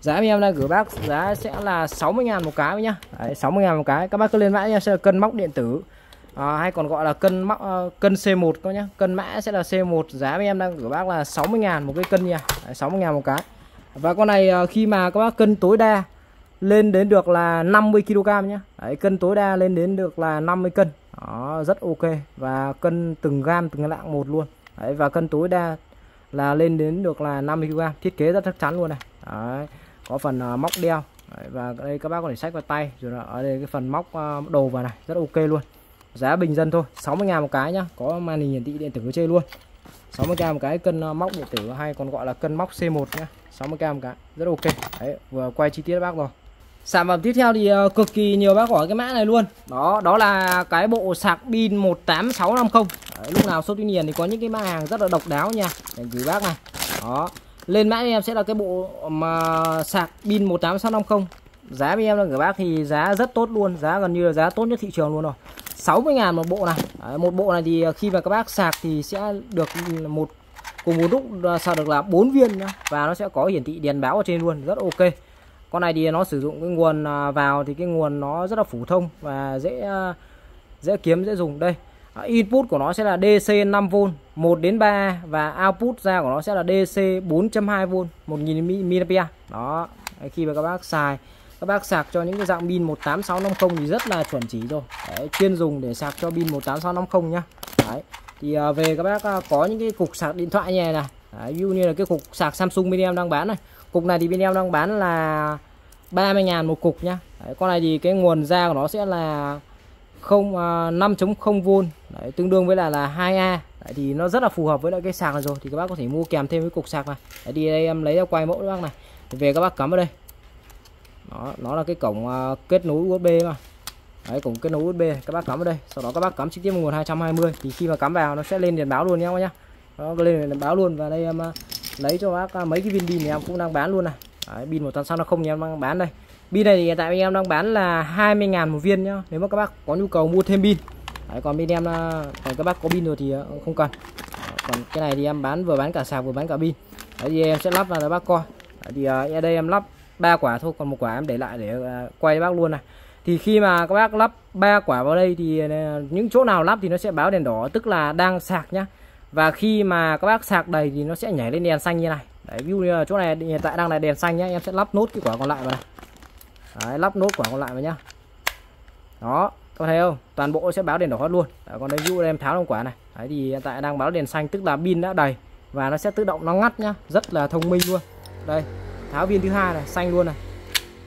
giá em đang gửi bác giá sẽ là 60.000 một cái nhá. 60.000 một cái, các bác cứ lên mã nhá, sẽ là cân móc điện tử, hay còn gọi là cân móc cân C1 các nhá, cân mã sẽ là C1. Giá em đang gửi bác là 60.000 một cái cân nha. 60.000 một cái. Và con này khi mà các bác cân tối đa lên đến được là 50 kg nhé. Đấy, cân tối đa lên đến được là 50 cân. Đó, rất ok, và cân từng gam từng lạng một luôn. Đấy, và cân tối đa là lên đến được là 50 kg, thiết kế rất chắc chắn luôn này. Đấy, có phần móc đeo. Đấy, và đây các bác có thể xách vào tay, rồi là ở đây cái phần móc đồ vào này, rất ok luôn. Giá bình dân thôi, 60.000 một cái nhá, có màn hình hiển thị điện tử ở trên luôn. 60.000 một cái, cân móc điện tử hay còn gọi là cân móc C1 nhá, 60.000 một cái, rất ok. Đấy, vừa quay chi tiết bác rồi. Sản phẩm tiếp theo thì cực kỳ nhiều bác hỏi cái mã này luôn. Đó là cái bộ sạc pin 18650. Đấy, lúc nào shop Tuy Nhiên thì có những cái mã hàng rất là độc đáo nha. Để gửi bác này. Đó, lên mã em sẽ là cái bộ mà sạc pin 18650. Giá bên em là gửi bác thì giá rất tốt luôn, giá gần như là giá tốt nhất thị trường luôn rồi. 60.000 một bộ này. Đấy, một bộ này thì khi mà các bác sạc thì sẽ được một cùng một lúc sạc được là 4 viên nhá, và nó sẽ có hiển thị đèn báo ở trên luôn, rất ok. Con này thì nó sử dụng cái nguồn vào thì cái nguồn nó rất là phổ thông và dễ kiếm, dễ dùng. Đây, input của nó sẽ là DC 5V 1 đến 3A, và output ra của nó sẽ là DC 4.2V 1000mAh. Đó, khi mà các bác xài, các bác sạc cho những cái dạng pin 18650 thì rất là chuẩn chỉ rồi. Đấy, chuyên dùng để sạc cho pin 18650 nhá. Đấy, thì về các bác có những cái cục sạc điện thoại như này này. Đấy, ví dụ như là cái cục sạc Samsung bên em đang bán này. Cục này thì bên em đang bán là 30.000 một cục nhá. Đấy, con này thì cái nguồn ra của nó sẽ là 5.0V, tương đương với là 2A. Đấy, thì nó rất là phù hợp với lại cái sạc này rồi, thì các bác có thể mua kèm thêm với cục sạc này. Đấy, thì đây em lấy ra quay mẫu các bác này, về các bác cắm vào đây. Đó, nó là cái cổng kết nối USB mà. Đấy, cổng kết nối USB, các bác cắm vào đây, sau đó các bác cắm trực tiếp vào nguồn 220, thì khi mà cắm vào nó sẽ lên đèn báo luôn nhá các bác nhá. Nó lên đèn báo luôn, và đây em lấy cho bác mấy cái viên pin này em cũng đang bán luôn này. Đấy, pin 18650 em đang bán đây. Pin này thì hiện tại bên em đang bán là 20.000 một viên nhá, nếu mà các bác có nhu cầu mua thêm pin. Đấy, còn bên em là còn các bác có pin rồi thì không cần. Còn cái này thì em bán vừa bán cả sạc vừa bán cả pin. Đấy, thì em sẽ lắp vào cho bác coi. Đấy, thì ở đây em lắp 3 quả thôi, còn một quả em để lại để quay bác luôn này. Thì khi mà các bác lắp 3 quả vào đây thì những chỗ nào lắp thì nó sẽ báo đèn đỏ, tức là đang sạc nhá. Và khi mà các bác sạc đầy thì nó sẽ nhảy lên đèn xanh như này. Đấy, ví dụ như là chỗ này hiện tại đang là đèn xanh nhá, em sẽ lắp nốt cái quả còn lại vào này. Đấy, lắp nốt quả còn lại vào nhá. Đó, có thấy không? Toàn bộ sẽ báo đèn đỏ hết luôn. Đấy, còn đây ví dụ em tháo trong quả này. Đấy, thì hiện tại đang báo đèn xanh tức là pin đã đầy và nó sẽ tự động nó ngắt nhá, rất là thông minh luôn. Đây, tháo viên thứ 2 này, xanh luôn này.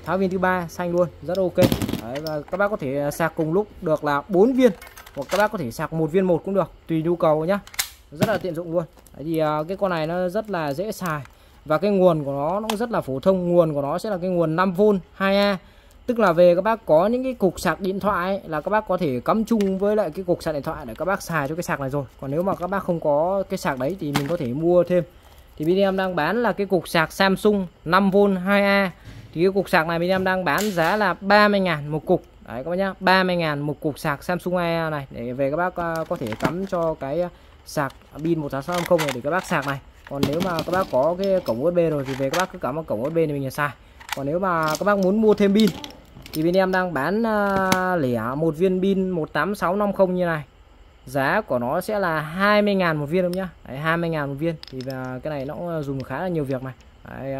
Tháo viên thứ 3 xanh luôn, rất ok. Đấy, và các bác có thể sạc cùng lúc được là 4 viên, hoặc các bác có thể sạc một viên một cũng được, tùy nhu cầu nhá. Rất là tiện dụng luôn. Đấy, thì cái con này nó rất là dễ xài, và cái nguồn của nó cũng rất là phổ thông. Nguồn của nó sẽ là cái nguồn 5V 2A, tức là về các bác có những cái cục sạc điện thoại ấy, là các bác có thể cắm chung với lại cái cục sạc điện thoại để các bác xài cho cái sạc này rồi. Còn nếu mà các bác không có cái sạc đấy thì mình có thể mua thêm. Thì bên em đang bán là cái cục sạc Samsung 5V 2A, thì cái cục sạc này bên em đang bán giá là 30.000 một cục. Đấy các bác nhá, 30.000 một cục sạc Samsung 2A này, để về các bác có thể cắm cho cái sạc pin 18650 này để các bác sạc này. Còn nếu mà các bác có cái cổng USB rồi thì về các bác cứ cắm vào cổng USB này mình xài. Còn nếu mà các bác muốn mua thêm pin thì bên em đang bán lẻ một viên pin 18650 như này. Giá của nó sẽ là 20.000 một viên đúng nhá. Đấy, 20.000 một viên, thì cái này nó dùng khá là nhiều việc này. Đấy,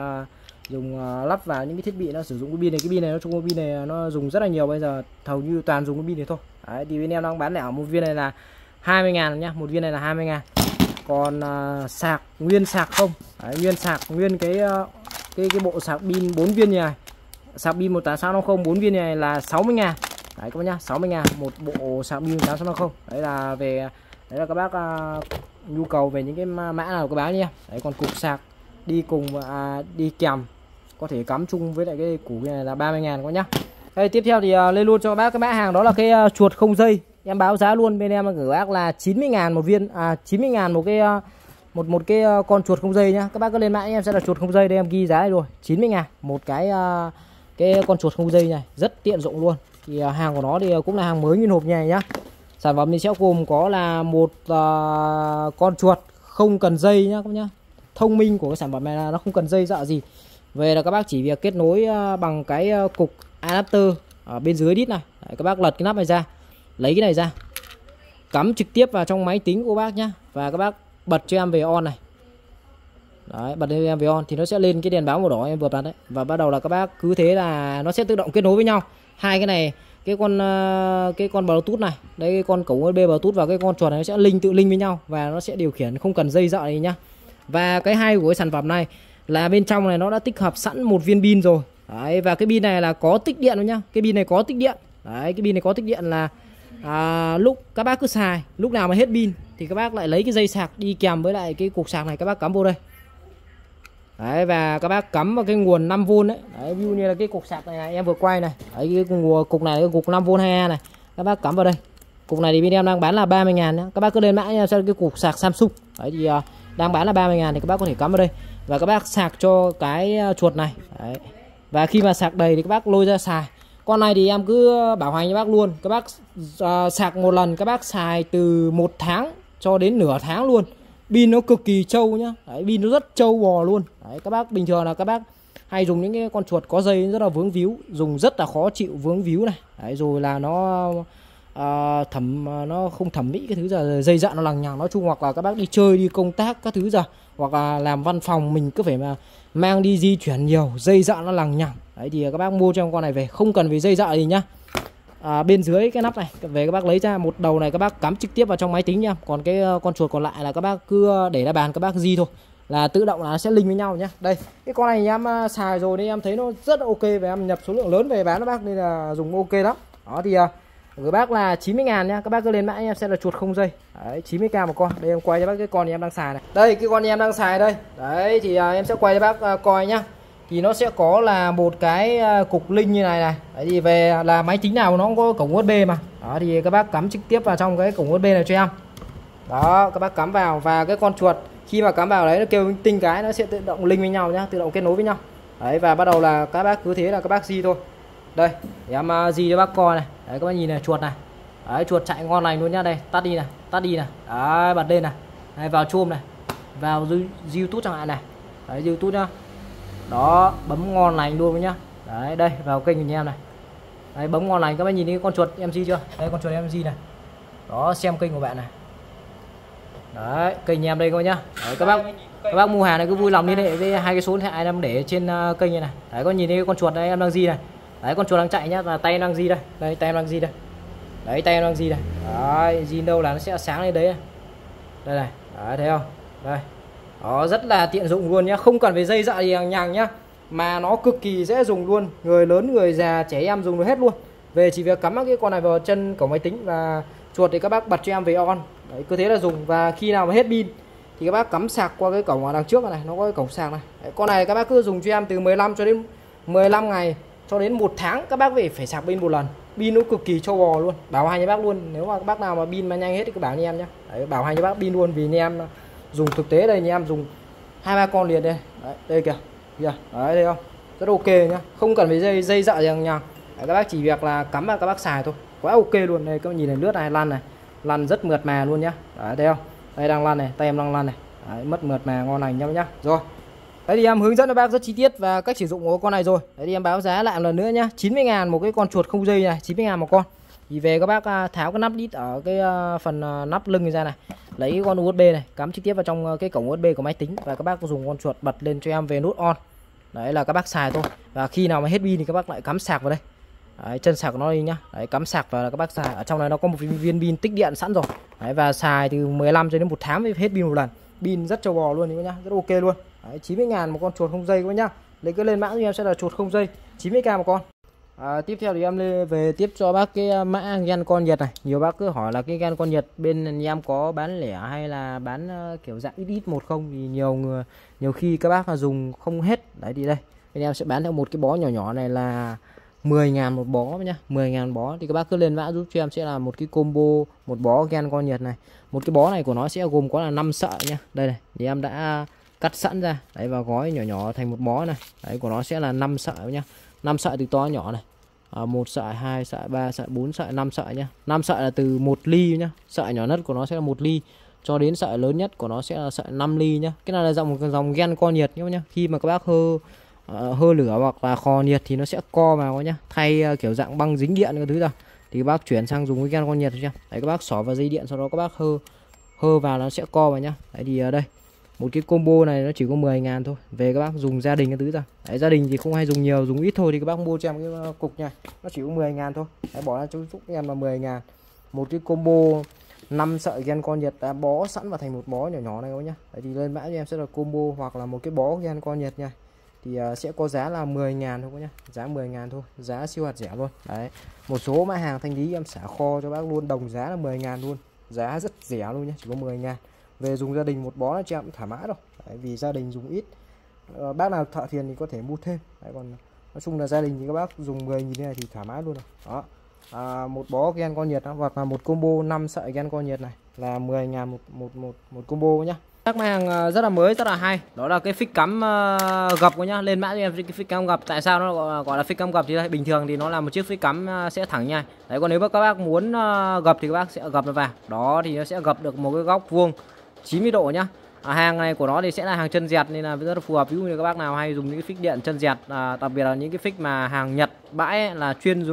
dùng lắp vào những cái thiết bị nó sử dụng pin này, cái pin này nó chung pin này nó dùng rất là nhiều, bây giờ hầu như toàn dùng pin này thôi. Đấy, thì bên em đang bán lẻ một viên này là 20.000 nhá, một viên này là 20.000. Còn sạc nguyên sạc không? Đấy, nguyên sạc nguyên cái bộ sạc pin 4 viên như này. Sạc pin 18650 4 viên này là 60.000. Đấy các bác nhá, 60.000 một bộ sạc pin 18650. Đấy là về đấy là các bác nhu cầu về những cái mã nào các bác nhé. Đấy, còn cục sạc đi cùng đi kèm có thể cắm chung với lại cái củ này là 30.000 các bác nhá. Đây, tiếp theo thì lên luôn cho các bác cái mã hàng đó là cái chuột không dây. Em báo giá luôn, bên em gửi bác là 90.000 một viên, 90.000 một cái con chuột không dây nhá. Các bác cứ lên mã em sẽ là chuột không dây, đây em ghi giá này rồi, 90.000 một cái con chuột không dây này, rất tiện dụng luôn. Thì hàng của nó thì cũng là hàng mới nguyên hộp như này nhá. Sản phẩm mình sẽ gồm có là một con chuột không cần dây nhá các nhá. Thông minh của cái sản phẩm này là nó không cần dây dọa gì. Về là các bác chỉ việc kết nối bằng cái cục adapter ở bên dưới đít này. Đấy, các bác lật cái nắp này ra, lấy cái này ra, cắm trực tiếp vào trong máy tính của bác nhá, và các bác bật cho em về on này. Đấy, bật lên Avion thì nó sẽ lên cái đèn báo màu đỏ em vừa bật đấy. Và bắt đầu là các bác cứ thế là nó sẽ tự động kết nối với nhau. Hai cái này, cái con Bluetooth này, đây cái con cổng USB Bluetooth và cái con chuột này nó sẽ tự link với nhau và nó sẽ điều khiển không cần dây dợ gì nhá. Và cái hay của cái sản phẩm này là bên trong này nó đã tích hợp sẵn một viên pin rồi. Đấy, và cái pin này là có tích điện luôn nhá. Cái pin này có tích điện. Đấy, cái pin này có tích điện là lúc các bác cứ xài, lúc nào mà hết pin thì các bác lại lấy cái dây sạc đi kèm với lại cái cục sạc này các bác cắm vô đây. Đấy, và các bác cắm vào cái nguồn 5V đấy. Đấy, ví dụ như là cái cục sạc này, em vừa quay này. Đấy, cái cục này cái cục 5V 2A này. Các bác cắm vào đây. Cục này thì bên em đang bán là 30.000 nhá. Các bác cứ lên mã nha, xem cái cục sạc Samsung. Đấy thì đang bán là 30.000 thì các bác có thể cắm vào đây và các bác sạc cho cái chuột này. Đấy. Và khi mà sạc đầy thì các bác lôi ra xài. Con này thì em cứ bảo hành cho bác luôn. Các bác sạc một lần các bác xài từ 1 tháng cho đến nửa tháng luôn. Pin nó cực kỳ trâu nhá. Đấy, pin nó rất trâu bò luôn. Đấy, các bác bình thường là các bác hay dùng những cái con chuột có dây rất là vướng víu, dùng rất là khó chịu vướng víu này. Đấy, rồi là nó nó không thẩm mỹ cái thứ giờ dây dặn nó lằng nhằng, nói chung hoặc là các bác đi chơi đi công tác các thứ giờ hoặc là làm văn phòng mình cứ phải mà mang đi di chuyển nhiều, dây dặn nó lằng nhằng. Đấy thì các bác mua cho em con này về không cần về dây dợ gì nhá. Bên dưới cái nắp này về các bác lấy ra một đầu này các bác cắm trực tiếp vào trong máy tính nha. Còn cái con chuột còn lại là các bác cứ để ra bàn các bác di thôi là tự động là nó sẽ link với nhau nhá. Đây cái con này em xài rồi nên em thấy nó rất ok và em nhập số lượng lớn về bán các bác nên là dùng ok lắm. Đó thì gửi bác là 90.000 nha. Các bác cứ lên mã em xem là chuột không dây. Đấy, 90k một con. Đây em quay cho bác cái con em đang xài này. Đây cái con em đang xài đây. Đấy thì em sẽ quay cho bác coi nhá. Thì nó sẽ có là một cái cục link như này này. Đấy thì về là máy tính nào nó cũng có cổng USB mà. Đó thì các bác cắm trực tiếp vào trong cái cổng USB này cho em. Đó, các bác cắm vào và cái con chuột khi mà cắm vào đấy nó kêu tinh cái nó sẽ tự động link với nhau nhá, tự động kết nối với nhau. Đấy và bắt đầu là các bác cứ thế là các bác di thôi. Đây, để em di cho bác coi này. Đấy các bác nhìn này, chuột này. Đấy, chuột chạy ngon lành luôn nhá. Đây, tắt đi này, tắt đi này. Đấy, bật lên này. Đấy, vào chôm này. Vào YouTube chẳng hạn này. Đấy, YouTube nhá. Đó, bấm ngon lành luôn nhá. Đấy, đây, vào kênh của em này. Đấy, bấm ngon lành, các bạn nhìn thấy con chuột em di chưa? Đây con chuột em di này. Đó, xem kênh của bạn này. Đấy, kênh em đây các bạn nhá. Đấy, các bác mua hàng này cứ vui lòng liên hệ với hai cái số điện thoại em để trên kênh này này. Đấy, con nhìn thấy con chuột này em đang di này. Đấy, con chuột đang chạy nhá, là tay em đang di đây. Đây, tay em đang di đây. Đấy, tay em đang di đây. Đấy, di đâu là nó sẽ sáng lên đấy này. Đây này. Đấy, thấy không? Đây. Đó, rất là tiện dụng luôn nhá, không cần phải dây dợ gì nhằng nhá, mà nó cực kỳ dễ dùng luôn, người lớn người già trẻ em dùng được hết luôn. Về chỉ việc cắm cái con này vào chân cổng máy tính và chuột thì các bác bật cho em về on. Đấy, cứ thế là dùng và khi nào mà hết pin thì các bác cắm sạc qua cái cổng ở đằng trước này, nó có cái cổng sạc này. Đấy, con này các bác cứ dùng cho em từ 15 cho đến 15 ngày cho đến 1 tháng các bác phải sạc pin một lần. Pin nó cực kỳ trâu bò luôn, bảo hành cho bác luôn, nếu mà các bác nào mà pin mà nhanh hết thì cứ bảo như em nhá. Đấy, bảo hành cho bác pin luôn vì em dùng thực tế đây, nhà em dùng 2-3 con liền đây. Đấy, đây kìa. Kìa. Đấy, đây không? Rất ok nhá. Không cần phải dây dợ gì nhằng. Các bác chỉ việc là cắm vào các bác xài thôi. Quá ok luôn. Đây các bạn nhìn này, lướt này, lăn này. Lăn rất mượt mà luôn nhá. Đấy, đây không? Đây đang lăn này, tay em đang lăn này. Đấy, mất mượt mà ngon lành nhau nhá. Rồi. Đấy thì em hướng dẫn cho bác rất chi tiết và cách sử dụng của con này rồi. Đấy thì em báo giá lại một lần nữa nhá. 90.000 một cái con chuột không dây này, 90.000 một con. Thì về các bác tháo cái nắp đít ở cái phần nắp lưng ra này, lấy cái con USB này cắm trực tiếp vào trong cái cổng USB của máy tính và các bác dùng con chuột bật lên cho em về nút on. Đấy là các bác xài thôi và khi nào mà hết pin thì các bác lại cắm sạc vào đây. Đấy, chân sạc của nó đi nhá. Đấy, cắm sạc vào là các bác xài. Ở trong này nó có một viên pin tích điện sẵn rồi. Đấy, và xài từ 15 cho đến 1 tháng mới hết pin một lần. Pin rất trâu bò luôn các bác nhá, rất ok luôn. Đấy, 90.000 một con chuột không dây các bác nhá. Lấy cái lên mã cho em sẽ là chuột không dây, 90k một con. Tiếp theo thì em về tiếp cho bác cái mã gan con Nhật này. Nhiều bác cứ hỏi là cái gan con Nhật bên nhà em có bán lẻ hay là bán kiểu dạng XX1 không, thì nhiều khi các bác là dùng không hết. Đấy thì đây bên em sẽ bán theo một cái bó nhỏ nhỏ này là 10.000 một bó nhá, 10.000 bó. Thì các bác cứ lên mã giúp cho em sẽ là một cái combo một bó gan con Nhật này. Một cái bó này của nó sẽ gồm có là 5 sợi nhá. Đây này thì em đã cắt sẵn ra đấy và gói nhỏ nhỏ thành một bó này. Đấy của nó sẽ là 5 sợi nhá. 5 sợi từ to nhỏ này. 1 sợi, 2 sợi, 3 sợi, 4 sợi, 5 sợi nhá. 5 sợi là từ 1 ly nhá. Sợi nhỏ nhất của nó sẽ là 1 ly cho đến sợi lớn nhất của nó sẽ là sợi 5 ly nhá. Cái này là dòng gen co nhiệt nhá nhá. Khi mà các bác hơ lửa hoặc là kho nhiệt thì nó sẽ co vào nhá. Thay kiểu dạng băng dính điện cái thứ ra thì các bác chuyển sang dùng cái gen co nhiệt cho. Đấy các bác xỏ vào dây điện sau đó các bác hơ vào nó sẽ co vào nhá. Đấy thì ở đây Một cái combo này nó chỉ có 10.000 thôi. Về các bác dùng gia đình cái thứ ra. Đấy, gia đình thì không hay dùng nhiều, dùng ít thôi thì các bác mua cho em cái cục nha. Nó chỉ có 10.000 thôi. Đấy, bỏ ra cho giúp em là 10.000. Một cái combo 5 sợi gen con Nhật đã bó sẵn và thành một bó nhỏ nhỏ này các bác nhá. Đấy, thì lên mã cho em sẽ là combo hoặc là một cái bó gen con Nhật nha. Thì sẽ có giá là 10.000 thôi nhá. Giá 10.000 thôi, giá siêu hạt rẻ luôn. Đấy. Một số mã hàng thanh lý em xả kho cho bác luôn, đồng giá là 10.000 luôn. Giá rất rẻ luôn nhá, chỉ có 10.000. Về dùng gia đình một bó là chị em cũng thoải mái rồi. Đấy, vì gia đình dùng ít. Bác nào thợ thiền thì có thể mua thêm. Đấy, còn nói chung là gia đình thì các bác dùng 10.000 này thì thoải mái luôn rồi. Đó. Một bó gen con Nhật hoặc là một combo 5 sợi gen con Nhật này là 10.000 một combo nhá. Các mã hàng rất là mới, rất là hay. Đó là cái phích cắm gập nhá. Lên mã cho em cái phích cắm gập. Tại sao nó gọi là phích cắm gập? Thì bình thường thì nó là một chiếc phích cắm sẽ thẳng nha. Đấy, còn nếu các bác muốn gập thì các bác sẽ gập nó vào. Đó thì nó sẽ gập được một cái góc vuông 90 độ nhá. Hàng này của nó thì sẽ là hàng chân dẹt nên là rất là phù hợp, ví dụ như các bác nào hay dùng những cái phích điện chân dẹt, đặc biệt là những cái phích mà hàng Nhật bãi ấy, là chuyên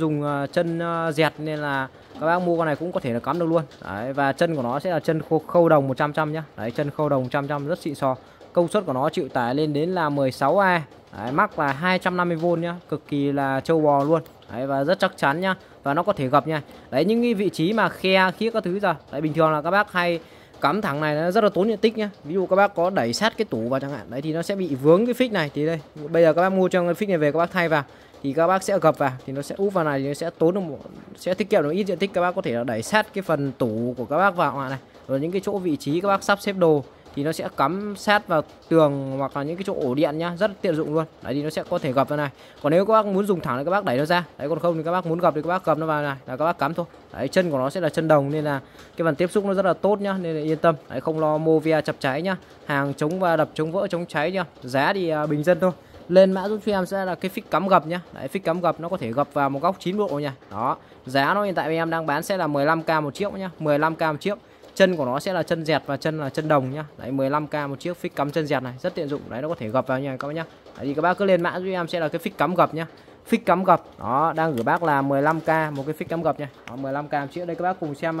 dùng chân dẹt nên là các bác mua con này cũng có thể là cắm được luôn. Đấy, và chân của nó sẽ là chân khâu đồng 100% nhá. Đấy, chân khâu đồng 100% rất xịn sò. Công suất của nó chịu tải lên đến là 16A. Đấy, mắc là 250V nhá, cực kỳ là trâu bò luôn. Đấy, và rất chắc chắn nhá, và nó có thể gập nha. Đấy, những cái vị trí mà khe khía các thứ ra. Đấy, bình thường là các bác hay cắm thẳng này nó rất là tốn diện tích nhá. Ví dụ các bác có đẩy sát cái tủ vào chẳng hạn, đấy thì nó sẽ bị vướng cái phích này. Thì đây, bây giờ các bác mua cho cái phích này về các bác thay vào thì các bác sẽ gập vào, thì nó sẽ úp vào này thì nó sẽ tốn được một, sẽ tiết kiệm được ít diện tích. Các bác có thể là đẩy sát cái phần tủ của các bác vào này, rồi những cái chỗ vị trí các bác sắp xếp đồ thì nó sẽ cắm sát vào tường hoặc là những cái chỗ ổ điện nhá, rất tiện dụng luôn. Đấy thì nó sẽ có thể gập vào này. Còn nếu các bác muốn dùng thẳng thì các bác đẩy nó ra. Đấy, còn không thì các bác muốn gập thì các bác gập nó vào này là các bác cắm thôi. Đấy, chân của nó sẽ là chân đồng nên là cái phần tiếp xúc nó rất là tốt nhá, nên là yên tâm. Đấy, không lo mô via chập cháy nhá. Hàng chống va đập, chống vỡ, chống cháy nhá. Giá thì bình dân thôi. Lên mã giúp cho em sẽ là cái phích cắm gập nhá. Đấy, phích cắm gập nó có thể gập vào một góc 90 độ nha. Đó, giá nó hiện tại em đang bán sẽ là 15k một chiếc nhá, 15k một chiếc. Chân của nó sẽ là chân dẹt và chân là chân đồng nhá. Đấy, 15k một chiếc phích cắm chân dẹt này, rất tiện dụng. Đấy, nó có thể gập vào nhà các bác nhá. Đấy, thì các bác cứ lên mã giúp em sẽ là cái phích cắm gập nhá. Phích cắm gập. Đó, đang gửi bác là 15k một cái phích cắm gập nha. Đó, 15k một chiếc. Đây các bác cùng xem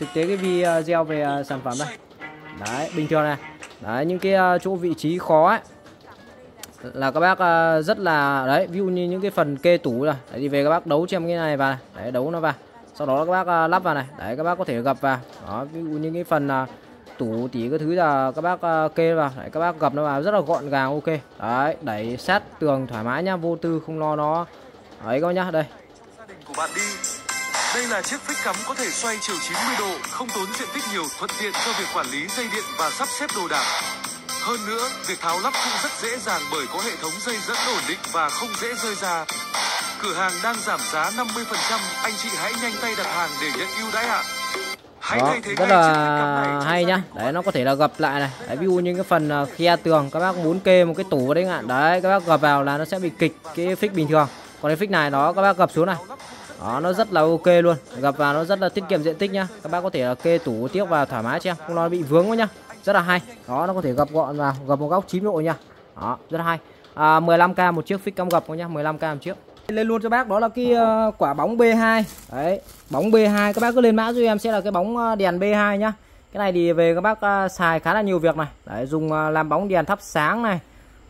thực tế cái video về sản phẩm đây. Đấy, bình thường này. Đấy, những cái chỗ vị trí khó ấy là các bác rất là đấy, ví dụ như những cái phần kê tủ rồi. Đấy, thì về các bác đấu cho em cái này vào. Đấy, đấu nó vào. Sau đó các bác lắp vào này. Đấy, các bác có thể gập vào. Đó, ví dụ như cái phần tủ tỉ cái thứ là các bác kê vào. Đấy, các bác gập nó vào rất là gọn gàng, ok. Đấy, đẩy sát tường thoải mái nhá, vô tư không lo nó. Đấy các bác nhá, đây. Đây là chiếc phích cắm có thể xoay chiều 90 độ, không tốn diện tích nhiều, thuận tiện cho việc quản lý dây điện và sắp xếp đồ đạc. Hơn nữa, việc tháo lắp cũng rất dễ dàng bởi có hệ thống dây dẫn ổn định và không dễ rơi ra. Cửa hàng đang giảm giá 50%, anh chị hãy nhanh tay đặt hàng để nhận ưu đãi ạ. Đó, rất là hay nhá. Đấy, nó có thể là gập lại này. Đấy, ví dụ như cái phần khe tường, các bác muốn kê một cái tủ vào đấy ạ. Đấy, các bác gập vào là nó sẽ bị kịch cái phích bình thường. Còn cái phích này đó, các bác gập xuống này. Đó, nó rất là ok luôn. Gập vào nó rất là tiết kiệm diện tích nhá. Các bác có thể là kê tủ tiếp vào thoải mái cho em, không lo bị vướng quá nhá. Rất là hay. Đó, nó có thể gập gọn vào, gập một góc 90 độ nha. Đó, rất là hay. 15k một chiếc phích cắm gập nhá, 15k một chiếc. Lên luôn cho bác đó là cái quả bóng B2. Đấy, bóng B2 các bác cứ lên mã giúp em sẽ là cái bóng đèn B2 nhá. Cái này thì về các bác xài khá là nhiều việc này. Đấy, dùng làm bóng đèn thắp sáng này,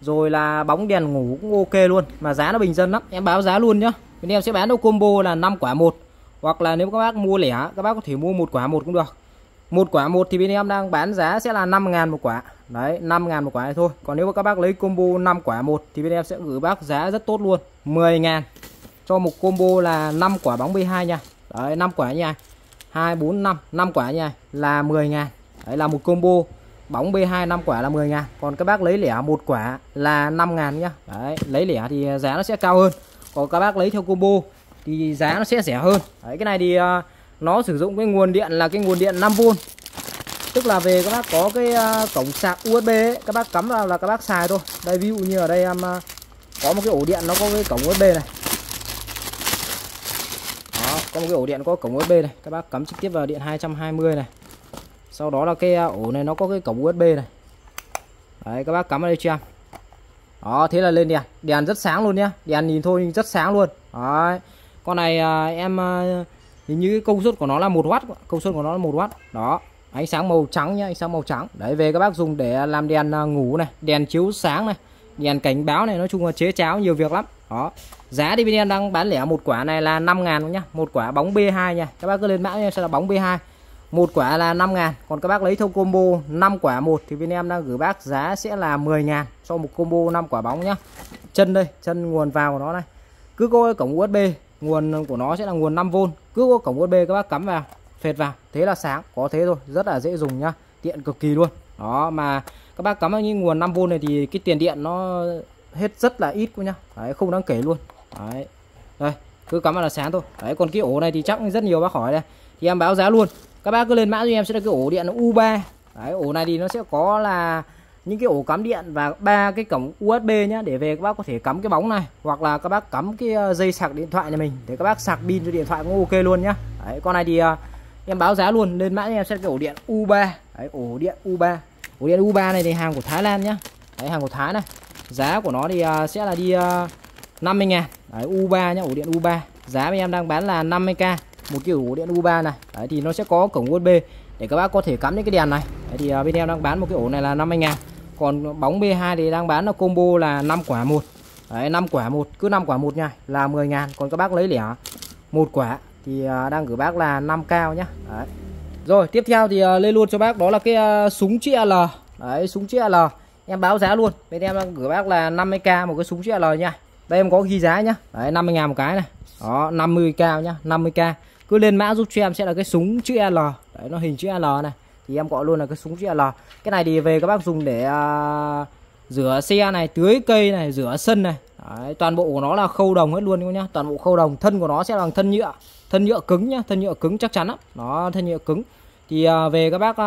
rồi là bóng đèn ngủ cũng ok luôn, mà giá nó bình dân lắm. Em báo giá luôn nhá. Bên em sẽ bán đâu combo là 5 quả 1, hoặc là nếu các bác mua lẻ các bác có thể mua 1 quả 1 cũng được. 1 quả 1 thì bên em đang bán giá sẽ là 5.000 một quả. Đấy, 5.000 một quả này thôi. Còn nếu mà các bác lấy combo 5 quả 1 thì bên em sẽ gửi bác giá rất tốt luôn, 10.000 cho một combo là 5 quả bóng B2 nha. Đấy, 5 quả nha. 2 4 5, 5 quả nha là 10.000. Đấy là một combo bóng B2 5 quả là 10.000. Còn các bác lấy lẻ 1 quả là 5.000 nhá. Đấy, lấy lẻ thì giá nó sẽ cao hơn. Còn các bác lấy theo combo thì giá nó sẽ rẻ hơn. Đấy, cái này thì nó sử dụng cái nguồn điện là cái nguồn điện 5V. Tức là về các bác có cái cổng sạc USB ấy, các bác cắm vào là các bác xài thôi. Đây ví dụ như ở đây em có một cái ổ điện nó có cái cổng USB này. Đó, có một cái ổ điện có cổng USB này, các bác cắm trực tiếp vào điện 220 này. Sau đó là cái ổ này nó có cái cổng USB này. Đấy, các bác cắm vào đây cho em. Đó, thế là lên đèn, đèn rất sáng luôn nhá. Đèn nhìn thôi nhưng rất sáng luôn. Đấy. Con này em hình như công suất của nó là 1W, công suất của nó là 1W. Đó, Ánh sáng màu trắng nhé, ánh sáng màu trắng. Đấy, về các bác dùng để làm đèn ngủ này, đèn chiếu sáng này, đèn cảnh báo này, nói chung là chế cháo nhiều việc lắm. Đó. Giá thì bên em đang bán lẻ một quả này là 5.000 nhá, một quả bóng B2 nha. Các bác cứ lên mã em sẽ là bóng B2. Một quả là 5.000, còn các bác lấy theo combo 5 quả một thì bên em đang gửi bác giá sẽ là 10.000 cho một combo 5 quả bóng nhá. Chân đây, chân nguồn vào của nó này. Cứ có cổng USB, nguồn của nó sẽ là nguồn 5V, cứ có cổng USB các bác cắm vào, phệt vào, thế là sáng, có thế thôi, rất là dễ dùng nhá, tiện cực kỳ luôn. Đó, mà các bác cắm vào những nguồn 5V này thì cái tiền điện nó hết rất là ít cô nhá. Đấy, không đáng kể luôn. Đấy. Đây, cứ cắm vào là sáng thôi. Đấy, còn cái ổ này thì chắc rất nhiều bác hỏi đây. Thì em báo giá luôn. Các bác cứ lên mã cho em sẽ là cái ổ điện U3. Đấy, ổ này thì nó sẽ có là những cái ổ cắm điện và 3 cái cổng USB nhá, để về các bác có thể cắm cái bóng này hoặc là các bác cắm cái dây sạc điện thoại nhà mình để các bác sạc pin cho điện thoại cũng ok luôn nhá. Đấy, con này thì em báo giá luôn, lên mã em sẽ cái ổ điện U3. Đấy, ổ điện U3. Ổ điện U3 này thì hàng của Thái Lan nhá. Đấy, hàng của Thái này. Giá của nó thì sẽ là đi 50.000. Đấy, U3 nhá, ổ điện U3. Giá bên em đang bán là 50k một cái ổ điện U3 này. Đấy, thì nó sẽ có cổng USB để các bác có thể cắm những cái đèn này. Đấy, thì bên em đang bán một cái ổ này là 50.000. Còn bóng B2 thì đang bán là combo là 5 quả một. Đấy, 5 quả một, cứ 5 quả một nha là 10.000, còn các bác lấy lẻ một quả thì đang gửi bác là 5k nhá. Đấy. Rồi, tiếp theo thì lên luôn cho bác đó là cái súng chĩa L. Đấy, súng chĩa L. Em báo giá luôn. Bên em đang gửi bác là 50k một cái súng chĩa L nha. Đây em có ghi giá nhá. Đấy, 50.000 một cái này. Đó, 50k nhá, 50k. Cứ lên mã giúp cho em sẽ là cái súng chữ L. Đấy, nó hình chữ L này. Thì em gọi luôn là cái súng chữ L. Cái này thì về các bác dùng để rửa xe này, tưới cây này, rửa sân này. Đấy, toàn bộ của nó là khâu đồng hết luôn nhá. Toàn bộ khâu đồng, thân của nó sẽ bằng thân nhựa. Thân nhựa cứng nhá, thân nhựa cứng chắc chắn lắm. Đó, thân nhựa cứng. Thì về các bác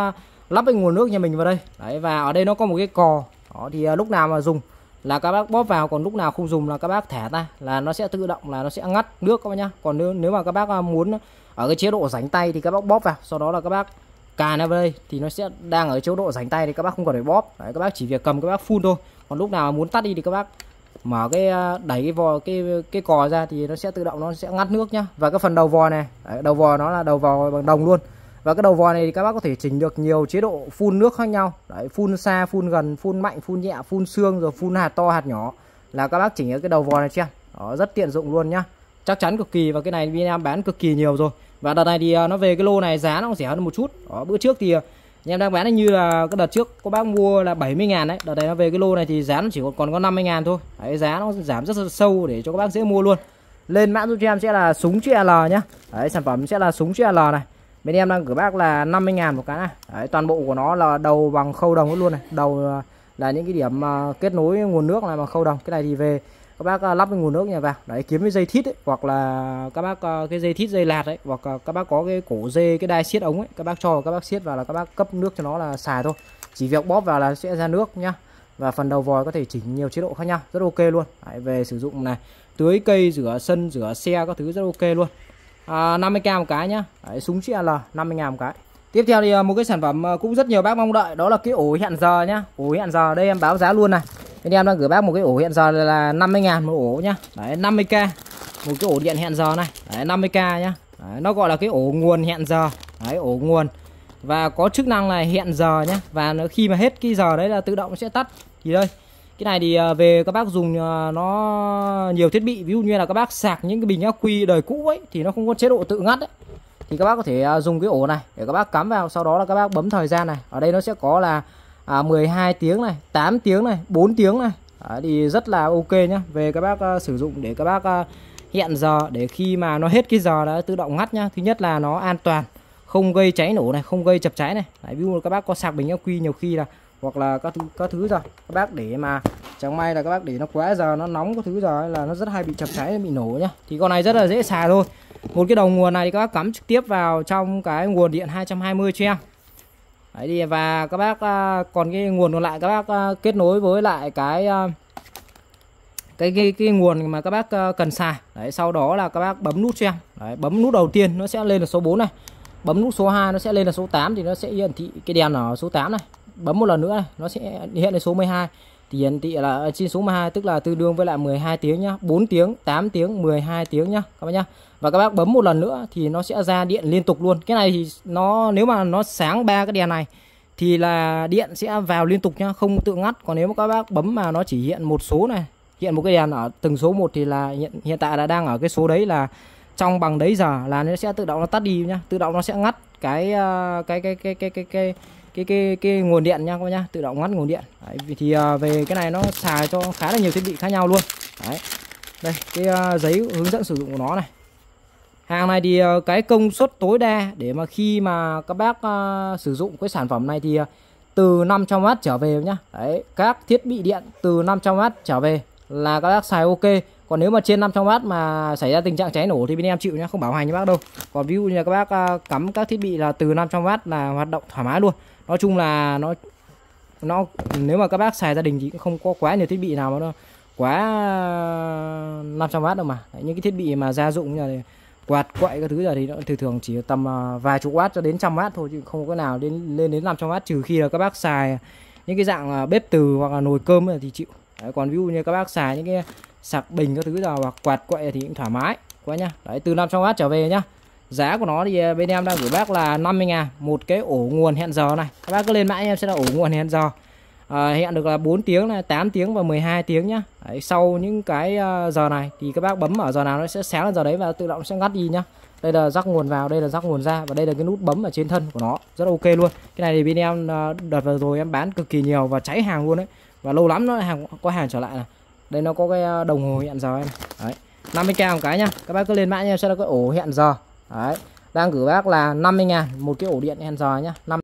lắp cái nguồn nước nhà mình vào đây. Đấy, và ở đây nó có một cái cò. Đó, thì lúc nào mà dùng là các bác bóp vào, còn lúc nào không dùng là các bác thả ra là nó sẽ tự động là nó sẽ ngắt nước các bác nhá. Còn nếu mà các bác muốn ở cái chế độ rảnh tay thì các bác bóp vào, sau đó là các bác cài nó vào đây thì nó sẽ đang ở chế độ rảnh tay thì các bác không cần phải bóp. Đấy, các bác chỉ việc cầm các bác phun thôi. Còn lúc nào muốn tắt đi thì các bác mở cái đẩy cái vò cái cò ra thì nó sẽ tự động nó sẽ ngắt nước nhá. Và cái phần đầu vò này, đấy, đầu vò nó là đầu vò bằng đồng luôn. Và cái đầu vò này thì các bác có thể chỉnh được nhiều chế độ phun nước khác nhau. Đấy, phun xa, phun gần, phun mạnh, phun nhẹ, phun xương, rồi phun hạt to, hạt nhỏ. Là các bác chỉnh ở cái đầu vò này chưa? Đó, rất tiện dụng luôn nhá. Chắc chắn cực kỳ, và cái này bên em bán cực kỳ nhiều rồi. Và đợt này thì nó về cái lô này giá nó cũng rẻ hơn một chút. Đó, bữa trước thì em đang bán như là cái đợt trước có bác mua là 70.000 đấy. Đợt này nó về cái lô này thì giá nó chỉ còn có 50.000 thôi. Đấy, giá nó giảm rất sâu để cho các bác dễ mua luôn. Lên mã giúp cho em sẽ là súng chữ L nhá. Đấy, sản phẩm sẽ là súng chữ L này. Bên em đang gửi bác là 50.000 một cái này. Đấy, toàn bộ của nó là đầu bằng khâu đồng luôn này. Đầu là những cái điểm kết nối nguồn nước này bằng khâu đồng. Cái này thì về các bác lắp cái nguồn nước này vào. Đấy, kiếm cái dây thít ấy, hoặc là các bác cái dây thít dây lạt ấy, hoặc các bác có cái cổ dê cái đai siết ống ấy, các bác cho các bác siết vào là các bác cấp nước cho nó là xài thôi. Chỉ việc bóp vào là sẽ ra nước nhá. Và phần đầu vòi có thể chỉnh nhiều chế độ khác nhau, rất ok luôn. Đấy, về sử dụng này, tưới cây, rửa sân, rửa xe các thứ rất ok luôn. 50k một cái nhá. Đấy, súng chĩa L 50.000 một cái. Tiếp theo thì một cái sản phẩm cũng rất nhiều bác mong đợi, đó là cái ổ hẹn giờ nhá. Ổ hẹn giờ đây em báo giá luôn này. Bên em đang gửi bác một cái ổ hẹn giờ là 50.000 một ổ nhá. Đấy, 50k một cái ổ điện hẹn giờ này. Đấy, 50k nhá. Đấy, nó gọi là cái ổ nguồn hẹn giờ. Đấy, ổ nguồn. Và có chức năng là hẹn giờ nhá. Và khi mà hết cái giờ đấy là tự động sẽ tắt. Thì đây, cái này thì về các bác dùng nó nhiều thiết bị, ví dụ như là các bác sạc những cái bình ắc quy đời cũ ấy thì nó không có chế độ tự ngắt ấy. Thì các bác có thể dùng cái ổ này để các bác cắm vào, sau đó là các bác bấm thời gian này. Ở đây nó sẽ có là 12 tiếng này, 8 tiếng này, 4 tiếng này. Đấy, thì rất là ok nhá. Về các bác sử dụng để các bác hẹn giờ để khi mà nó hết cái giờ đã tự động ngắt nhá. Thứ nhất là nó an toàn, không gây cháy nổ này, không gây chập cháy này. Đấy, ví dụ các bác có sạc bình ắc quy nhiều khi là hoặc là các thứ rồi các bác để mà chẳng may là các bác để nó quá giờ nó nóng các thứ rồi là nó rất hay bị chập cháy bị nổ nhá. Thì con này rất là dễ xài thôi. Một cái đầu nguồn này thì các bác cắm trực tiếp vào trong cái nguồn điện 220 cho em. Đấy, thì và các bác còn cái nguồn còn lại các bác kết nối với lại cái nguồn mà các bác cần xài. Đấy, sau đó là các bác bấm nút cho em. Đấy, bấm nút đầu tiên nó sẽ lên là số 4 này. Bấm nút số 2 nó sẽ lên là số 8 thì nó sẽ hiển thị cái đèn ở số 8 này. Bấm một lần nữa này, nó sẽ hiện lên số 12. Hiển thị là trên số 12, tức là tương đương với lại 12 tiếng nhá, 4 tiếng, 8 tiếng, 12 tiếng nhá các bác nhá. Và các bác bấm một lần nữa thì nó sẽ ra điện liên tục luôn. Cái này thì nó nếu mà nó sáng ba cái đèn này thì là điện sẽ vào liên tục nhá, không tự ngắt. Còn nếu mà các bác bấm mà nó chỉ hiện một số này, hiện một cái đèn ở từng số 1 thì là hiện tại là đang ở cái số đấy, là trong bằng đấy giờ là nó sẽ tự động nó tắt đi nhá, tự động nó sẽ ngắt cái nguồn điện nha các bác nhá, tự động ngắt nguồn điện. Đấy, thì về cái này nó xài cho khá là nhiều thiết bị khác nhau luôn. Đấy. Đây, cái giấy hướng dẫn sử dụng của nó này. Hàng này thì cái công suất tối đa để mà khi mà các bác sử dụng cái sản phẩm này thì từ 500W trở về nhá. Đấy, các thiết bị điện từ 500W trở về là các bác xài ok. Còn nếu mà trên 500W mà xảy ra tình trạng cháy nổ thì bên em chịu nhá, không bảo hành với bác đâu. Còn ví dụ như các bác cắm các thiết bị là từ 500W là hoạt động thoải mái luôn. Nói chung là nó nếu mà các bác xài gia đình thì cũng không có quá nhiều thiết bị nào mà nó quá 500W đâu mà. Đấy, những cái thiết bị mà gia dụng như là quạt quậy các thứ giờ thì nó thường chỉ tầm vài chục watt cho đến 100W thôi, chứ không có nào lên đến 500W, trừ khi là các bác xài những cái dạng bếp từ hoặc là nồi cơm thì chịu. Đấy, còn ví dụ như các bác xài những cái sạc bình các thứ nào hoặc quạt quậy thì cũng thoải mái quá nhá. Đấy, từ 500W trở về nhá. Giá của nó thì bên em đang gửi bác là 50.000 một cái ổ nguồn hẹn giờ này. Các bác cứ lên mã em sẽ là ổ nguồn hẹn giờ. Hẹn được là 4 tiếng này, 8 tiếng và 12 tiếng nhá. Đấy, sau những cái giờ này thì các bác bấm ở giờ nào nó sẽ sáng lên giờ đấy và tự động sẽ ngắt đi nhá. Đây là rắc nguồn vào, đây là rắc nguồn ra và đây là cái nút bấm ở trên thân của nó. Rất ok luôn. Cái này thì bên em đợt vừa rồi em bán cực kỳ nhiều và cháy hàng luôn đấy. Và lâu lắm nó có hàng trở lại này. Đây nó có cái đồng hồ hẹn giờ này. Đấy, 50.000 một cái nhá. Các bác cứ lên mã nha, sẽ là cái ổ hẹn giờ. Đấy, đang gửi bác là 50.000 một cái ổ điện hẹn giờ nhá.